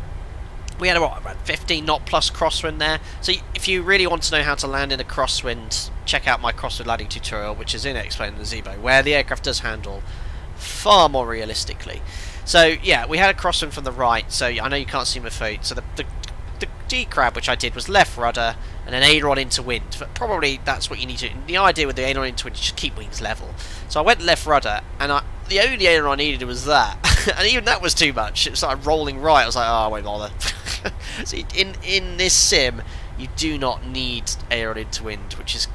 we had about 15 knot plus crosswind there. So if you really want to know how to land in a crosswind, check out my crosswind landing tutorial, which is in X-Plane and Zibo, where the aircraft does handle far more realistically. So yeah, we had a crosswind from the right, so I know you can't see my feet. So the D-crab, which I did, was left rudder and an aileron into wind, but probably that's what you need to do. The idea with the aileron into wind is just keep wings level. So I went left rudder, and the only aileron I needed was that, and even that was too much. It was like rolling right, I was like, oh, I won't bother. So in this sim, you do not need aileron into wind, which is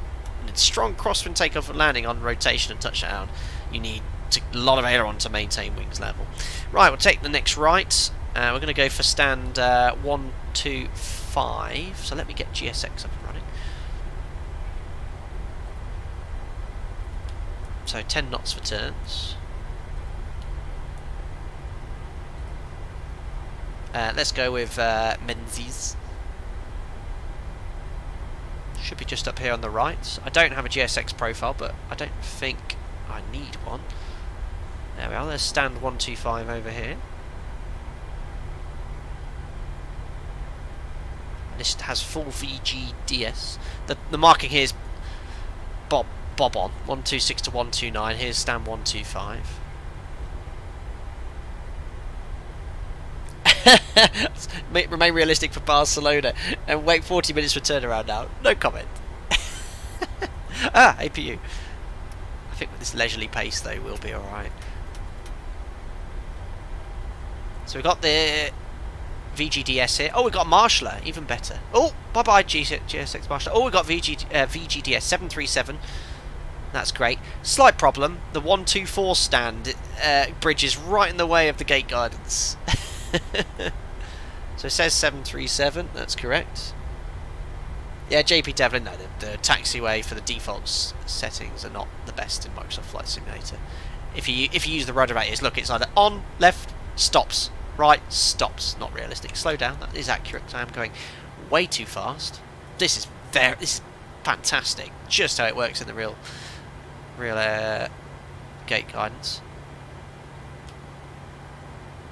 strong crosswind takeoff and landing on rotation and touchdown. You need a lot of aileron to maintain wings level. Right, we'll take the next right. We're going to go for stand 125, so let me get GSX up and running. So 10 knots for turns. Let's go with Menzies. Should be just up here on the right. I don't have a GSX profile, but I don't think I need one. There we are, there's stand 125 over here. This has full VGDS. The marking here is bob on 126 to 129. Here's stand 125. Remain realistic for Barcelona and wait 40 minutes for turnaround now. No comment. Ah, APU. I think with this leisurely pace though, we'll be all right. So we got the VGDS here. Oh, we got Marshaller, even better. Oh, bye bye GSX Marshaller. Oh, we got VGDS 737. That's great. Slight problem: the 124 stand bridge is right in the way of the gate guidance. So it says 737. That's correct. Yeah, JP Devlin. No, the taxiway for the default settings are not the best in Microsoft Flight Simulator. If you use the rudder at is, look, it's either on, left, stops. Right, stops. Not realistic. Slow down. That is accurate. I am going way too fast. This is fantastic. Just how it works in the real gate guidance.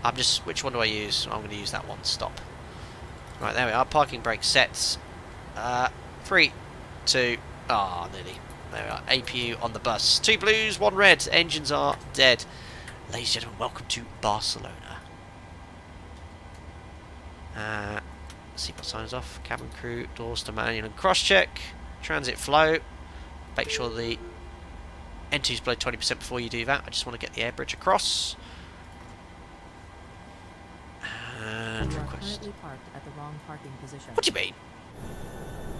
I'm just. Which one do I use? I'm going to use that one. Stop. Right, there we are. Parking brake sets. 3, 2. Ah, nearly. There we are. APU on the bus. 2 blues, 1 red. Engines are dead. Ladies and gentlemen, welcome to Barcelona. Seatbelt signs off, cabin crew, doors to manual and cross check, transit flow, make sure the N2 is below 20% before you do that. I just want to get the air bridge across. And request. What do you mean?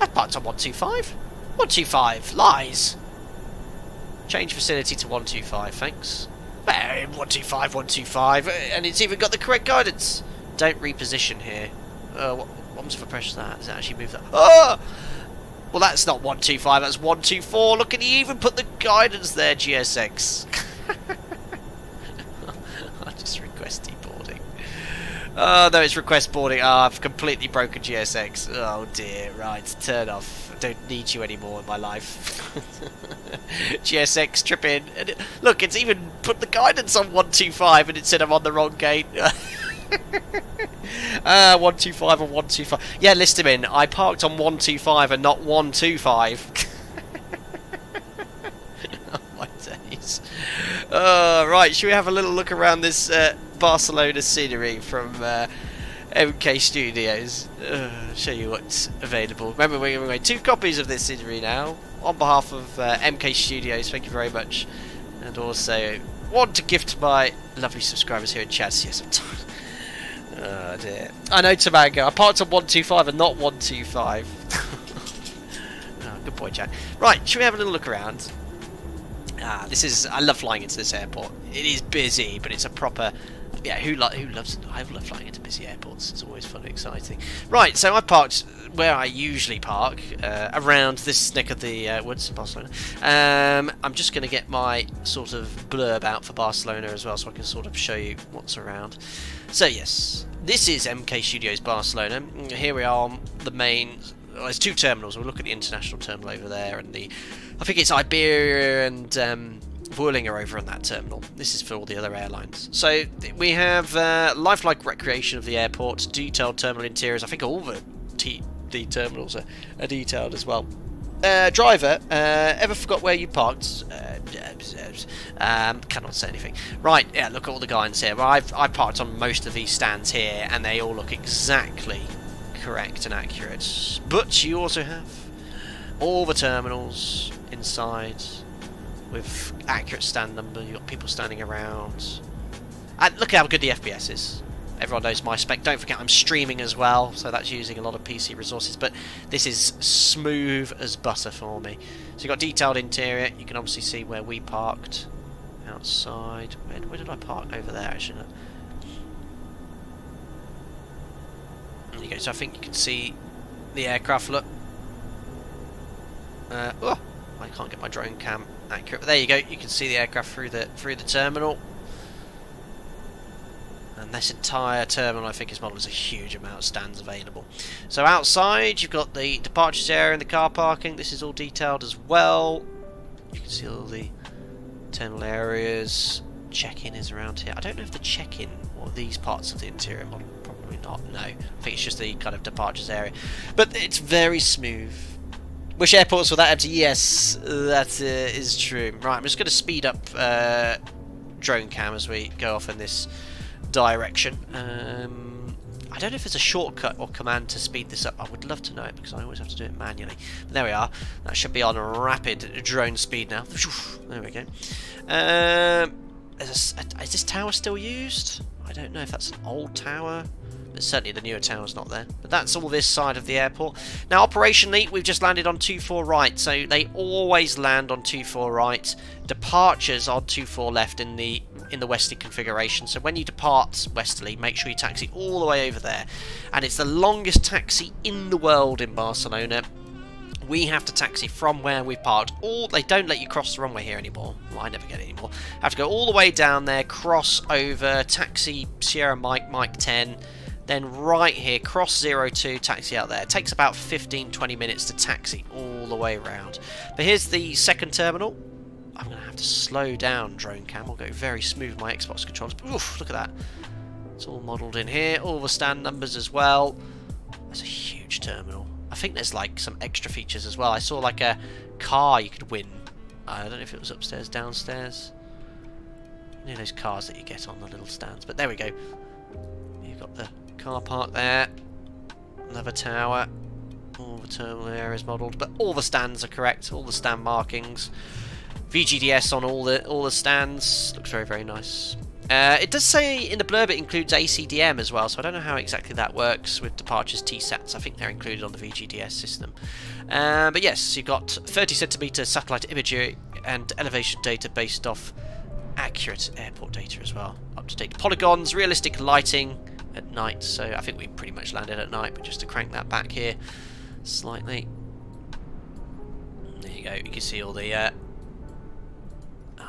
I parked on 125. 125, lies. Change facility to 125, thanks. 125, 125, and it's even got the correct guidance. Don't reposition here. What was if I press that? Does it actually move that? Oh! Well, that's not 125, that's 124. Look, and he even put the guidance there, GSX. I just request deboarding. Oh, no, it's request boarding. Ah, oh, I've completely broken GSX. Oh, dear. Right, turn off. I don't need you anymore in my life. GSX, trip in. And look, it's even put the guidance on 125, and it said I'm on the wrong gate. 125 and 125. Yeah, list him in. I parked on 125 and not 125. Oh my days. Right, should we have a little look around this Barcelona scenery from MK Studios? Show you what's available. Remember, we're giving away 2 copies of this scenery now. On behalf of MK Studios, thank you very much. And also, one to gift to my lovely subscribers here at Chaz. Yes, I'm tired. Oh dear. I know, Tamango. I parked on 125 and not 125. Oh, good boy, Jack. Right, should we have a little look around? Ah, this is. I love flying into this airport. It is busy, but it's a proper. Yeah, who loves it? I love flying into busy airports. It's always fun and exciting. Right, so I parked where I usually park, around this neck of the woods in Barcelona. I'm just going to get my sort of blurb out for Barcelona as well, so I can sort of show you what's around. So yes, this is MK Studios Barcelona. Here we are on the main. Well, there's 2 terminals. We'll look at the international terminal over there, and the I think it's Iberia and Vueling are over on that terminal. This is for all the other airlines. So we have lifelike recreation of the airport, detailed terminal interiors. I think all the terminals are detailed as well. Driver, ever forgot where you parked? Cannot say anything. Right, yeah, look at all the guidance here. Well, I've parked on most of these stands here, and they all look exactly correct and accurate. But you also have all the terminals inside with accurate stand number. You've got people standing around. And look at how good the FPS is. Everyone knows my spec. Don't forget I'm streaming as well, so that's using a lot of PC resources, but this is smooth as butter for me. So you've got detailed interior. You can obviously see where we parked outside. Where did I park? Over there, actually. There you go. So I think you can see the aircraft. Look. Oh, I can't get my drone cam accurate. But there you go. You can see the aircraft through the terminal. And this entire terminal, I think, is modeled as a huge amount of stands available. So outside, you've got the departures area and the car parking. This is all detailed as well. You can see all the terminal areas. Check-in is around here. I don't know if the check-in or these parts of the interior model. Probably not, no. I think it's just the kind of departures area. But it's very smooth. Wish airports were that empty. Yes, that is true. Right, I'm just going to speed up drone cam as we go off in this direction. I don't know if it's a shortcut or command to speed this up. I would love to know it because I always have to do it manually. But there we are. That should be on rapid drone speed now. There we go. Is this tower still used? I don't know if that's an old tower. But certainly the newer tower's not there. But that's all this side of the airport. Now operationally, we've just landed on 24 right. So they always land on 24 right. Departures on 24 left in the westerly configuration. So when you depart westerly, make sure you taxi all the way over there. And it's the longest taxi in the world in Barcelona. We have to taxi from where we parked. They don't let you cross the runway here anymore. Well, I never get it anymore. Have to go all the way down there, cross over, taxi Sierra Mike 10. Then right here, cross 02, taxi out there. It takes about 15-20 minutes to taxi all the way around. But here's the second terminal. I'm going to have to slow down drone cam. I'll go very smooth with my Xbox controls. Oof, look at that. It's all modelled in here. All the stand numbers as well. That's a huge terminal. I think there's like some extra features as well. I saw like a car you could win. I don't know if it was upstairs, downstairs. You know those cars that you get on the little stands. But there we go. You've got the car park there, another tower, all the terminal area is modelled, but all the stands are correct, all the stand markings, VGDS on all the stands, looks very, very nice. It does say in the blurb it includes ACDM as well, so I don't know how exactly that works with departures TSATs. I think they're included on the VGDS system. But yes, you've got 30 cm satellite imagery and elevation data based off accurate airport data as well. Up-to-date polygons, realistic lighting at night, so I think we pretty much landed at night, but just to crank that back here slightly, there you go. You can see all the I'll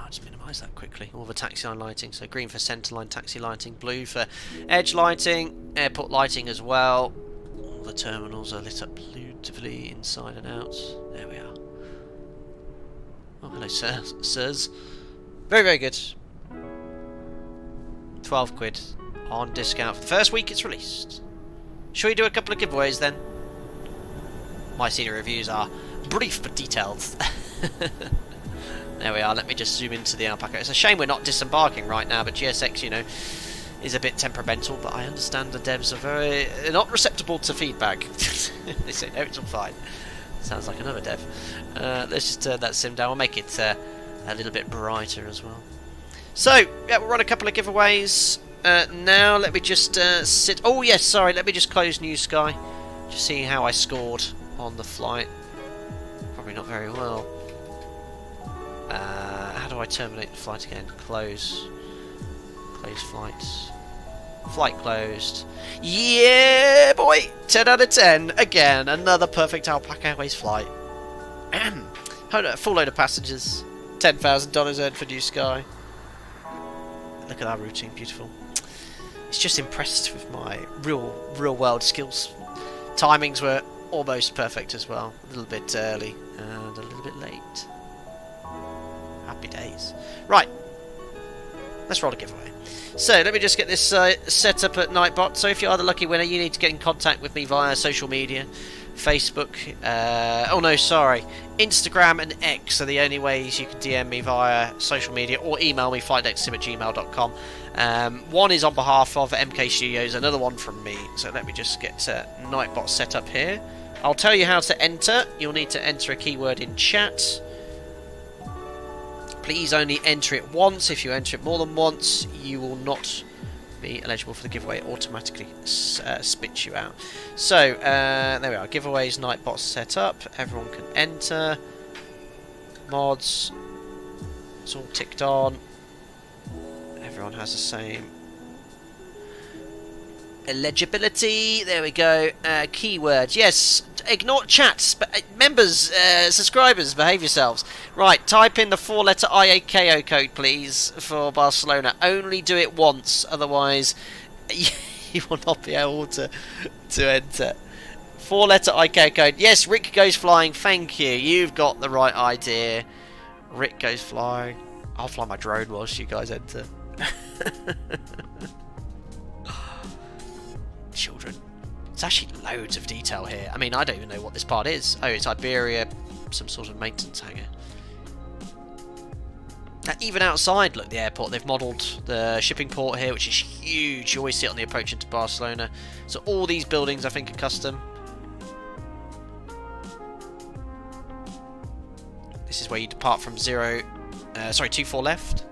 just minimise that quickly, all the taxi line lighting, so green for centre line taxi lighting, blue for edge lighting, airport lighting as well. All the terminals are lit up beautifully inside and out. There we are. Oh, hello sirs. Very, very good. 12 quid on discount for the first week it's released. Shall we do a couple of giveaways then? My CD reviews are brief but detailed. There we are. Let me just zoom into the Alpaca. It's a shame we're not disembarking right now, but GSX, you know, is a bit temperamental, but I understand the devs are not receptible to feedback. They say, no, it's all fine. Sounds like another dev. Let's just turn that sim down. We'll make it a little bit brighter as well. So, yeah, we'll run a couple of giveaways. Now let me just sit. Oh yes, sorry. Let me just close New Sky. Just see how I scored on the flight. Probably not very well. How do I terminate the flight again? Close. Close flights. Flight closed. Yeah, boy. 10 out of 10 again. Another perfect Alpaca Airways flight. Full load of passengers. $10,000 earned for New Sky. Look at our routing. Beautiful. It's just impressed with my real world skills. Timings were almost perfect as well. A little bit early and a little bit late. Our Happy days. Right. Let's roll a giveaway. So, let me just get this set up at Nightbot. So, if you are the lucky winner, you need to get in contact with me via social media. Facebook, oh no, sorry, Instagram and X are the only ways you can DM me via social media, or email me, flightdecksim@gmail.com. One is on behalf of MK Studios, another one from me. So let me just get Nightbot set up here. I'll tell you how to enter. You'll need to enter a keyword in chat. Please only enter it once. If you enter it more than once, you will not be eligible for the giveaway. Automatically spits you out. So there we are, giveaways, Nightbot set up, everyone can enter, mods, it's all ticked on, everyone has the same eligibility. There we go. Keywords, yes, ignore chats, but members, subscribers, behave yourselves. Right, type in the 4-letter IAKO code, please, for Barcelona. Only do it once, otherwise you will not be able to enter. 4-letter IAKO code. Yes, Rick goes flying. Thank you. You've got the right idea. Rick goes flying. I'll fly my drone whilst you guys enter. Children. It's actually loads of detail here. I mean, I don't even know what this part is. Oh, it's Iberia, some sort of maintenance hangar. Now, even outside, look, the airport, they've modelled the shipping port here, which is huge. You always see it on the approach into Barcelona. So all these buildings, I think, are custom. This is where you depart from 24 left.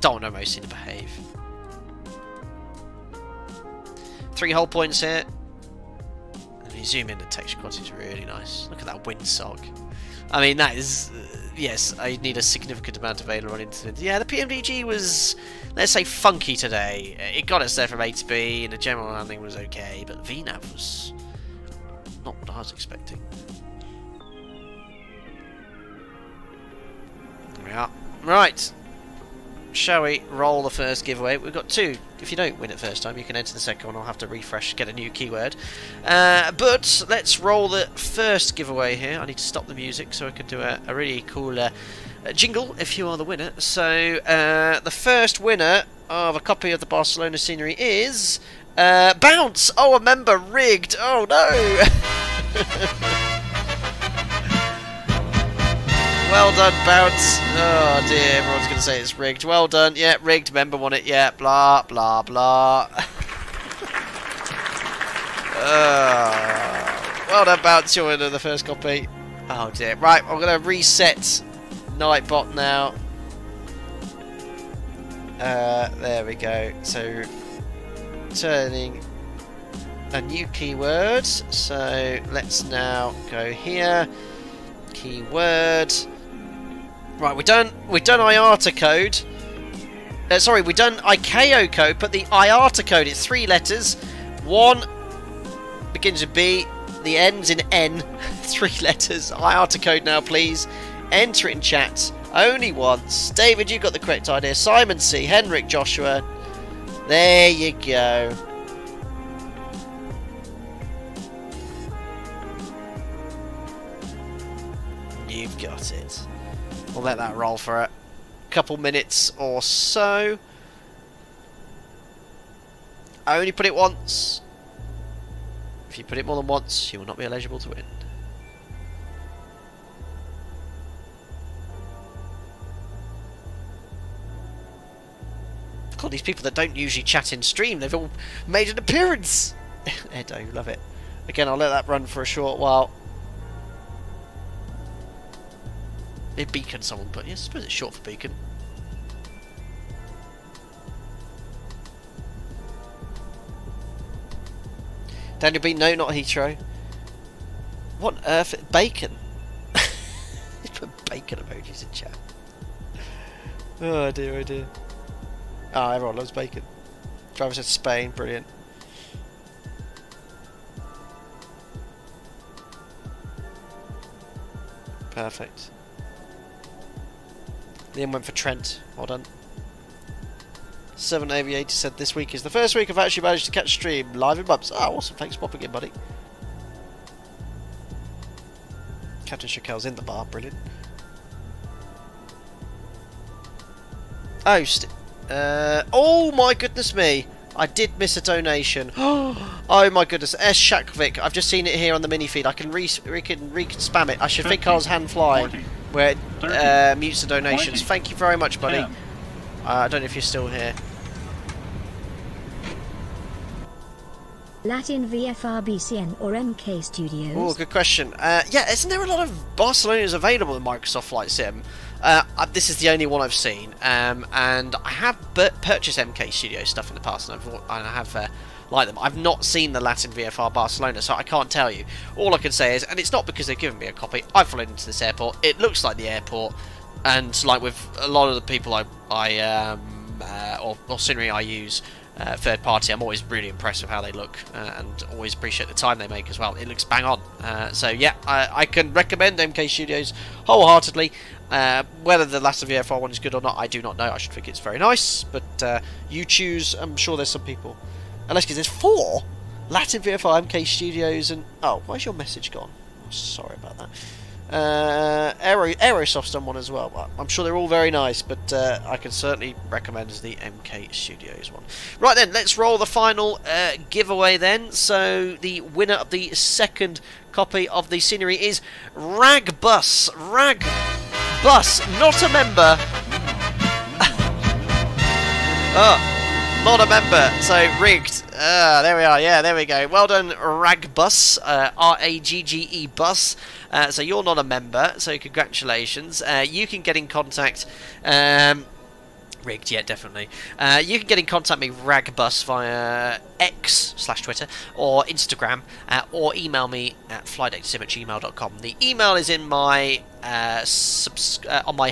Don't know, most seem to behave. 3 whole points here. If you zoom in, the texture quality is really nice. Look at that windsock. I mean, that is... yes, I need a significant amount of aileron incident. Yeah, the PMDG was, let's say, funky today. It got us there from A to B, and the general landing was okay, but VNAV was not what I was expecting. There we are. Right. Shall we roll the first giveaway? We've got 2. If you don't win it first time, you can enter the second one. I'll have to refresh, get a new keyword. But let's roll the first giveaway here. I need to stop the music so I can do a really cool jingle if you are the winner. So the first winner of a copy of the Barcelona scenery is Bounce. Oh, a member rigged. Oh no. Well done, Bounce. Oh dear, everyone's going to say it's rigged. Well done. Yeah, rigged. Member won it. Yeah, blah, blah, blah. Well done, Bounce. You're into the first copy. Oh dear. Right, I'm going to reset Nightbot now. There we go. So, turning a new keyword. So, let's now go here. Keyword. Right, we've done IATA code. Sorry, we've done ICAO code, but the IATA code is 3 letters. 1 begins with B, the ends in N. 3 letters. IATA code now, please. Enter in chat. Only once. David, you got the correct idea. Simon C, Henrik, Joshua. There you go. You've got it. We'll let that roll for a couple minutes or so. I only put it once. If you put it more than once, you will not be eligible to win. God, these people that don't usually chat in stream, they've all made an appearance. Edo, love it. Again, I'll let that run for a short while. It beacon, someone put. Yes, I suppose it's short for beacon. Daniel B, no, not Heathrow. What on earth? Bacon. They put bacon emojis in chat. Oh dear, oh dear. Ah, oh, everyone loves bacon. Driver said Spain, brilliant. Perfect. Liam went for Trent. Well done. 7 Aviator said, this week is the first week I've actually managed to catch stream live in Bumps. Ah, oh, awesome. Thanks for popping in, buddy. Captain Shakel's in the bar. Brilliant. host. Oh my goodness me. I did miss a donation. Oh my goodness. S. Shakvik. I've just seen it here on the mini feed. I can spam it. I should 50, think I was hand flying 40, where it 30, mutes the donations. 20, thank you very much, buddy. I don't know if you're still here. Latin VFRBCN or MK Studios? Oh, good question. Yeah, isn't there a lot of Barcelonas available in Microsoft Flight Sim? This is the only one I've seen, and I have purchased MK Studio stuff in the past, and I have liked them. I've not seen the Latin VFR Barcelona, so I can't tell you. All I can say is, and it's not because they've given me a copy, I've flown into this airport, it looks like the airport, and like with a lot of the people or scenery I use, third party, I'm always really impressed with how they look, and always appreciate the time they make as well. It looks bang on. So yeah, I can recommend MK Studios wholeheartedly. Whether the Last of the FR1 is good or not, I do not know. I should think it's very nice, but you choose. I'm sure there's some people. Unless there's four Latin VFR MK Studios and... Oh, where's your message gone? I'm sorry about that. Aerosoft's done one as well. I'm sure they're all very nice, but I can certainly recommend the MK Studios one. Right then, let's roll the final giveaway then. So the winner of the second copy of the scenery is Ragbus. Ragbus, not a member. Oh, not a member. So rigged. There we are. Yeah, there we go. Well done, Ragbus. R-A-G-G-E Bus. So you're not a member, so congratulations. You can get in contact, rigged, yeah, definitely. You can get in contact with Ragbus via X/Twitter or Instagram, or email me at flydeck2sim@gmail.com. The email is in my YouTube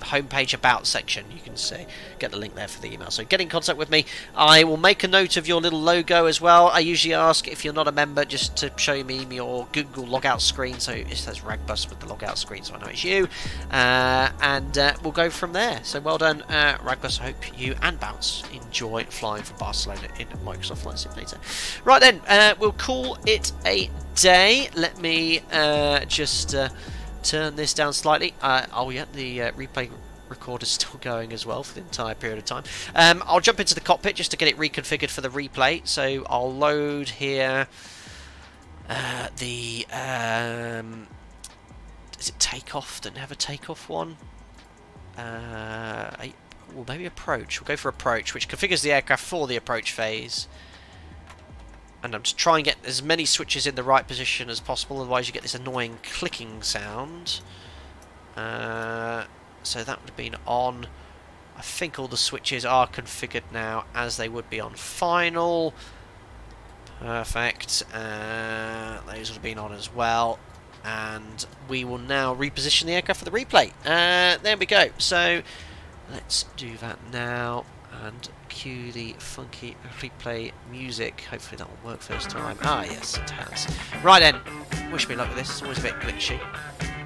homepage about section. You can see, get the link there for the email. So get in contact with me. I will make a note of your little logo as well. I usually ask if you're not a member just to show me your Google logout screen. So it says Ragbus with the logout screen, so I know it's you. And we'll go from there. So well done, Ragbus. I hope you and Bounce enjoy flying from Barcelona in Microsoft Flight Simulator. Right then, we'll call it a day. Let me just turn this down slightly. Oh yeah, the replay recorder's still going as well for the entire period of time. I'll jump into the cockpit just to get it reconfigured for the replay. So I'll load here the is it takeoff? Didn't have a takeoff one. Well, maybe approach. We'll go for approach, which configures the aircraft for the approach phase. And I'm just trying to get as many switches in the right position as possible, otherwise you get this annoying clicking sound. So that would have been on. I think all the switches are configured now as they would be on final. Perfect. Those would have been on as well. And we will now reposition the aircraft for the replay. There we go. So let's do that now and cue the funky replay music. Hopefully that will work first time. Ah, yes, it has. Right then, wish me luck with this. It's always a bit glitchy.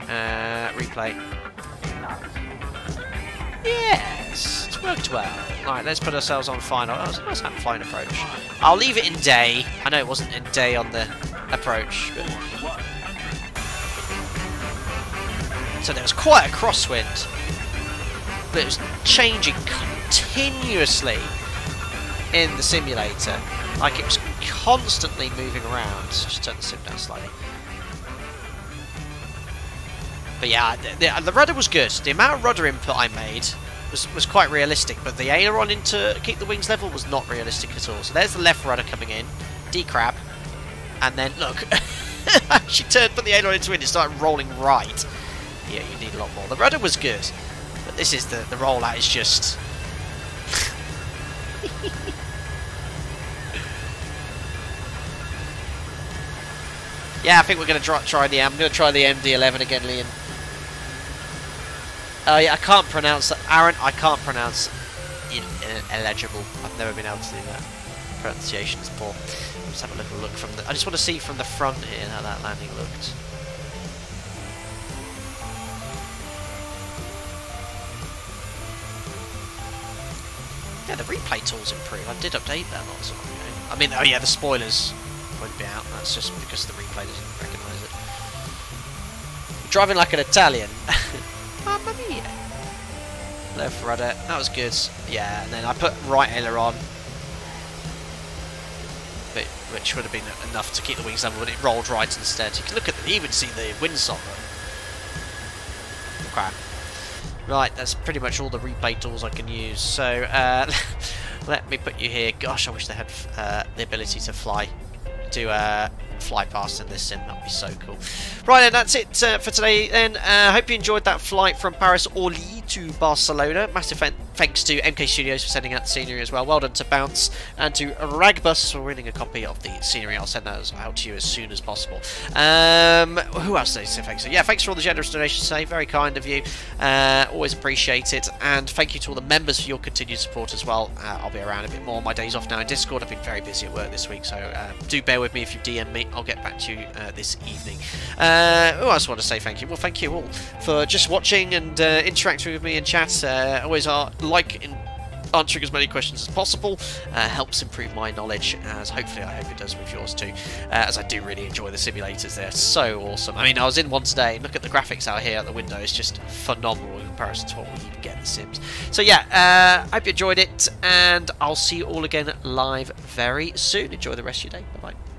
Replay. Yes, it's worked well. Right, let's put ourselves on final. Oh, it's a nice hand flying approach. I'll leave it in day. I know it wasn't in day on the approach, but... So there was quite a crosswind. But it was changing continuously in the simulator, like it was constantly moving around. So just turn the sim down slightly. But yeah, the rudder was good. The amount of rudder input I made was quite realistic, but the aileron in to keep the wings level was not realistic at all. So there's the left rudder coming in, decrab, and then look, she put the aileron into it and it started rolling right. Yeah, you need a lot more. The rudder was good, but this is the rollout is just... Yeah, I think we're going to try the MD-11 again, Liam. Oh yeah, I can't pronounce that. Aaron, I can't pronounce illegible. I've never been able to do that. Pronunciation's poor. Let's have a little look from the... I just want to see from the front here how that landing looked. Yeah, the replay tool's improved. I did update that not so long ago. I mean, oh yeah, the spoilers won't be out. That's just because the replay doesn't recognise it. Driving like an Italian. Mamma mia. left rudder, that was good. Yeah, and then I put right aileron, which would have been enough to keep the wings level, but it rolled right instead. You can look at the, you would see the windsock. Okay. Right, that's pretty much all the replay tools I can use. So let me put you here. Gosh, I wish they had the ability to fly past in this sim. That'd be so cool. Right, and that's it for today. Then hope you enjoyed that flight from Paris Orly to Barcelona. Massive thanks to MK Studios for sending out the scenery as well. Well done to Bounce and to Ragbus for winning a copy of the scenery. I'll send those out to you as soon as possible. Who else did I say thanks to? Yeah, thanks for all the generous donations today. Very kind of you. Always appreciate it. And thank you to all the members for your continued support as well. I'll be around a bit more on my days off now in Discord. I've been very busy at work this week, so do bear with me if you DM me. I'll get back to you this evening. I just want to say thank you. Well, thank you all for just watching and interacting with me in chat. Always are answering as many questions as possible. Helps improve my knowledge, as hopefully I hope it does with yours too, as I do really enjoy the simulators. They're so awesome. I mean, I was in one today. Look at the graphics out here at the window. It's just phenomenal in comparison to what we get in the Sims. So yeah, hope you enjoyed it, and I'll see you all again live very soon. Enjoy the rest of your day. Bye-bye.